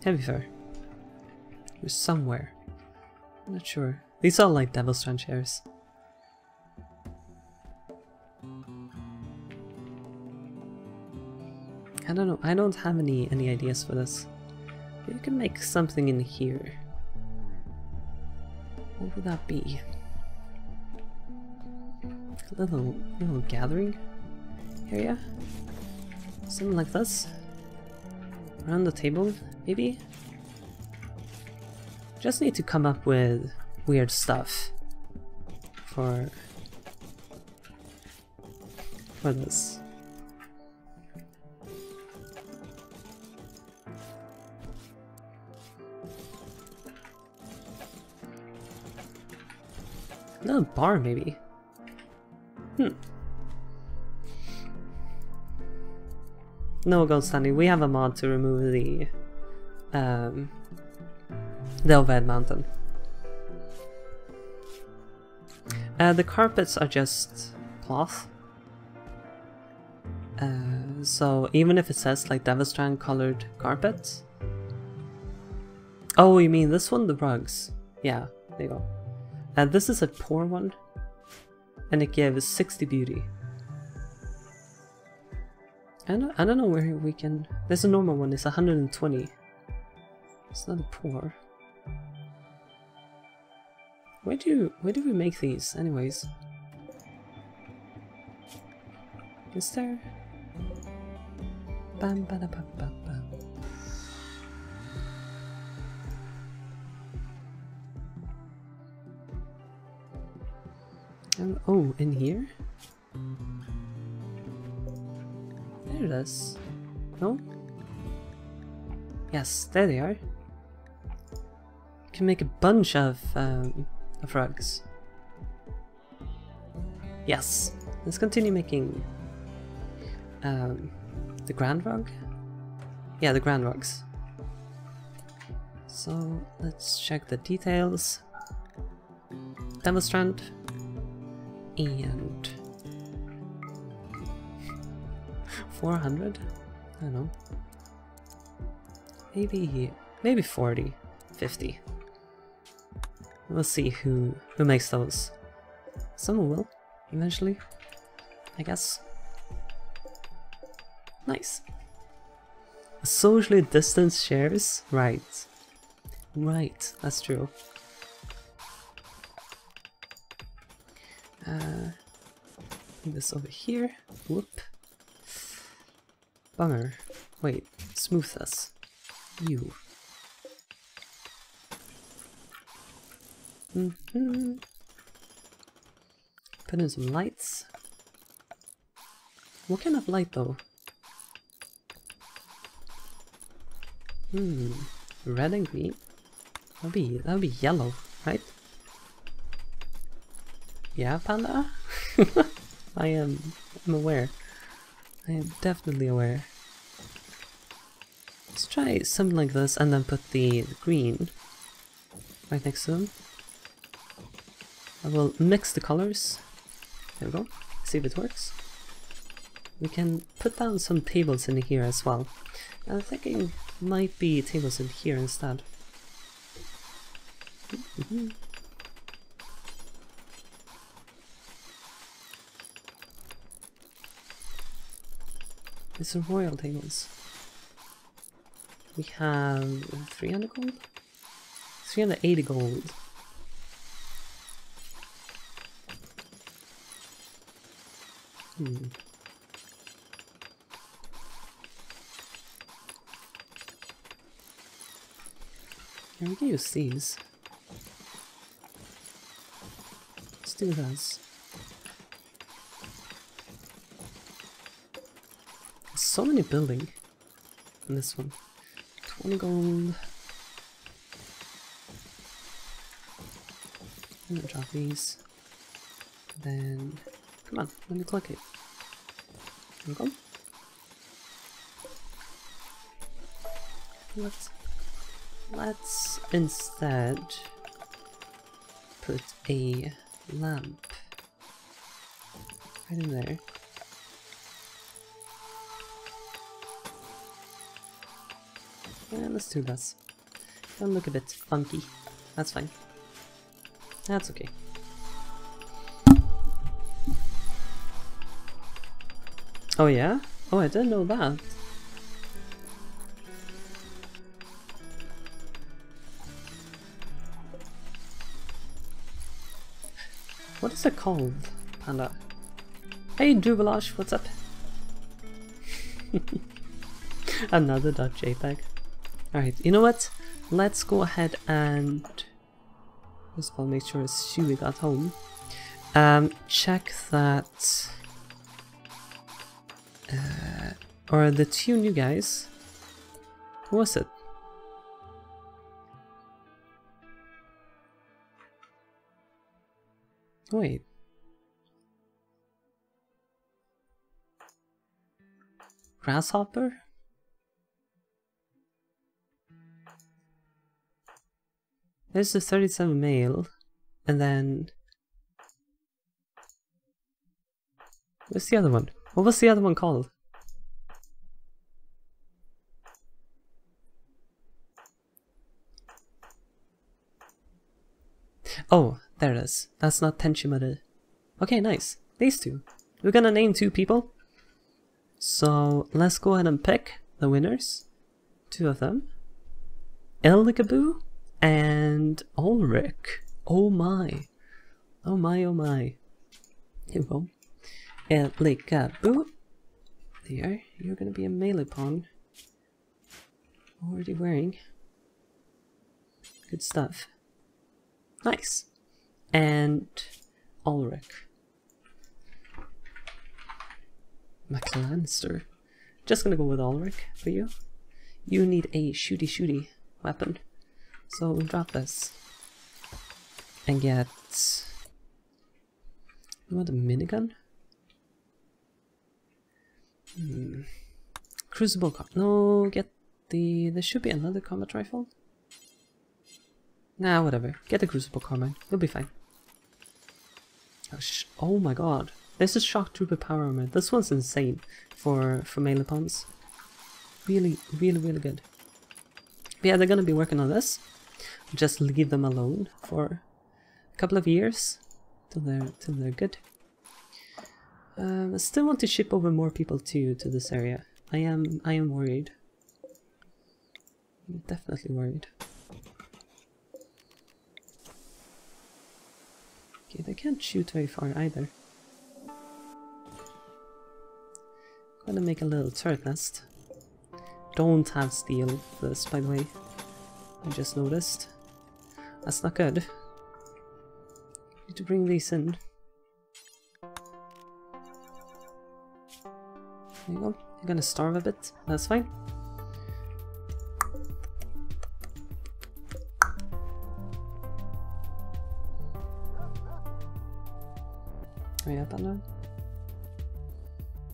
Heavy fur. Or somewhere. I'm not sure. These are like Devil's Trench hairs. I don't know. I don't have any ideas for this. Maybe we can make something in here. What would that be? A little gathering area? Something like this? Around the table, maybe? Just need to come up with weird stuff for this. Another bar, maybe? No gold standing. We have a mod to remove the overhead mountain. The carpets are just cloth. So even if it says like Devilstrand colored carpets. Oh, you mean this one? The rugs. Yeah, there you go. This is a poor one. And it gives 60 beauty. I don't know where we can... There's a normal one, it's 120. It's not a poor. Where do we make these anyways? Is there... Bam, ba, da, ba, ba, ba. Oh, in here? There it is. No? Yes, there they are. Can make a bunch of rugs. Yes, let's continue making the grand rug. Yeah, the grand rugs. So let's check the details. Devilstrand. And 400? I don't know. Maybe 40, 50. We'll see who makes those. Someone will, eventually, I guess. Nice. Socially distanced chairs? Right. Right, that's true. This over here. Whoop. Bummer. Wait, smooth this. You. Put in some lights. What kind of light though? Red and green. That'll be yellow, right? Yeah, Panda? I'm aware. I am definitely aware. Let's try something like this and then put the green right next to them. I will mix the colors. There we go. See if it works. We can put down some tables in here as well. I'm thinking might be tables in here instead. These are royal tables. We have 300 gold? 380 gold. Here we can use these. Let's do this. So many building in this one. 20 gold. I'm gonna drop these. Then Come on, let me click it. I'm gone. Let's instead put a lamp right in there. And let's do this. Don't look a bit funky. That's fine. That's okay. Oh yeah? Oh, I didn't know that. What is it called, Panda? Hey, Duvalage, what's up? Another .jpg. Alright, you know what? Let's go ahead and... First of all, make sure Sui got home. Check that... or the two new guys. Who was it? Wait. Grasshopper? There's the 37 male, and then... What's the other one? What was the other one called? Oh, there it is. That's not Tenchimura. Okay, nice. These two. We're gonna name two people. So, let's go ahead and pick the winners. Two of them. Elgaboo and Ulrich. Oh my. Oh my, oh my. Here we go. Elgaboo. There. You're gonna be a melee pawn. Already wearing. Good stuff. Nice. And Ulrich. McLanster. Just gonna go with Ulrich for you. You need a shooty weapon. So we'll drop this. And get... You want a minigun? Hmm. Crucible card. No, get the... There should be another combat rifle. Nah, whatever. Get the Crucible Carmine. You'll be fine. Oh, oh my god. This is Shock Trooper Power Armor. This one's insane for melee pawns. Really, really, really good. But yeah, they're gonna be working on this. Just leave them alone for a couple of years. Till they're good. I still want to ship over more people to this area. I am worried. I'm definitely worried. Okay, they can't shoot very far either. Gonna make a little turret nest. Don't have steel for this, by the way. I just noticed. That's not good. Need to bring these in. There you go. You're gonna starve a bit. That's fine.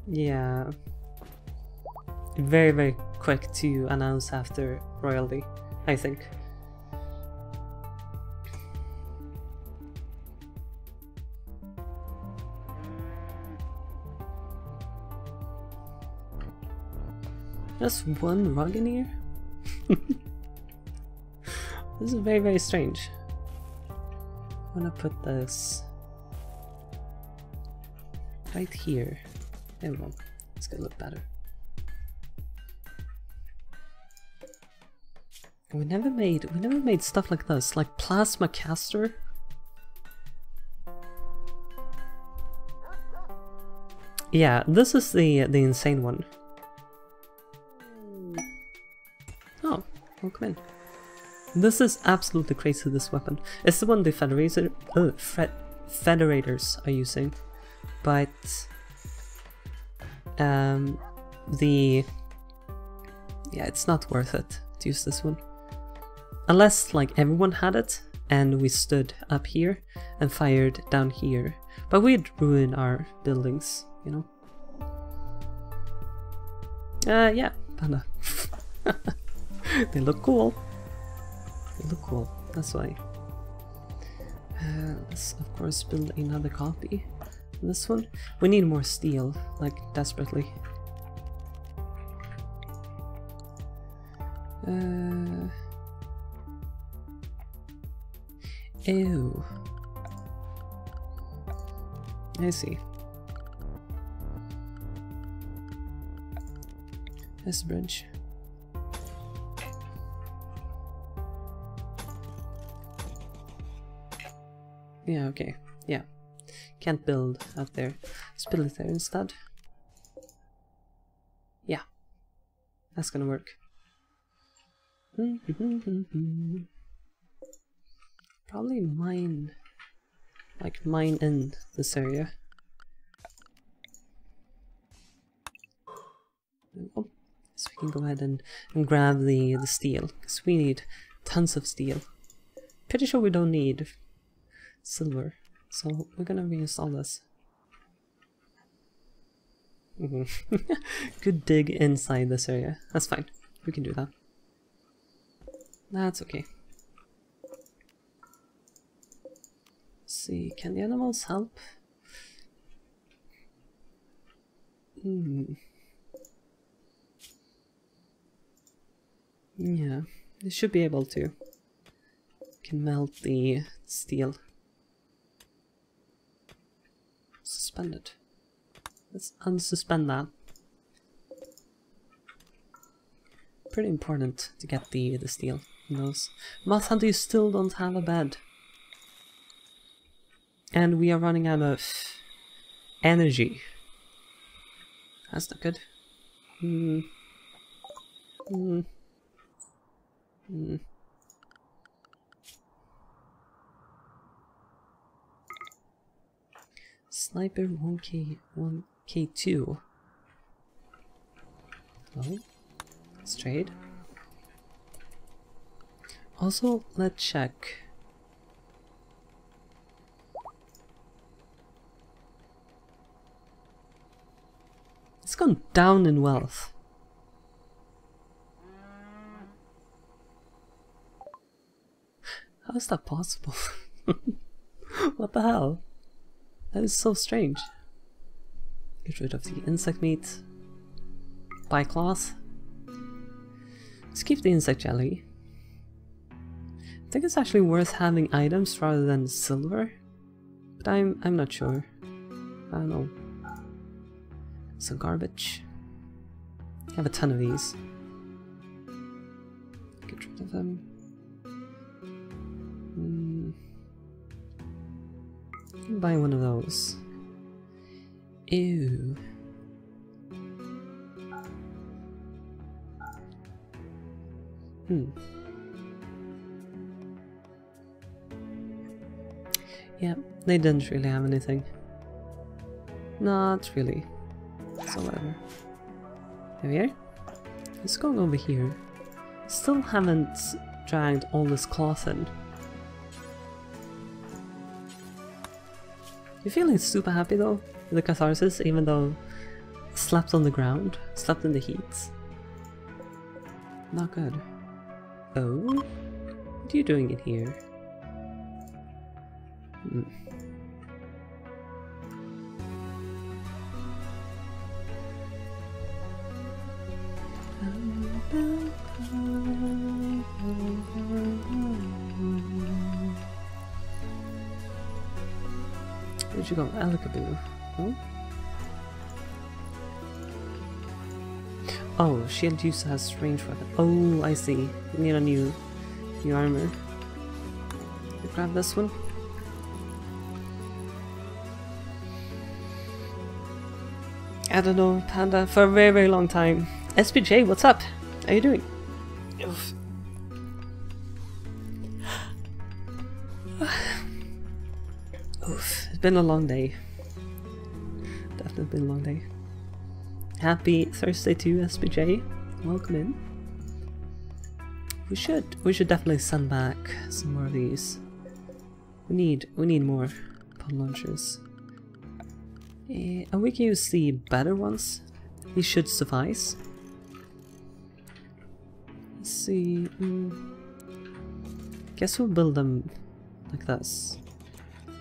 Yeah, very, very quick to announce after royalty, I think. Just one rug in here? This is very, very strange. I'm gonna put this... right here. There we go. It's gonna look better. We never made stuff like this, like plasma caster. Yeah, this is the insane one. Oh, well, come in. This is absolutely crazy. This weapon. It's the one the Federators are using. But yeah, it's not worth it to use this one. Unless like everyone had it and we stood up here and fired down here But we'd ruin our buildings, you know. Yeah, panda. They look cool. They look cool, that's why. Let's of course build another copy. This one, we need more steel, like desperately. Ew. I see. This bridge. Yeah, okay. Yeah. Can't build out there. Let's build it there instead. Yeah. That's gonna work. Probably mine. Like mine in this area. Oh, so we can go ahead and grab the steel. Because we need tons of steel. Pretty sure we don't need silver. So we're gonna reinstall this. Good dig inside this area. That's fine. We can do that. That's okay. See, can the animals help? Yeah, they should be able to. Can melt the steel. Suspend it. Let's unsuspend that. Pretty important to get the steel. Those. Moth Hunter, you still don't have a bed. And we are running out of energy. That's not good. Sniper 1K2. Hello? Let's trade. Also, let's check. It's gone down in wealth. How is that possible? What the hell? That is so strange. Get rid of the insect meat. Buy cloth. Let's keep the insect jelly. I think it's actually worth having items rather than silver, but I'm not sure. I don't know. Some garbage. I have a ton of these. Get rid of them. I can buy one of those. Ew. Yeah, they didn't really have anything. Not really. So whatever. There we are. Let's go over here. Still haven't dragged all this cloth in. You're feeling super happy though, with the catharsis, even though slept on the ground, slept in the heat. Not good. Oh? What are you doing in here? Where'd you go? Alicaboo. Oh? Oh, shield use has range weapon. Oh, I see. We need a new armor. Grab this one. I don't know, Panda, for a very, very long time. SPJ, what's up? How are you doing? Oof. Oof, it's been a long day. Definitely been a long day. Happy Thursday to you, SPJ. Welcome in. We should definitely send back some more of these. We need more pod launchers. And we can use the better ones. These should suffice. Let's see. Guess we'll build them like this. We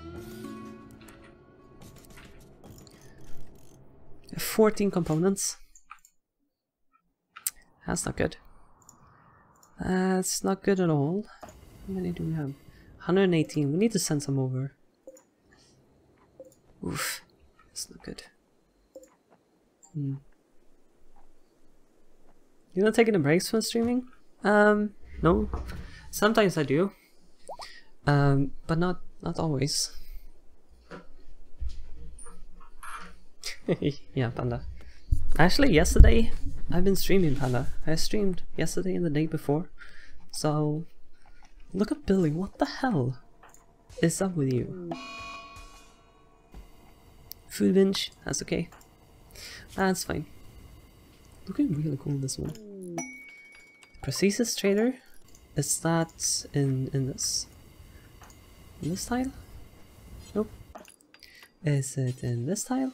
have 14 components. That's not good. That's not good at all. How many do we have? 118. We need to send some over. Oof. That's not good. You're not taking the breaks from streaming? No. Sometimes I do. But not always. Yeah, Panda. Actually, yesterday I've been streaming, Panda. I streamed yesterday and the day before. So, look at Billy. What the hell is up with you? Food binge. That's okay. That's fine. Looking really cool, this one. Precisus Trader. Is that in this? In this tile? Nope. Is it in this tile?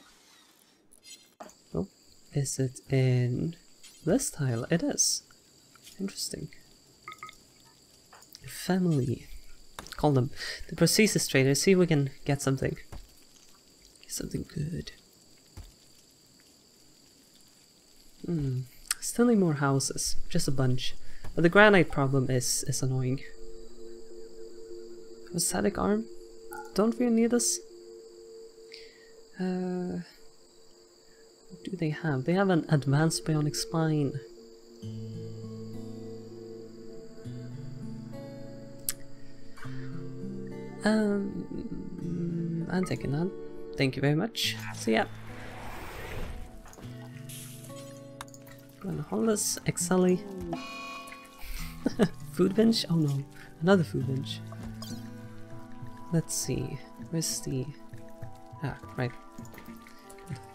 Nope. Is it in this tile? It is. Interesting. Family. Call them. The Precisus Trader. See if we can get something. Something good. Still need more houses, just a bunch. But the granite problem is annoying. Mosaic arm? Don't we need this? What do they have? They have an advanced bionic spine. I'm taking that. Thank you very much. So yeah. Hollis, Xelie. Food bench? Oh no, another food bench. Let's see, where's the... Ah, right.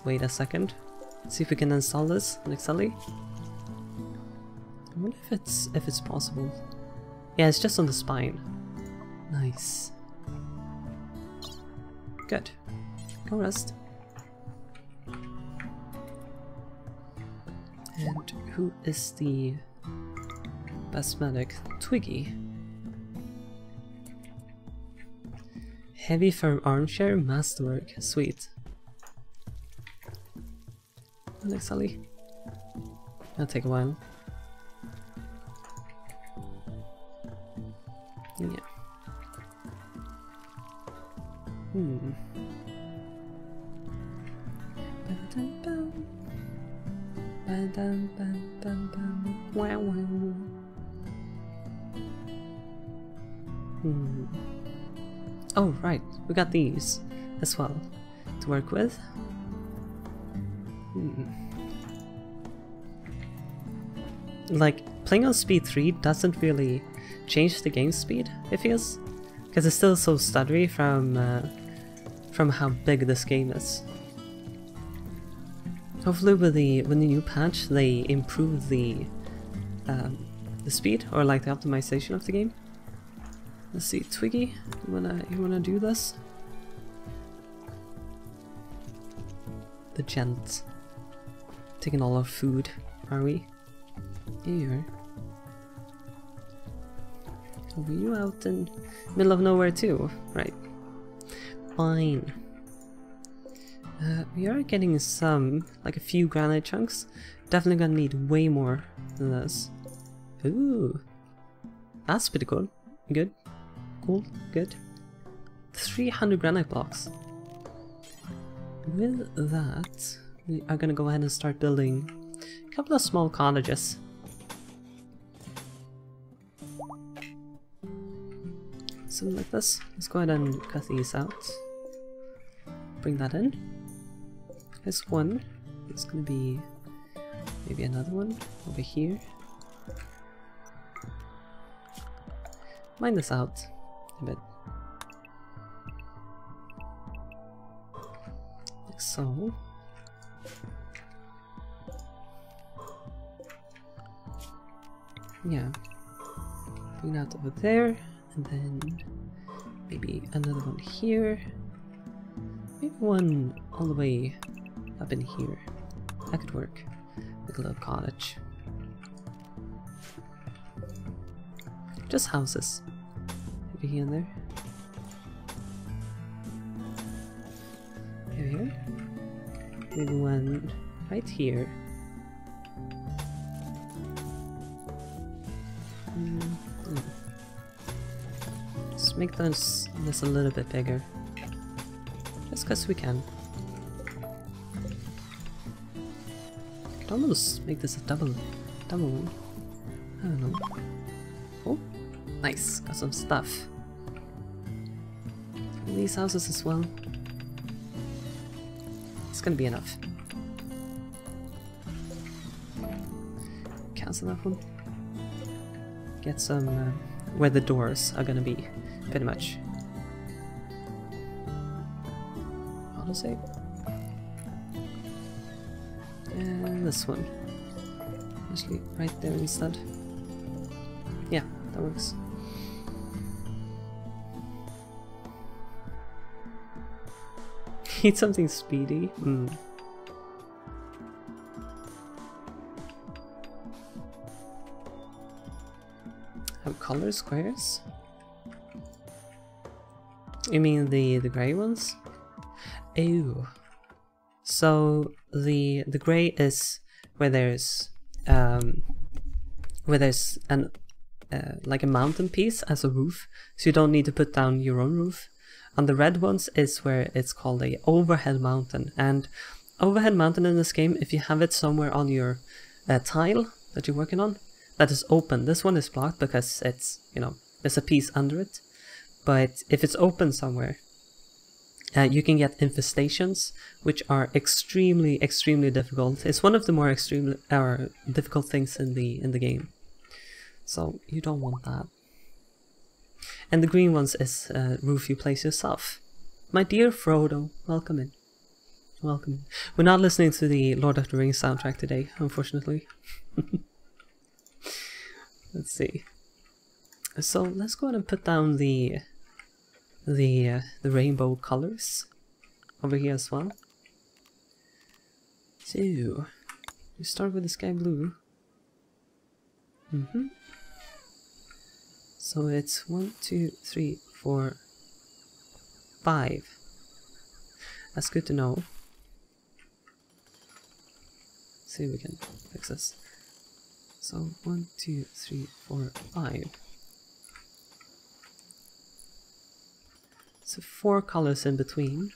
Wait a second. Let's see if we can install this on Xelie. I wonder if it's possible. Yeah, it's just on the spine. Nice. Good. Go rest. And who is the best medic? Twiggy. Heavy firm armchair, masterwork, sweet. Next, Sally. That'll take a while. Yeah. Oh right, we got these as well to work with. Like, playing on speed 3 doesn't really change the game speed, it feels, because it's still so stuttery from how big this game is. Hopefully with the new patch they improve the speed, or like the optimization of the game. Let's see, Twiggy, you wanna do this? The gent. Taking all our food, are we? Here you are. Were you out in middle of nowhere too? Right. Fine. We are getting some, like a few granite chunks. Definitely gonna need way more than this. Ooh. That's pretty cool. Good. Cool. Good. 300 granite blocks. With that, we are gonna go ahead and start building a couple of small cottages. Something like this. Let's go ahead and cut these out. Bring that in. This one is gonna be maybe another one over here. Mine this out a bit. Like so. Yeah. Bring that over there, and then maybe another one here. Maybe one all the way up in here. That could work. Like a little cottage. Just houses. Maybe here and there. Here. Maybe one right here. Just make this a little bit bigger. Just because we can. I could almost make this a double one. I don't know. Oh, nice. Got some stuff. And these houses as well. It's gonna be enough. Cancel that one. Get some where the doors are gonna be, pretty much. Autosave. And this one. Actually, right there instead. Yeah, that works. Need something speedy. Have color squares? You mean the gray ones? Ew. So the gray is where there's an like a mountain piece as a roof, so you don't need to put down your own roof. And the red ones is where it's called a overhead mountain. And overhead mountain in this game, if you have it somewhere on your tile that you're working on, that is open. This one is blocked because it's, you know, there's a piece under it. But if it's open somewhere, you can get infestations, which are extremely, extremely difficult. It's one of the more extreme or difficult things in the game. So you don't want that. And the green ones is roof you place yourself. My dear Frodo, welcome in. Welcome in. We're not listening to the Lord of the Rings soundtrack today, unfortunately. Let's see. So let's go ahead and put down the rainbow colors over here as well. So we start with the sky blue. Mm-hmm. So it's 1, 2, 3, 4, 5. That's good to know. Let's see if we can fix this. So 1, 2, 3, 4, 5. So 4 colors in between.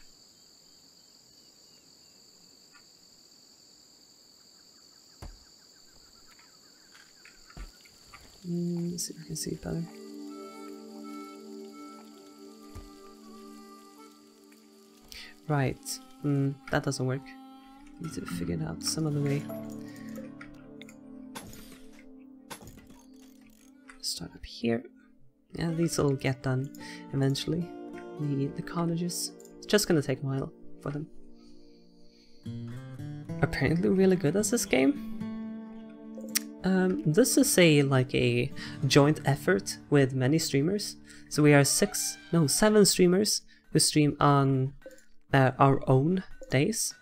Let's see if I can see it better. Right, that doesn't work. Need to figure it out some other way. Start up here. Yeah, these will get done eventually. The cottages. It's just gonna take a while for them. Apparently really good at this game. This is like a joint effort with many streamers. So we are 7 streamers who stream on our own days.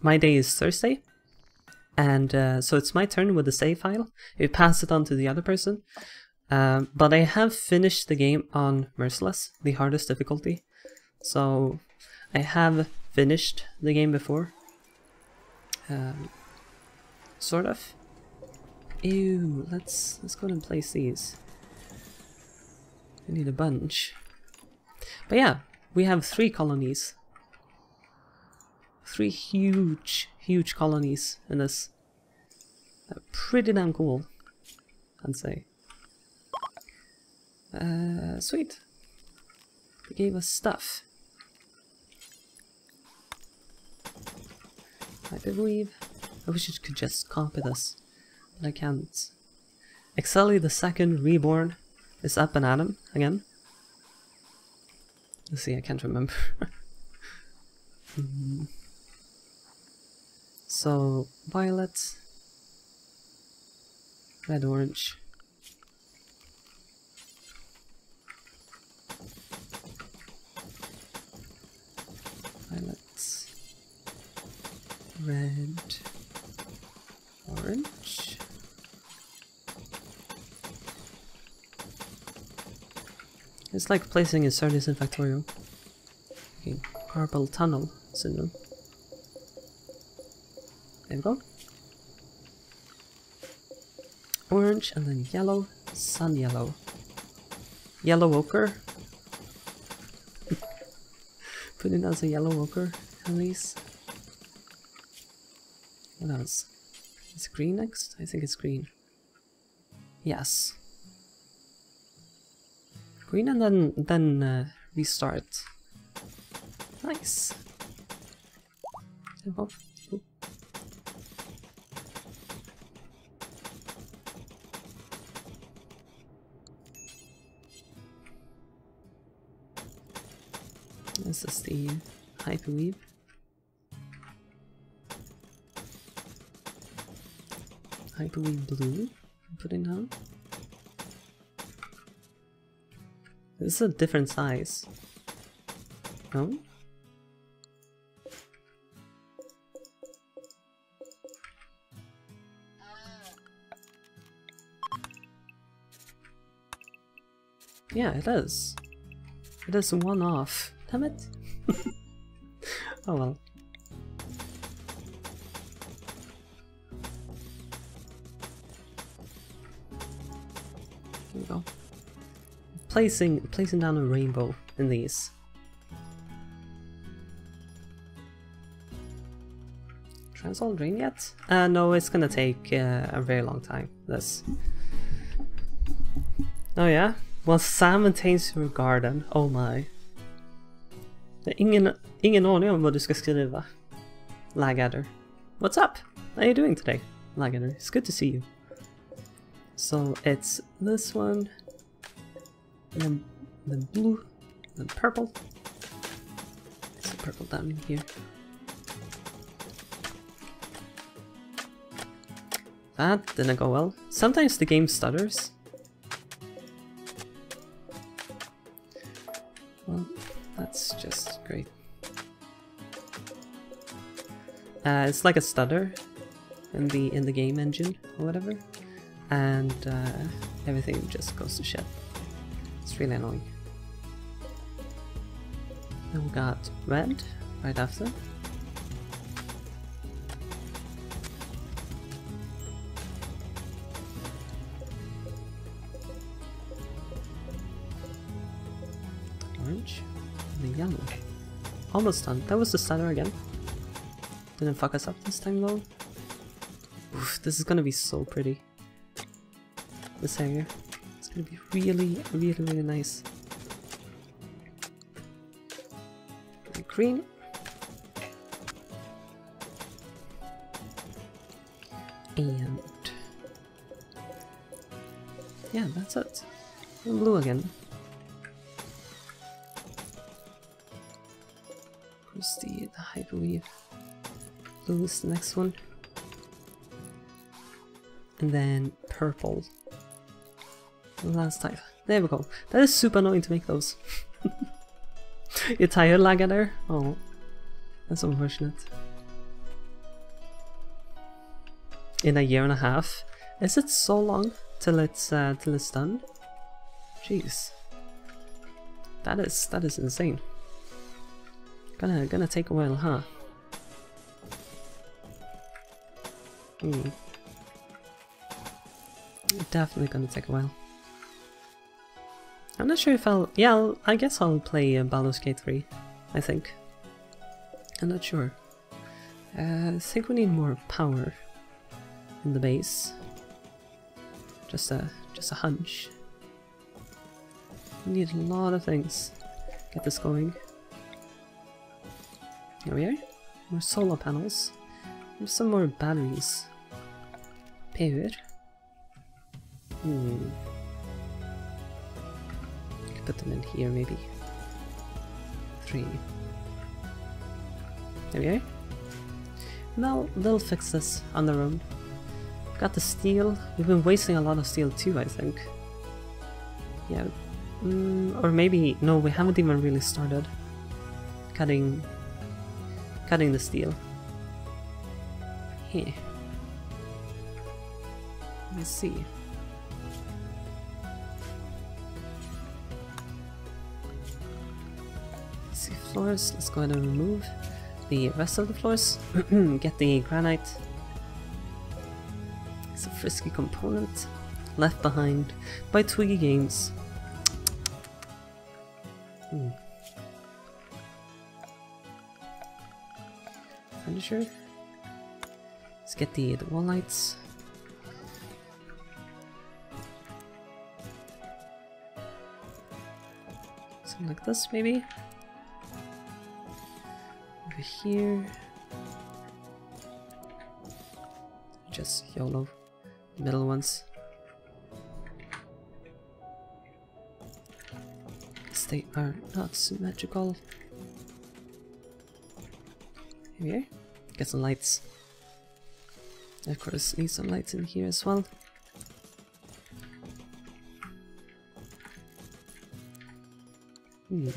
My day is Thursday, and so it's my turn with the save file. We pass it on to the other person. But I have finished the game on Merciless, the hardest difficulty. So I have finished the game before, sort of. Ew, let's go ahead and place these. I need a bunch. But yeah, we have 3 colonies. 3 huge, huge colonies in this. They're pretty damn cool, I'd say. Sweet. They gave us stuff. I believe. I wish it could just copy this. I can't. xelie II Reborn is up and at him again. Let's see, I can't remember. So, violet, red, orange. Violet, red, orange. It's like placing inserties in Factorio. Okay, purple tunnel syndrome. There we go. Orange and then yellow, sun yellow. Yellow ochre. Put it as a yellow ochre at least. What else? Is green next? I think it's green. Yes. Green and then restart. Nice. This is the hyperweave. Hyperweave blue. Put in now. This is a different size. No? Yeah, it is. It is one off. Damn it! Oh well. There we go. Placing down a rainbow in these. Transol drain yet? No, it's gonna take a very long time. This. Oh yeah. Well, Sam maintains your garden. Oh my. Det är ingen aning om vad du ska skriva. Lagadder. What's up? How are you doing today? Lagadder, it's good to see you. So it's this one. And then the blue. And the purple. It's the purple down in here. That didn't go well. Sometimes the game stutters. Well, that's just great. It's like a stutter in the game engine or whatever, and everything just goes to shit. It's really annoying. Then we got red right after. Yellow. Almost done. That was the stutter again. Didn't fuck us up this time though. Oof, this is gonna be so pretty. This area. It's gonna be really, really, really nice. And green. And... yeah, that's it. And blue again. The hyperweave. Blue is the next one. And then purple. Last time. There we go. That is super annoying to make those. You're tired, Lagadder? Oh. That's unfortunate. In a year and a half. Is it so long till it's done? Jeez. That is insane. Gonna take a while, huh? Mm. Definitely gonna take a while. I'm not sure if I'll... yeah, I guess I'll play Baldur's Gate 3, I think. I'm not sure. I think we need more power in the base. Just a hunch. We need a lot of things. Get this going. Here we are. More solar panels. There's some more batteries. Power. Hmm. I could put them in here, maybe. 3. There we are. Now they'll fix this on their own. Got the steel. We've been wasting a lot of steel too, I think. Yeah. Or maybe... no, we haven't even really started cutting the steel. here. Let's see. Let's see floors. Let's go ahead and remove the rest of the floors. Get the granite. It's a frisky component left behind by Twiggy Games. Hmm. Furniture. Let's get the wall lights. Something like this, maybe. Over here. Just YOLO. The middle ones. Because they are not symmetrical. Here. Get some lights. Of course, need some lights in here as well. Hmm.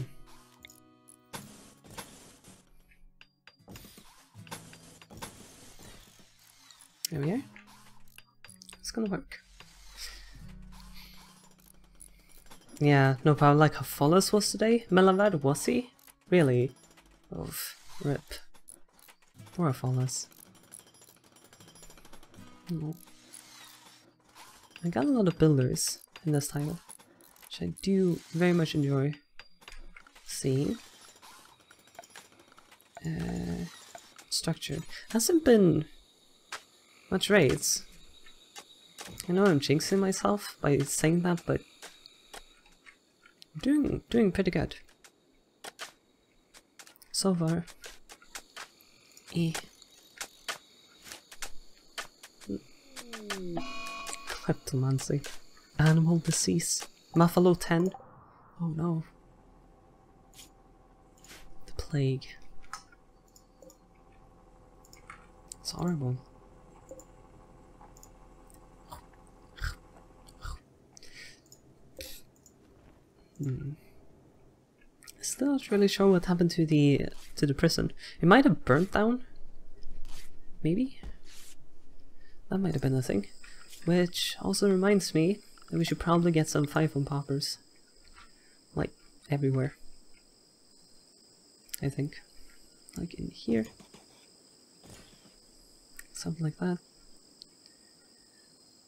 There we are. It's gonna work. Yeah, no power like how Follows was today. Melavad, was he? Really? Oof. Rip. Poor Follows. No. I got a lot of builders in this title, which I do very much enjoy seeing. Structured. Hasn't been much raids. I know I'm jinxing myself by saying that, but I'm doing pretty good so far. Kleptomancy. Animal disease. Muffalo 10. Oh no. The plague. It's horrible. Hmm. Still not really sure what happened to the prison. It might have burnt down. Maybe? That might have been a thing. Which also reminds me that we should probably get some Five-Phone Poppers. Like, everywhere. I think. Like in here. Something like that.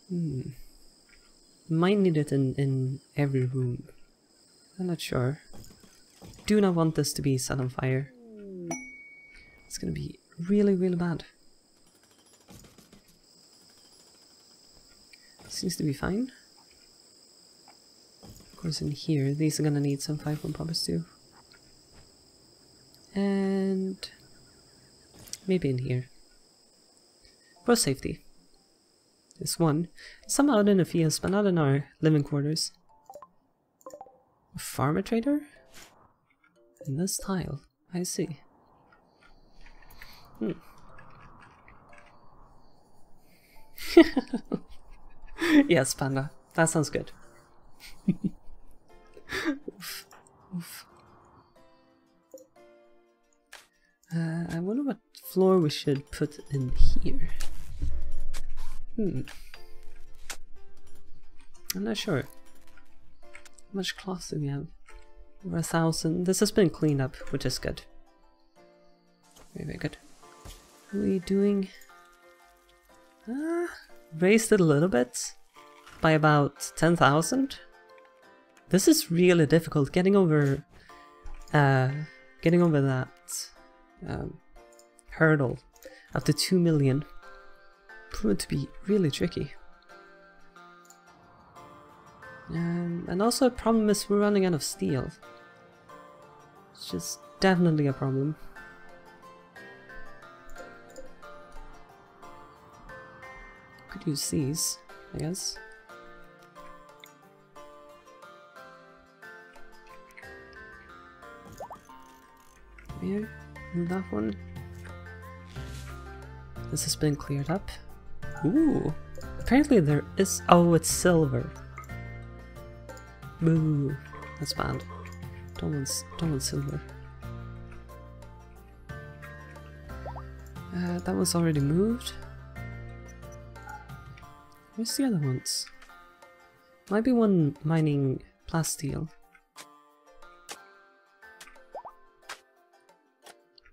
Hmm. Might need it in every room. I'm not sure. Do not want this to be set on fire. It's gonna be really, really bad. Seems to be fine. Of course in here, these are gonna need some 5-1 poppers too. And maybe in here. For safety. This one. Some out in a field, but not in our living quarters. A farmer trader? In this tile. I see. Hmm. Yes, Panda. That sounds good. Oof. Oof. I wonder what floor we should put in here. Hmm. I'm not sure. How much cloth do we have? Over 1,000. This has been cleaned up, which is good. Very, very good. What are we doing? Raised it a little bit. By about 10,000. This is really difficult, getting over that hurdle up to 2 million. Proved to be really tricky. And also a problem is we're running out of steel. Which is definitely a problem. Could use these, I guess. Here, move that one. This has been cleared up. Ooh! Apparently there is... oh, it's silver. Boo! That's bad. Don't want silver. That one's already moved. Where's the other ones? Might be one mining plasteel.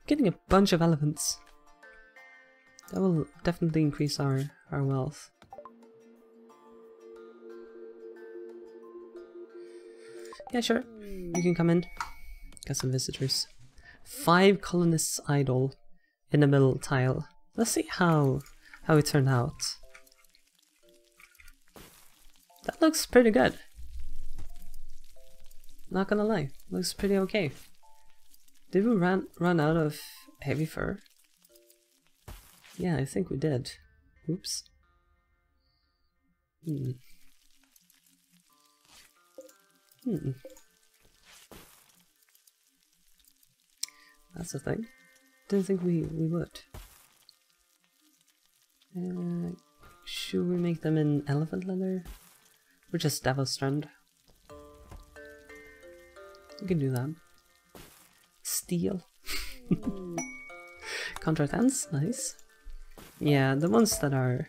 Getting a bunch of elephants. That will definitely increase our wealth. Yeah, sure. You can come in. Got some visitors. 5 colonists idle in the middle tile. Let's see how it turned out. That looks pretty good. Not gonna lie, looks pretty okay. Did we run out of heavy fur? Yeah, I think we did. Oops. That's the thing. Didn't think we would. Should we make them in elephant leather? Or just devil strand? We can do that. Steel. Contract ends, nice. Yeah, the ones that are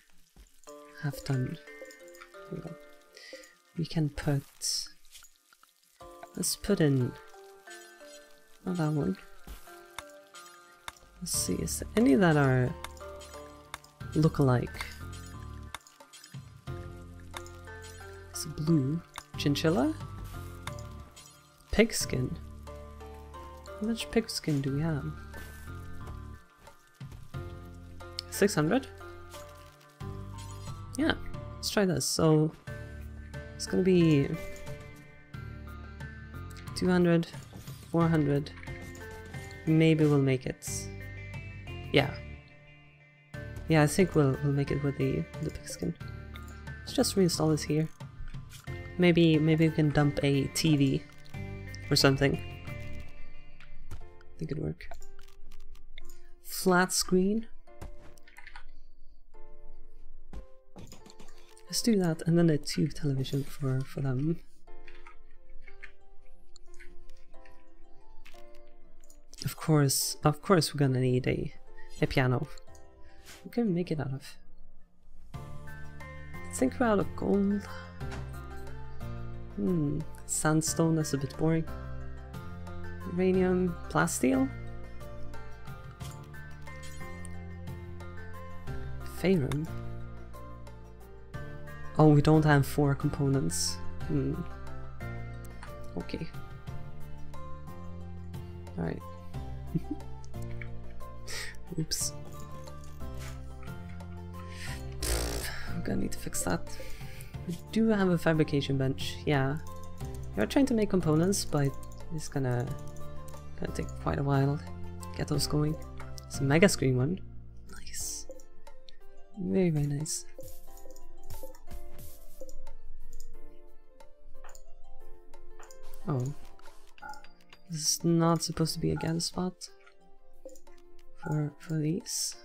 half done. We can put. Let's put in. Not that one. Let's see, is there any that are look-alike? It's blue. Chinchilla? Pigskin? How much pigskin do we have? 600? Yeah, let's try this. So, it's gonna be 200, 400, maybe we'll make it. Yeah. Yeah, I think we'll make it with the pigskin. Let's just reinstall this here. Maybe we can dump a TV or something. I think it'd work. Flat screen. Let's do that, and then a tube television for them. Of course we're gonna need a piano. What can we make it out of? I think we're out of gold. Sandstone, that's a bit boring. Uranium, plasteel? Farum? Oh, we don't have 4 components. Okay. Alright. Oops. I'm gonna need to fix that. We do have a fabrication bench, yeah. We are trying to make components, but it's gonna take quite a while. Get those going. It's a mega screen one. Nice. Very, very nice. Oh. This is not supposed to be a gather spot for these.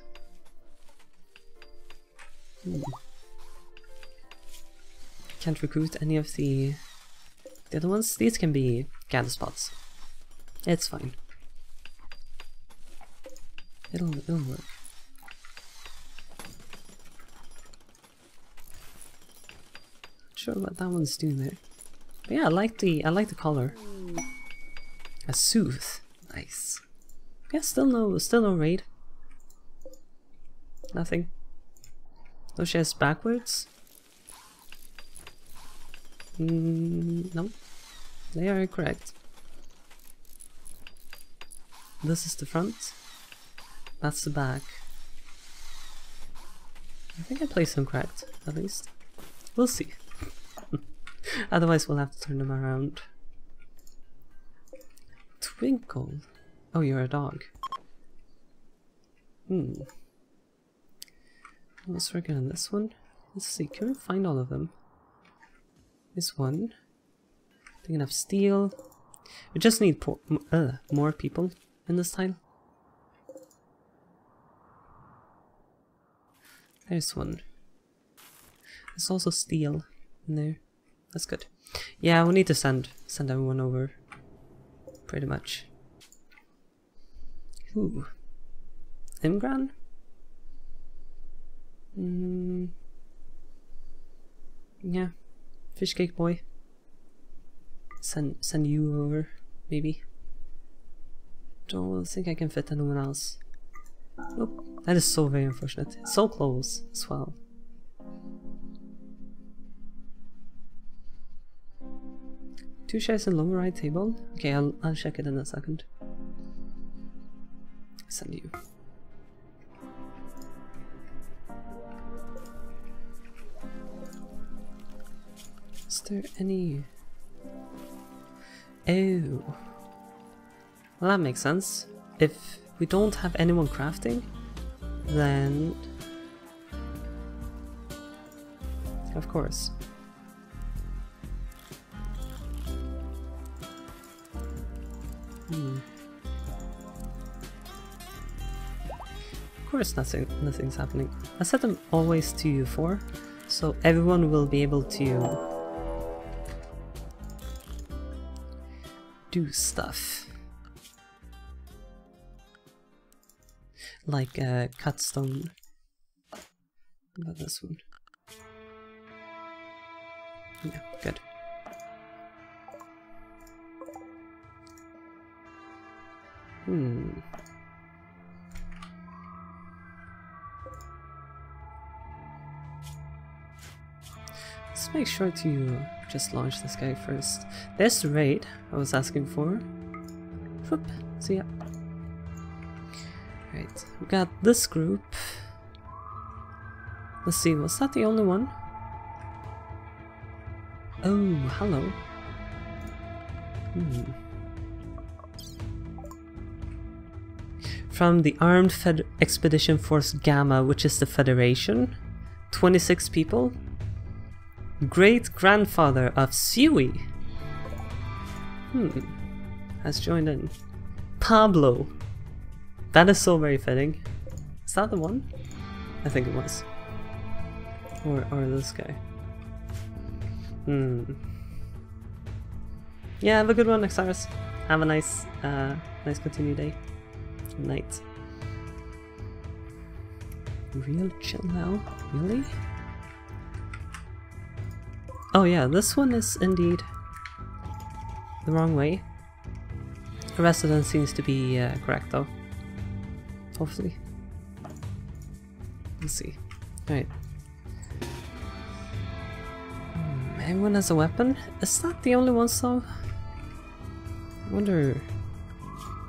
Can't recruit any of the other ones. These can be gather spots. It's fine. It'll work. Not sure what that one's doing there. But yeah, I like the color. A soothe, nice. Yeah, still no raid. Nothing. No shares backwards. No, they are correct. This is the front. That's the back. I think I placed them correct, at least. We'll see. Otherwise, we'll have to turn them around. Twinkle? Oh, you're a dog. Let's work on this one. Let's see, can we find all of them? This one. I think enough steel. We just need more people in this tile. There's one. There's also steel in there. That's good. Yeah, we need to send everyone over. Pretty much. Ooh. Imgran? Yeah, fish cake boy. Send you over, maybe. Don't think I can fit anyone else. Nope, that is so very unfortunate. So close as well. Two chairs in lower right table. Okay, I'll check it in a second. Send you. Is there any? Oh, well, that makes sense. If we don't have anyone crafting, then of course. Of course, nothing's happening. I set them always to 4, so everyone will be able to do stuff like cut stone. How about this one? Yeah, good. Let's make sure to just launch this guy first. This raid I was asking for. Whoop. So yeah. Right, we got this group. Let's see, was that the only one? Oh, hello. From the Armed Expedition Force Gamma, which is the Federation. 26 people. Great-grandfather of Suwey has joined in. Pablo! That is so very fitting. Is that the one? I think it was. Or this guy. Yeah, have a good one, Xaris. Have a nice, nice continued day. Night. Real chill now? Really? Oh yeah, this one is indeed the wrong way. The rest of them seems to be correct though. Hopefully. Let's see. Alright. Everyone has a weapon? Is that the only ones though? I wonder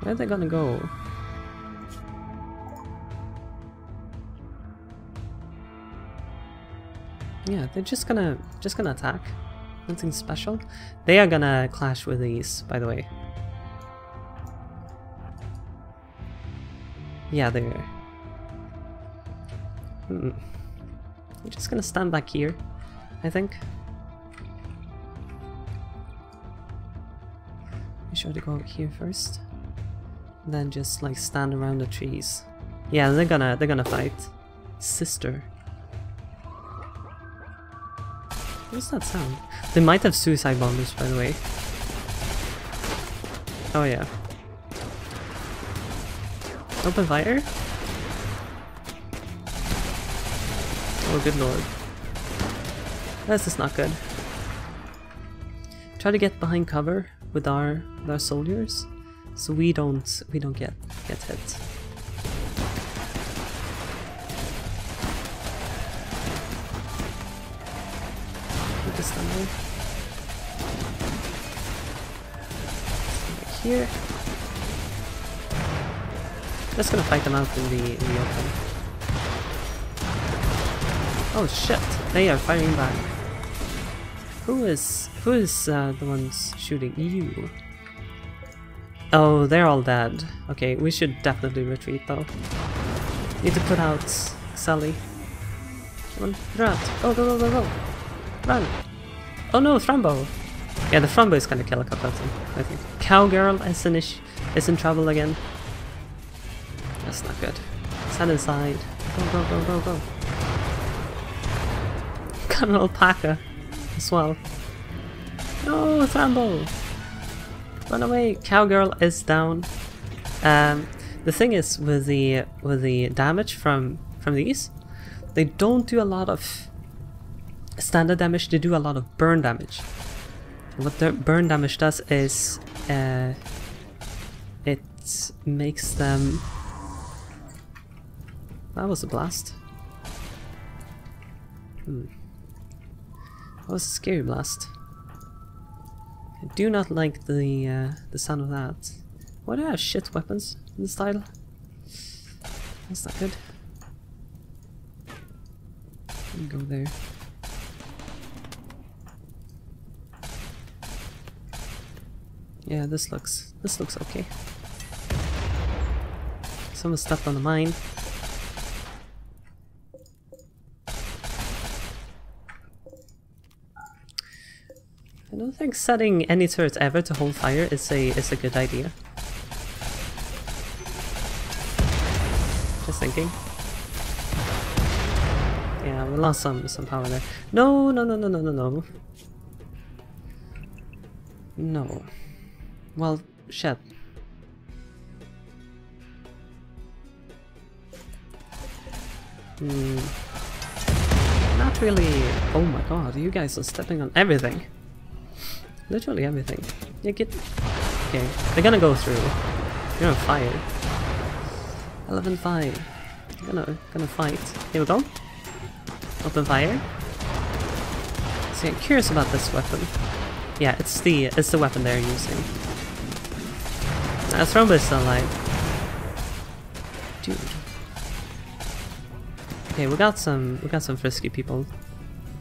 where they're gonna go. Yeah, they're just gonna attack. Nothing special. They are gonna clash with these, by the way. Yeah, they are. We're just gonna stand back here, I think. Be sure to go out here first. And then just like stand around the trees. Yeah, they're gonna fight. Sister. What's that sound? They might have suicide bombers, by the way. Oh yeah. Open fire? Oh good lord. This is not good. Try to get behind cover with our soldiers, so we don't get hit. Here. Just gonna fight them out in the open. Oh shit! They are firing back. Who is the ones shooting you? Oh, they're all dead. Okay, we should definitely retreat though. Need to put out Sally. Come on, put her out. Go go go go go! Run! Oh no, Thrumbo! Yeah, the Thrumbo is gonna kill a couple of them, I think. Cowgirl is in trouble again. That's not good. Stand inside. Go, go, go, go, go. Got an alpaca as well. No, Thrumbo! Run away! Cowgirl is down. The thing is, with the damage from these, they don't do a lot of standard damage, they do a lot of burn damage. And what the burn damage does is it makes them... That was a blast. That was a scary blast. I do not like the sound of that. Why do I have shit weapons in this title? That's not good. Let me go there. Yeah, this looks okay. Someone stepped on the mine. I don't think setting any turret ever to hold fire is a good idea. Just thinking. Yeah, we lost some power there. No, no, no, no, no, no, no. No. Well, shit. Not really. Oh my god, you guys are stepping on everything. Literally everything. You get... Okay, they're gonna go through. You're on fire. 11-5. Gonna fight. Here we go. Open fire. See, I'm curious about this weapon. Yeah, it's the weapon they're using. That's probably still alive. Dude. Okay, we got some frisky people.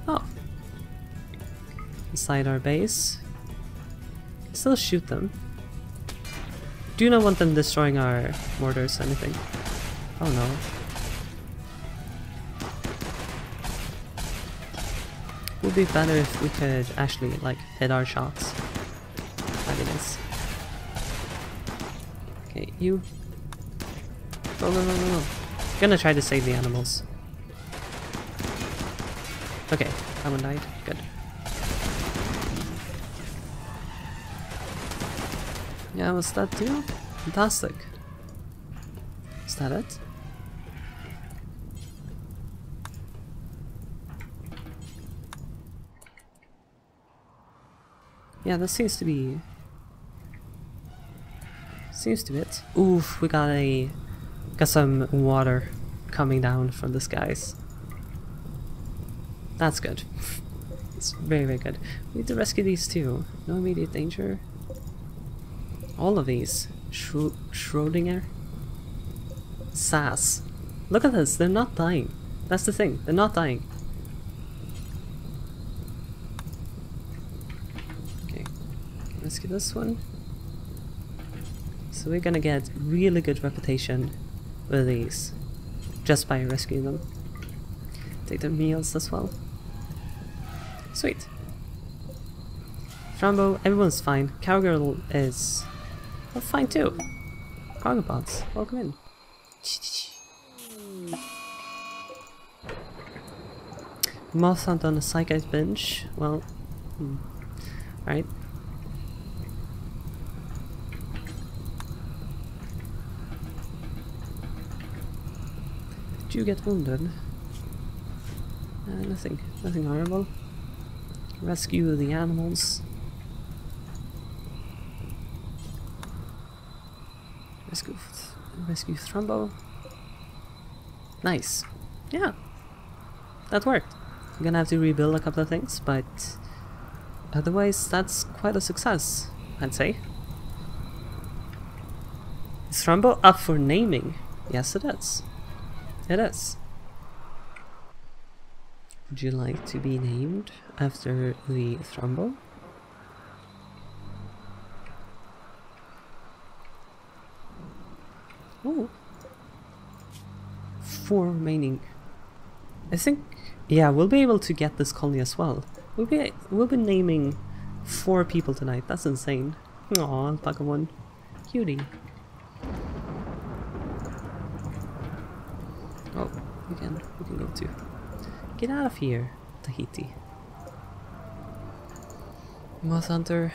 Oh. Inside our base. Can still shoot them. Do not want them destroying our mortars or anything. Oh no. It would be better if we could actually like hit our shots. That'd be nice. Okay, you. Go, go, go, go. I'm gonna try to save the animals. Okay, that one died. Good. Yeah, was that too? Fantastic. Is that it? Yeah, that seems to be it. Oof, we got some water coming down from the skies. That's good. It's very, very good. We need to rescue these two. No immediate danger. All of these. Schrodinger. Sass. Look at this, they're not dying. That's the thing, they're not dying. Okay, let's get this one. So we're gonna get really good reputation with these. Just by rescuing them. Take their meals as well. Sweet. Frambo, everyone's fine. Cowgirl is... Well, fine too. Cargo pods, welcome in. Moth hunt on a psychite bench. Well, right. Did you get wounded? Nothing horrible. Rescue the animals. Rescue Thrumbo. Nice. Yeah. That worked. I'm gonna have to rebuild a couple of things, but otherwise that's quite a success, I'd say. Is Thrumbo up for naming? Yes, it is. It is. Would you like to be named after the Thrumbo? Oh, 4 remaining. I think, yeah, we'll be able to get this colony as well. We'll be naming 4 people tonight. That's insane. Aw, alpaca 1, cutie. Oh, we can go too. Get out of here, Tahiti. Moth hunter.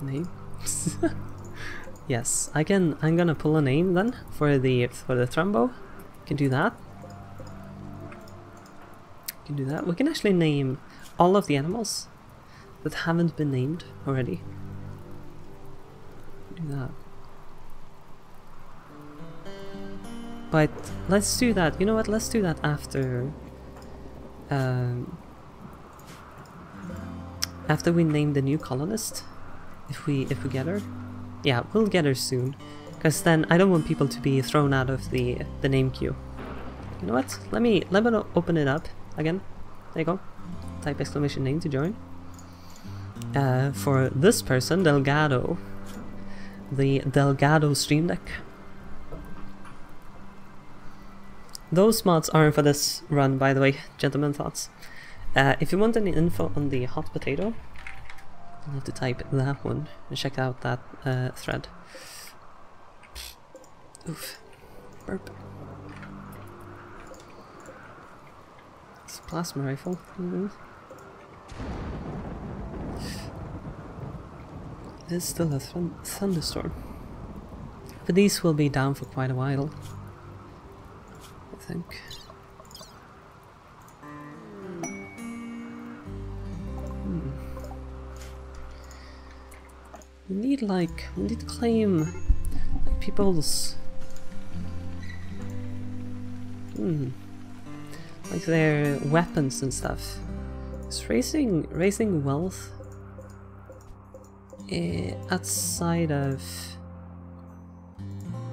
Name. Yes, I'm gonna pull a name then for the Thrumbo. Can do that. can do that. We can actually name all of the animals that haven't been named already. Do that. But let's do that. You know what? Let's do that after. After we name the new colonist, if we get her, yeah, we'll get her soon, because then I don't want people to be thrown out of the name queue. You know what? Let me open it up again. There you go. Type exclamation name to join. For this person, Delgado, the Delgado Stream Deck. Those mods aren't for this run, by the way, gentlemen. Thoughts. If you want any info on the Hot Potato, you'll have to type that one and check out that thread. Oof. Burp. It's a plasma rifle. There's still a thunderstorm. But these will be down for quite a while, I think. We need to claim people's like their weapons and stuff. It's raising wealth outside of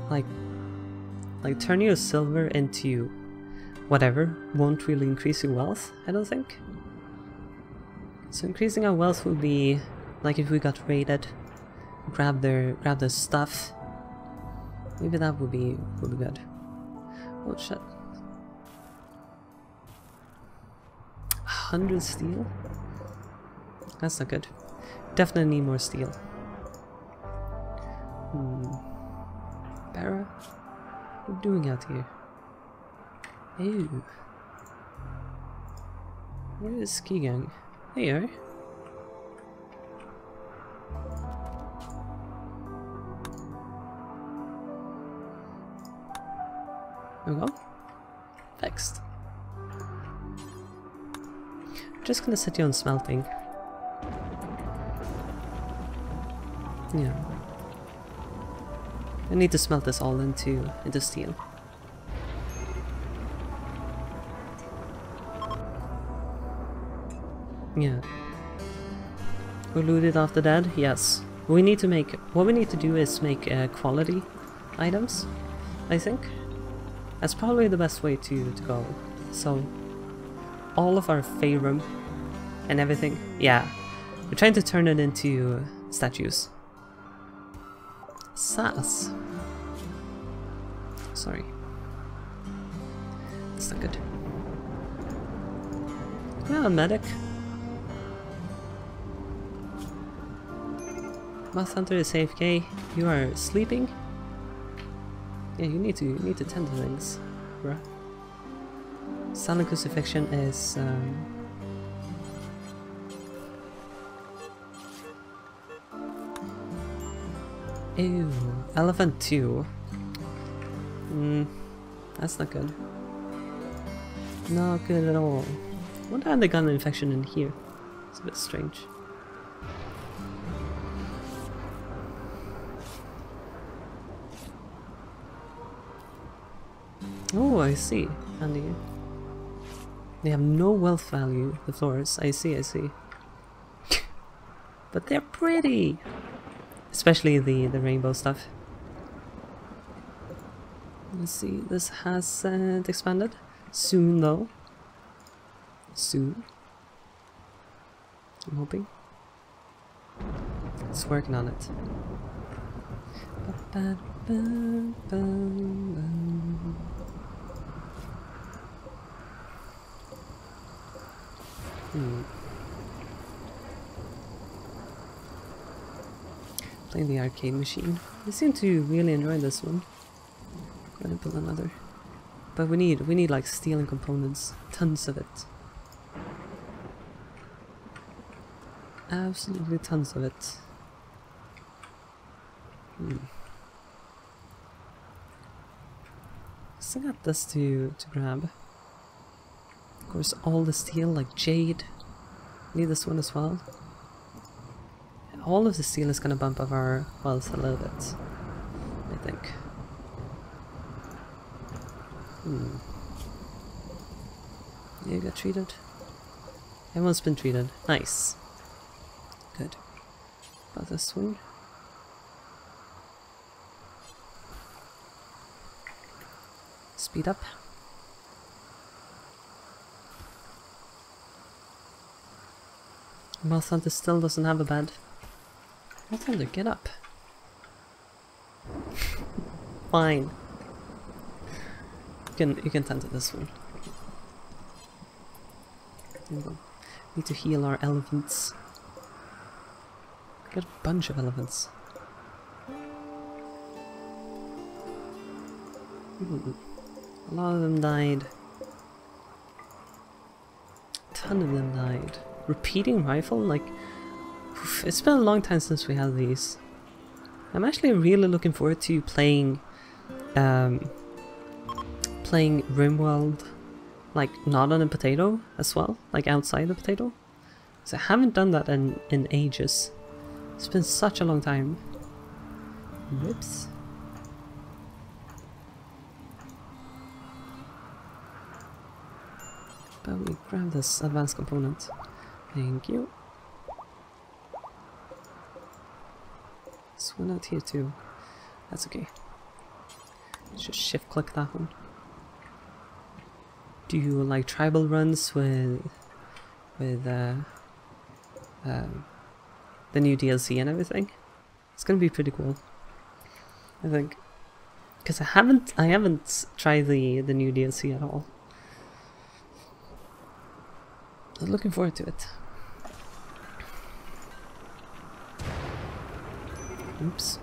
like turn your silver into whatever won't really increase your wealth, I don't think. So increasing our wealth would be like if we got raided. Grab their stuff. Maybe that would be good. Oh shit. 100 steel? That's not good. Definitely need more steel. Barra? What are you doing out here? Ew. Where is Ski Gang? There you are. There we go. Next. Just gonna set you on smelting. Yeah. I need to smelt this all into steel. Yeah. We looted off the dead? Yes. We need to make... What we need to do is make quality items, I think. That's probably the best way to go. So, all of our Faerun and everything, yeah, we're trying to turn it into statues. Sass. Sorry. That's not good. Yeah, medic. Moth Hunter is AFK. You are sleeping. Yeah, you need to tend to things, bruh. Silent Crucifixion is ew, Elephant 2. That's not good. Not good at all. I wonder how they got an infection in here. It's a bit strange. Oh, I see, Andy. They have no wealth value, the floors. I see. But they're pretty! Especially the rainbow stuff. Let's see, this hasn't expanded. Soon, though. Soon. I'm hoping. It's working on it. Playing the arcade machine. I seem to really enjoy this one. I'm gonna build another. But we need like steel and components. Tons of it. Absolutely tons of it. Still got this to grab. course all the steel, like jade. Need this one as well. And all of the steel is gonna bump up our wealth a little bit, I think. You got treated? Everyone's been treated. Nice. Good. About this one. Speed up. Moth Hunter still doesn't have a bed. Moth Hunter, get up. Fine. You can tend to this one. There we go. Need to heal our elephants. Got a bunch of elephants. A lot of them died. A ton of them died. Repeating rifle? Like, oof, it's been a long time since we had these. I'm actually really looking forward to playing playing RimWorld, like, not on a potato as well, like outside the potato. So I haven't done that in ages. It's been such a long time. Whoops. But we grab this advanced component. Thank you. This one out here too. That's okay. Just shift click that one. Do you like tribal runs with the new DLC and everything? It's gonna be pretty cool, I think, because I haven't tried the new DLC at all. I'm looking forward to it. Oops.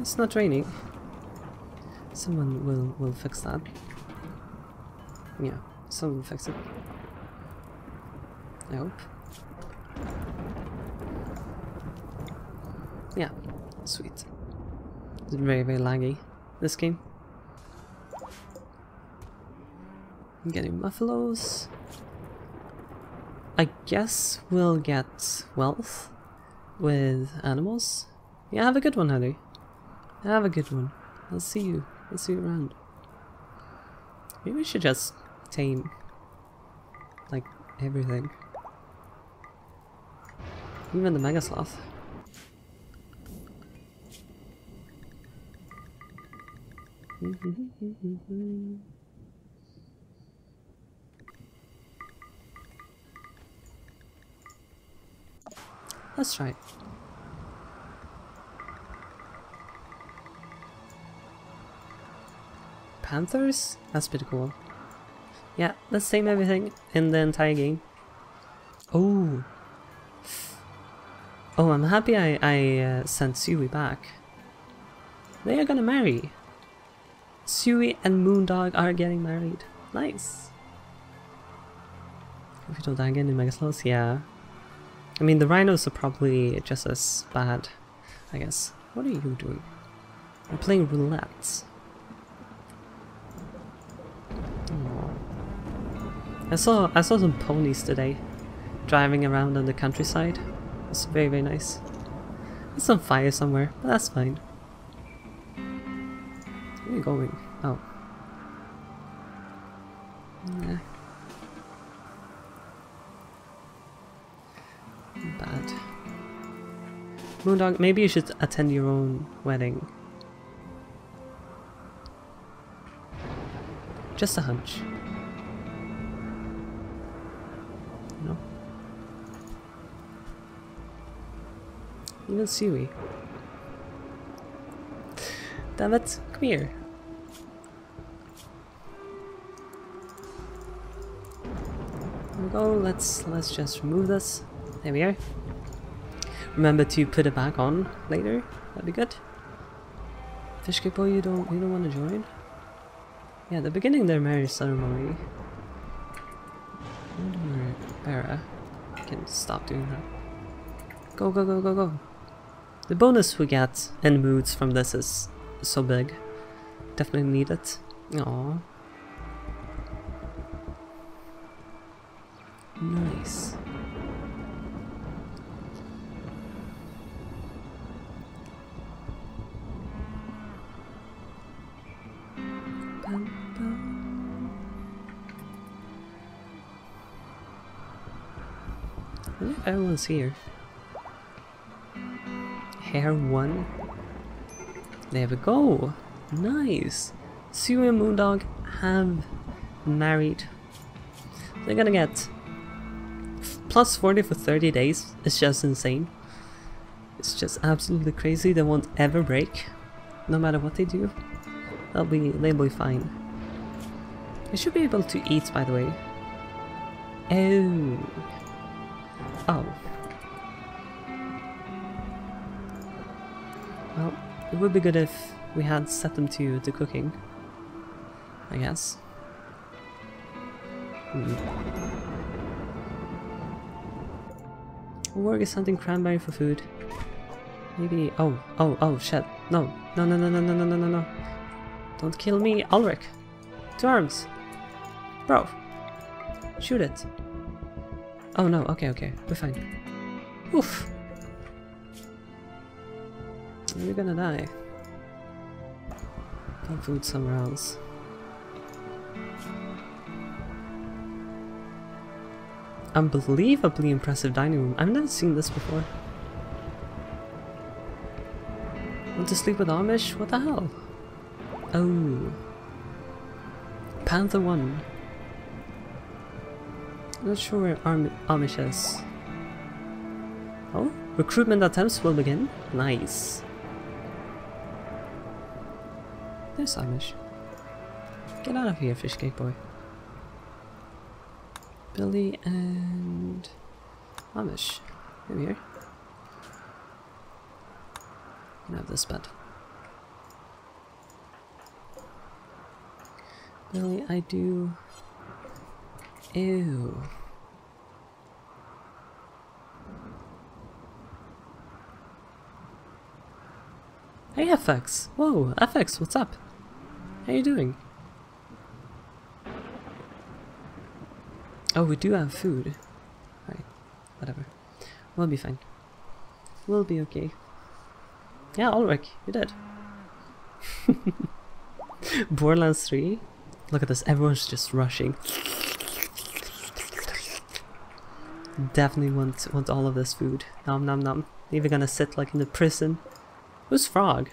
It's not raining. Someone will fix that. Yeah, someone will fix it. I hope. Yeah, sweet. It's very, very laggy, this game. I'm getting buffaloes. I guess we'll get wealth with animals. Yeah, have a good one, honey. Have a good one. I'll see you. Let's see you around. Maybe we should just tame, like, everything. Even the Mega Sloth. Let's try it. Panthers? That's pretty cool. Yeah, let's tame everything in the entire game. Oh! Oh, I'm happy I sent Sui back. They are gonna marry! Sui and Moondog are getting married. Nice! If you don't die again in Megasloths, yeah. I mean, the rhinos are probably just as bad, I guess. What are you doing? I'm playing roulette. I saw some ponies today, driving around on the countryside. It's very, very nice. There's some fire somewhere, but that's fine. Where are you going? Oh. Yeah. Bad. Moondog, maybe you should attend your own wedding. Just a hunch. Even Sui. Damn it, come here. There we go, let's just remove this. There we go. Remember to put it back on later, that'd be good. Fish Kick Boy, you don't want to join? Yeah, the beginning of their marriage ceremony. Bara can stop doing that. Go, go, go, go, go. The bonus we get and moods from this is so big. Definitely need it. Aww. Nice. Everyone's here. Hair 1. There we go. Nice. Sui and Moondog have married. They're gonna get plus 40 for 30 days. It's just insane. It's just absolutely crazy. They won't ever break. No matter what they do, they'll be fine. They should be able to eat, by the way. Oh. Oh. Well, it would be good if we had set them to the cooking, I guess. Work is hunting cranberry for food. Maybe. Oh, shit. No. Don't kill me, Ulrich. Two arms. Bro. Shoot it. Oh no, okay, we're fine. Oof! We're gonna die. Plant food somewhere else. Unbelievably impressive dining room. I've never seen this before. Want to sleep with Amish? What the hell? Oh. Panther 1. Not sure where Amish is. Oh, recruitment attempts will begin. Nice. There's Amish. Get out of here, fish cake boy. Billy and Amish. Come here. Can have this bed. Billy, I do. Ew. Hey FX! Whoa, FX, what's up? How you doing? Oh, we do have food. Alright, whatever. We'll be fine. We'll be okay. Yeah, Ulrich, you're dead. Borderlands 3? Look at this, everyone's just rushing. Definitely want all of this food. Nom nom nom. Even gonna sit like in the prison. Who's Frog?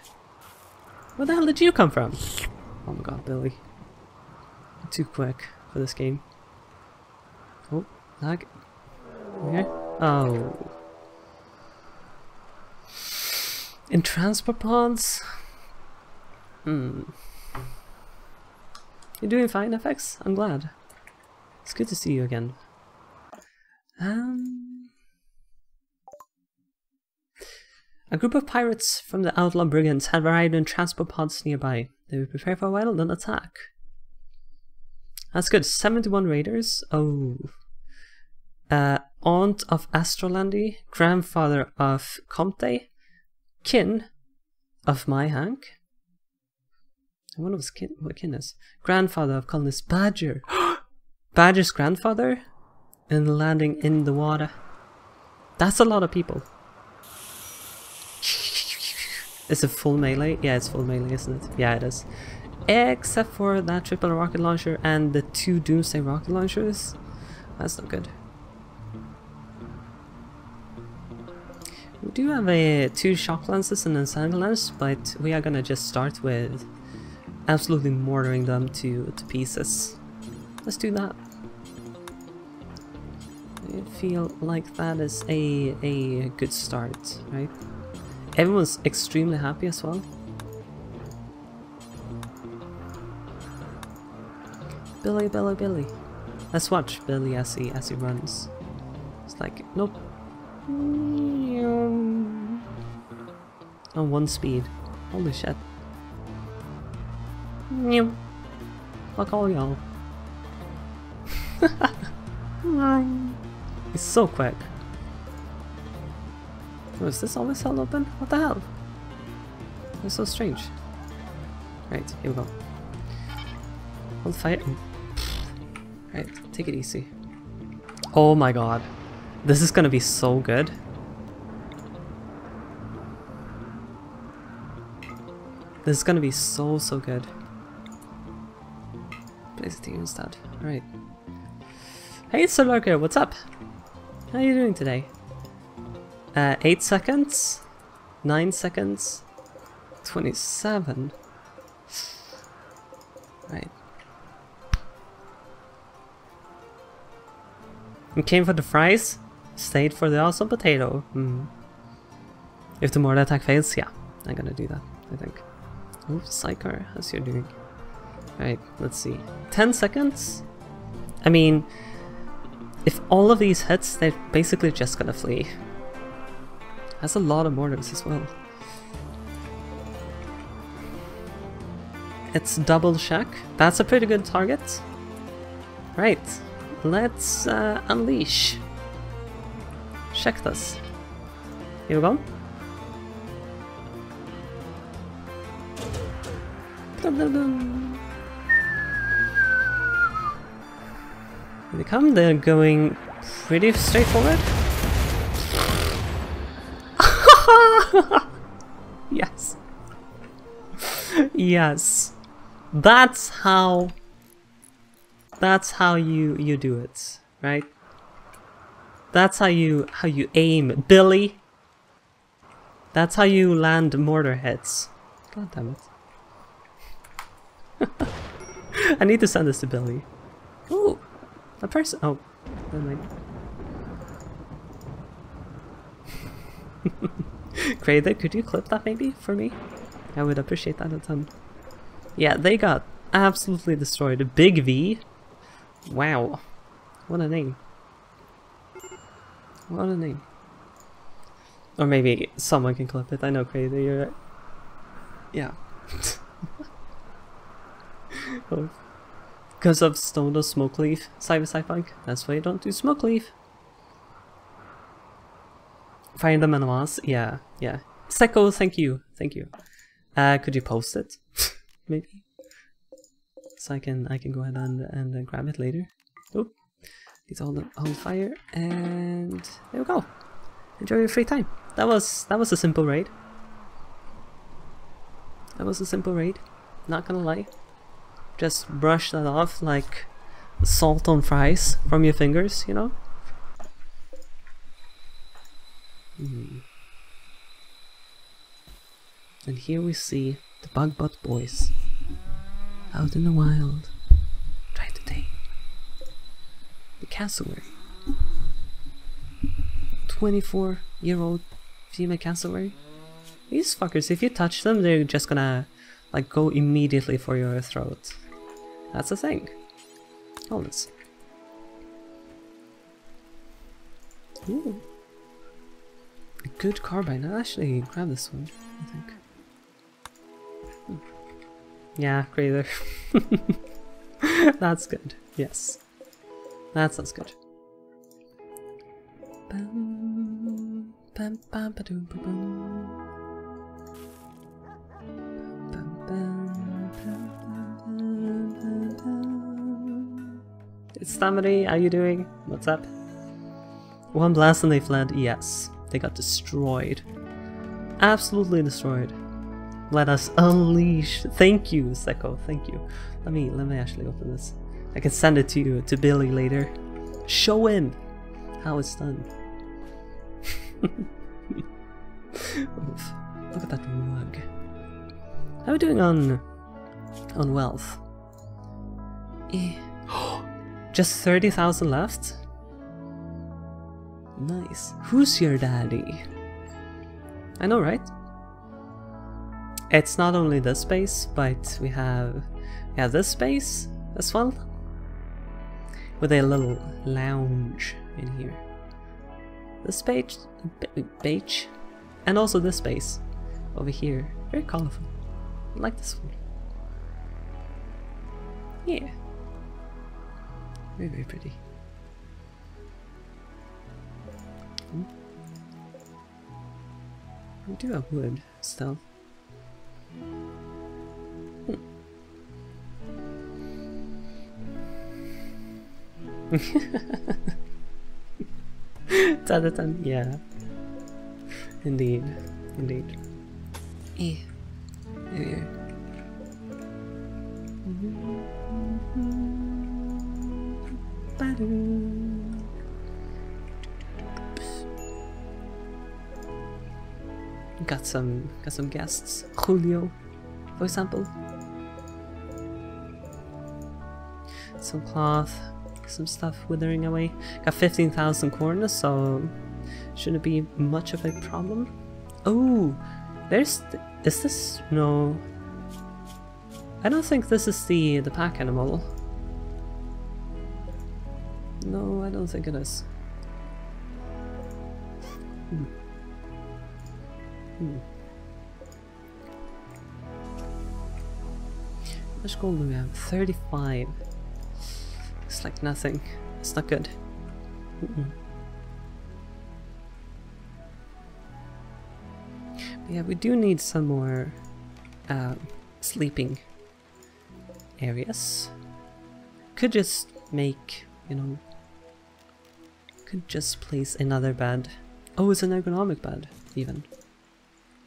Where the hell did you come from? Oh my god, Billy. Too quick for this game. Oh, lag. Okay. Oh. In transport pods? You're doing fine, FX? I'm glad. It's good to see you again. A group of pirates from the Outlaw Brigands had arrived in transport pods nearby. They were prepared for a while, then attack. That's good. 71 raiders. Oh. Aunt of Astrolandi, grandfather of Comte, kin of My Hank. I wonder what kin is. Grandfather of colonist Badger. Badger's grandfather? And landing in the water. That's a lot of people. Is it full melee? Yeah, it's full melee, isn't it? Yeah, it is. Except for that triple rocket launcher and the 2 doomsday rocket launchers. That's not good. We do have 2 shock lances and insanity lance, but we are gonna just start with absolutely mortaring them to pieces. Let's do that. I feel like that is a good start, right? Everyone's extremely happy as well. Billy, Billy, Billy. Let's watch Billy as he runs. It's like, nope. On 1 speed. Holy shit. Fuck all y'all. It's so quick. Oh, is this always held open? What the hell? It's so strange. Right, here we go. Don't fight him. Alright, take it easy. Oh my god. This is gonna be so good. This is gonna be so good. Place the team instead. Alright. Hey Soloka, what's up? How are you doing today? 8 seconds? 9 seconds? 27? Right. You came for the fries, stayed for the awesome potato. If the mortar attack fails, yeah, I'm gonna do that, I think. Oh, Psychar, how's you doing? Alright, let's see. 10 seconds? I mean, if all of these hits, they're basically just gonna flee. That's a lot of mortars as well. It's double shack. That's a pretty good target. Right, let's unleash. Check this. Here we go. Here they come, they're going pretty straightforward. Yes. Yes. That's how you do it, right? That's how you aim, Billy. That's how you land mortar hits. God damn it. I need to send this to Billy. Ooh, a person. Oh, never mind. Crater, could you clip that maybe for me? I would appreciate that a ton. Yeah, they got absolutely destroyed. Big V. Wow. What a name. What a name. Or maybe someone can clip it. I know, Crazy, you're right. Yeah. Because of Stone or Smoke Leaf, Cyberpunk. That's why you don't do Smoke Leaf. Find them in a mass. Yeah, yeah. Seko, thank you. Thank you. Could you post it? Maybe, so I can go ahead and grab it later. Oh, it's all on fire, and there we go. Enjoy your free time. That was a simple raid. That was a simple raid. Not gonna lie, just brush that off like salt on fries from your fingers, you know. And here we see the Bugbot boys out in the wild trying to tame the cassowary. 24-year-old female cassowary. These fuckers, if you touch them, they're just gonna like go immediately for your throat. That's the thing. Hold this. Ooh. A good carbine. I'll actually grab this one, I think. Yeah, Crater. That's good. Yes. That sounds good. It's Tamari, how you doing? What's up? One blast and they fled. Yes. They got destroyed. Absolutely destroyed. Let us unleash. Thank you, Seko. Thank you. Let me actually open this. I can send it to you, to Billy later. Show him how it's done. Oof. Look at that mug. How are we doing on wealth? Just 30,000 left. Nice. Who's your daddy? I know, right? It's not only this space, but we have this space as well, with a little lounge in here. This page, and also this space over here. Very colorful. I like this one. Yeah. Very, very pretty. We do have wood still. Yeah. Indeed. Indeed. Yeah. Yeah. Got some guests. Julio, for example. Some cloth, some stuff withering away. Got 15,000 corn, so shouldn't be much of a problem. Oh, there's is this no? I don't think this is the pack animal. No, I don't think it is. How much gold do we have? 35. It's like nothing. It's not good. But yeah, we do need some more sleeping areas. Could just make, you know, could just place another bed. Oh, it's an ergonomic bed, even.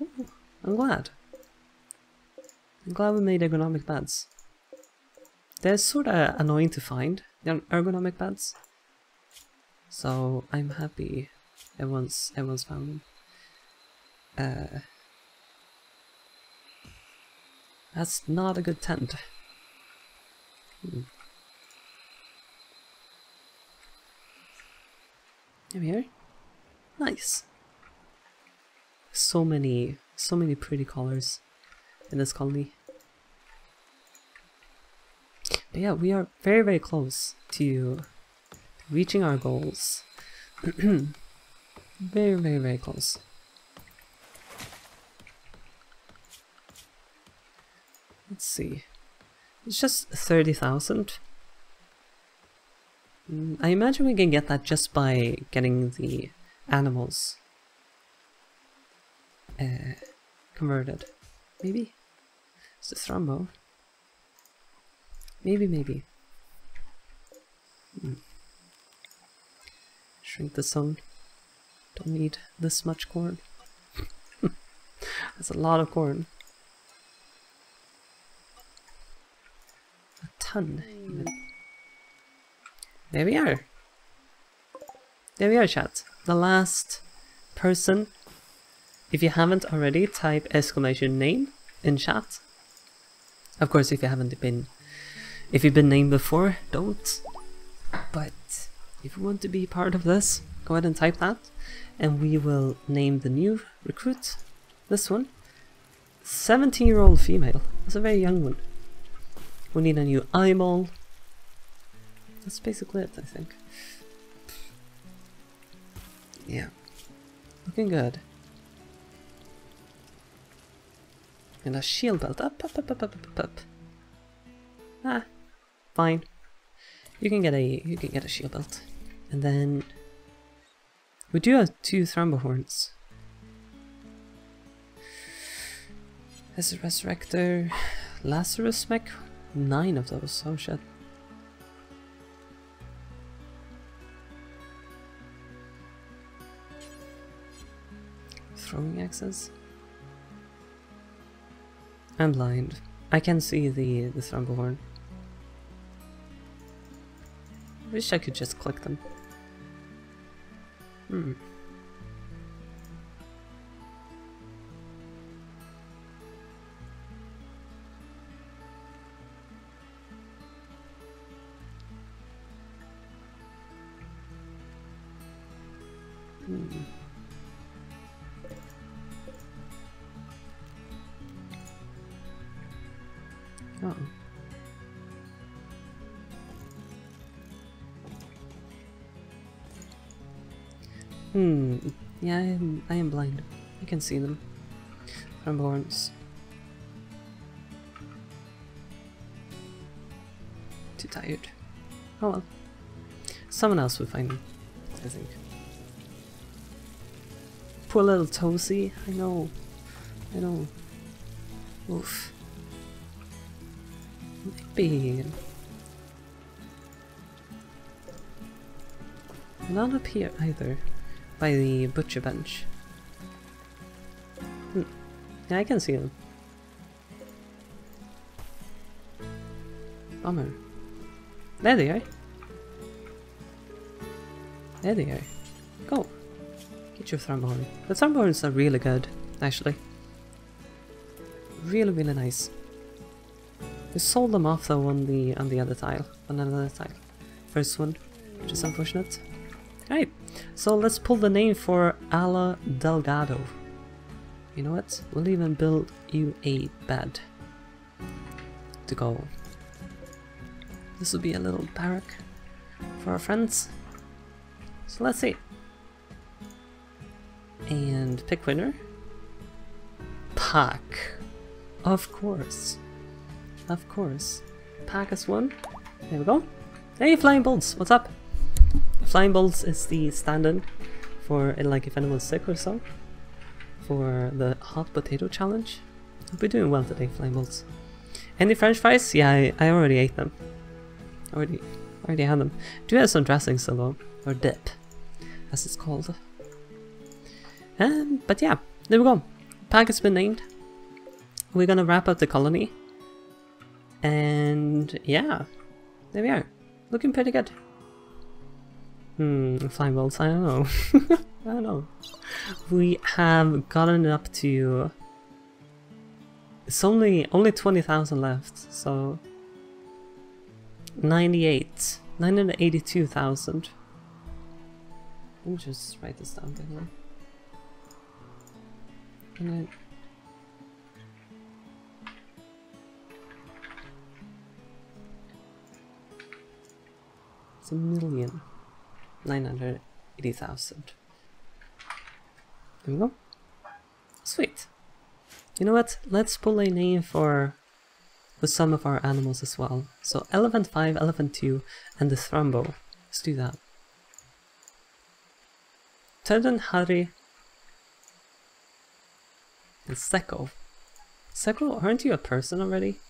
Ooh, I'm glad. I'm glad we made ergonomic beds. They're sorta annoying to find, the ergonomic beds. So I'm happy everyone's found them. That's not a good tent. There we are. Nice. So many pretty colors in this colony. But yeah, we are very, very close to reaching our goals. Very, very close. Let's see. It's just 30,000. I imagine we can get that just by getting the animals converted. Maybe? It's a Thrombo. Maybe. Shrink the zone. Don't need this much corn. That's a lot of corn. A ton, even. There we are, chat. The last person. If you haven't already, type exclamation name in chat. Of course, if you haven't been, if you've been named before, don't. But if you want to be part of this, go ahead and type that. And we will name the new recruit, this one. 17-year-old female. That's a very young one. We need a new eyeball. That's basically it, I think. Yeah. Looking good. And a shield belt. Up. Ah, fine. You can get a shield belt. And then we do have 2 Thrombohorns. As a Resurrector, Lazarus mech, 9 of those. Oh shit. Throwing axes. I'm blind. I can see the Thrombohorn. Wish I could just click them. Yeah, I am blind. I can see them. Thrombohorns. Too tired. Oh well. Someone else will find them, I think. Poor little Tosie. I know. Oof. Maybe. Not up here either, by the butcher bench. Hmm. Yeah, I can see him. Bummer. There they are. There they are. Go. Get your Thornborn. The Thornborns are really good, actually. Really, really nice. We sold them off though on the other tile. On another tile. First one, which is unfortunate. Alright, so let's pull the name for Ala Delgado. You know what? We'll even build you a bed to go. This will be a little barrack for our friends. So let's see. And pick winner. Pack. Of course. Of course. Pack has won. There we go. Hey, FlyinBolts, what's up? FlyinBolts is the stand-in for, like, if anyone's sick or so, for the Hot Potato Challenge. I'll be doing well today, FlyinBolts. Any French fries? Yeah, I already ate them. Already had them. Do have some dressing still though, or dip, as it's called. But yeah, there we go. Pack has been named. We're gonna wrap up the colony. And yeah, there we are. Looking pretty good. FlyinBolts, I don't know. I don't know. We have gotten up to... It's only 20,000 left, so... 982,000. Let me just write this down again. And it's 1,980,000. There we go. Sweet. You know what? Let's pull a name for some of our animals as well. So Elephant 5, Elephant 2, and the Thrumbo. Let's do that. Tendon, Hari, and Seko. Seko, aren't you a person already?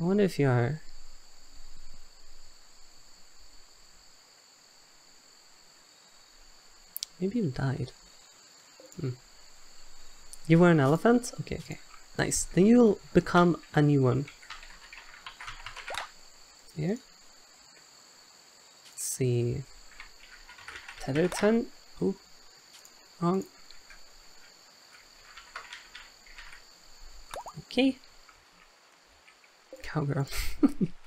I wonder if you are. Maybe you died. You were an elephant? Okay, okay. Nice. Then you'll become a new one. Here. Let's see. Tetherton. Oh, wrong. Okay. Cowgirl.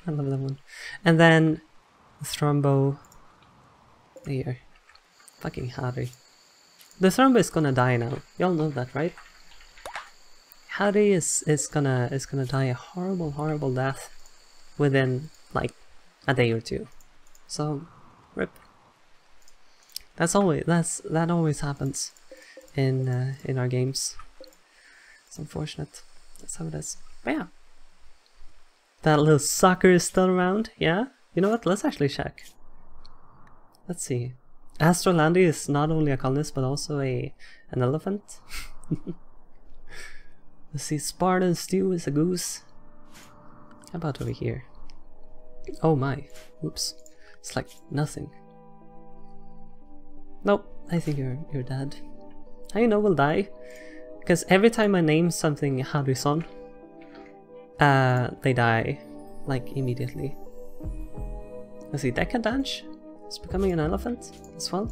I love that one. And then the Thrumbo. There. Fucking Harry. The Thrumbo is gonna die now. Y'all know that, right? Harry is gonna die a horrible, horrible death within like a day or two. So rip. That always happens in our games. It's unfortunate. That's how it is. But yeah. That little sucker is still around, yeah? You know what? Let's actually check. Let's see. Astrolandi is not only a colonist, but also an elephant. Let's see, Spartan Stu is a goose. How about over here? Oh my, oops. It's like nothing. Nope, I think you're dead. How you know we'll die? Because every time I name something Harrison, they die, like immediately. Let's see, Decadence? It's becoming an elephant as well.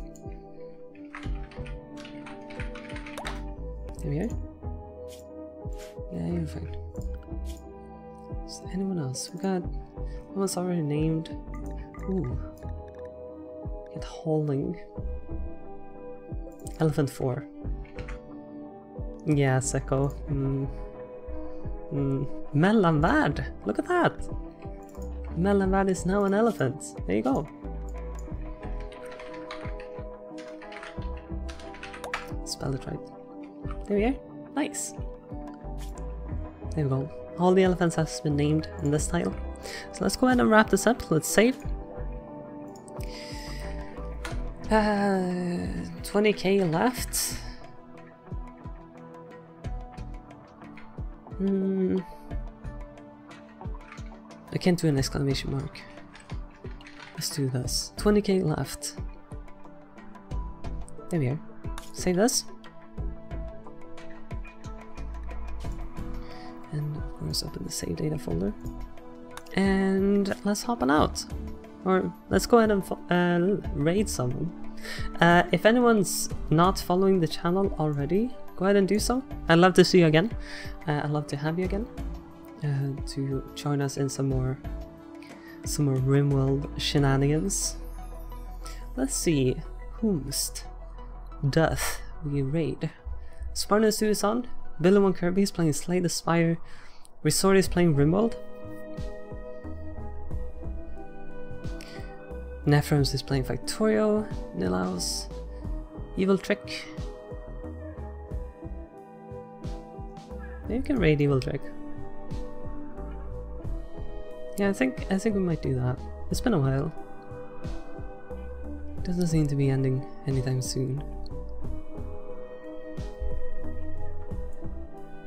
There we are. Yeah, you're fine. Is there anyone else? We got... Someone's already named... Ooh. Get hauling. Elephant 4. Yeah, Seko. Mellanvärd! Look at that! Mellanvärd is now an elephant. There you go. Spell it right. There we are. Nice. There we go. All the elephants have been named in this tile. So let's go ahead and wrap this up. Let's save. 20k left. I can't do an exclamation mark. I Let's do this. 20k left. There we are. Save this. And of course open the save data folder. And let's hop on out. Or let's go ahead and raid someone. If anyone's not following the channel already, go ahead and do so. I'd love to see you again. I'd love to have you again to join us in some more RimWorld shenanigans. Let's see whomst doth we raid. Spartan Stu is on. Billy1Kirby is playing Slay the Spire. Resort is playing RimWorld. Nephrams is playing Factorio, Nilaus, Evil Trick. Maybe we can raid Evil Trick. Yeah, I think we might do that. It's been a while. Doesn't seem to be ending anytime soon.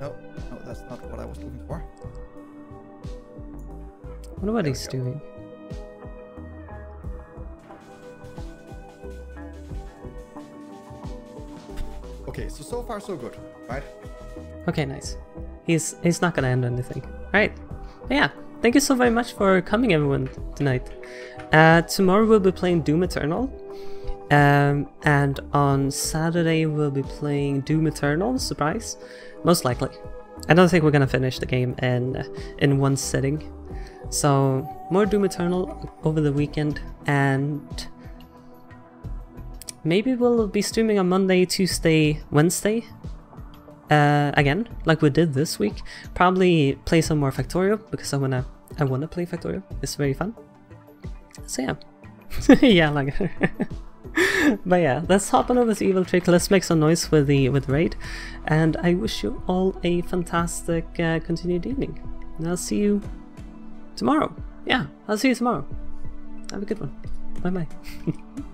No, that's not what I was looking for. What about he's doing? Okay, so far so good, right? Okay, nice. He's not gonna end anything. Alright. Yeah, thank you so very much for coming, everyone, tonight. Tomorrow we'll be playing Doom Eternal. And on Saturday we'll be playing Doom Eternal, surprise. Most likely. I don't think we're gonna finish the game in one sitting. So, more Doom Eternal over the weekend, and maybe we'll be streaming on Monday, Tuesday, Wednesday again, like we did this week. Probably play some more Factorio, because I wanna play Factorio. It's very fun. So yeah, yeah, like. But yeah, let's hop on over to Evil Trick. Let's make some noise with the raid, and I wish you all a fantastic continued evening. And I'll see you tomorrow. Yeah, I'll see you tomorrow. Have a good one. Bye bye.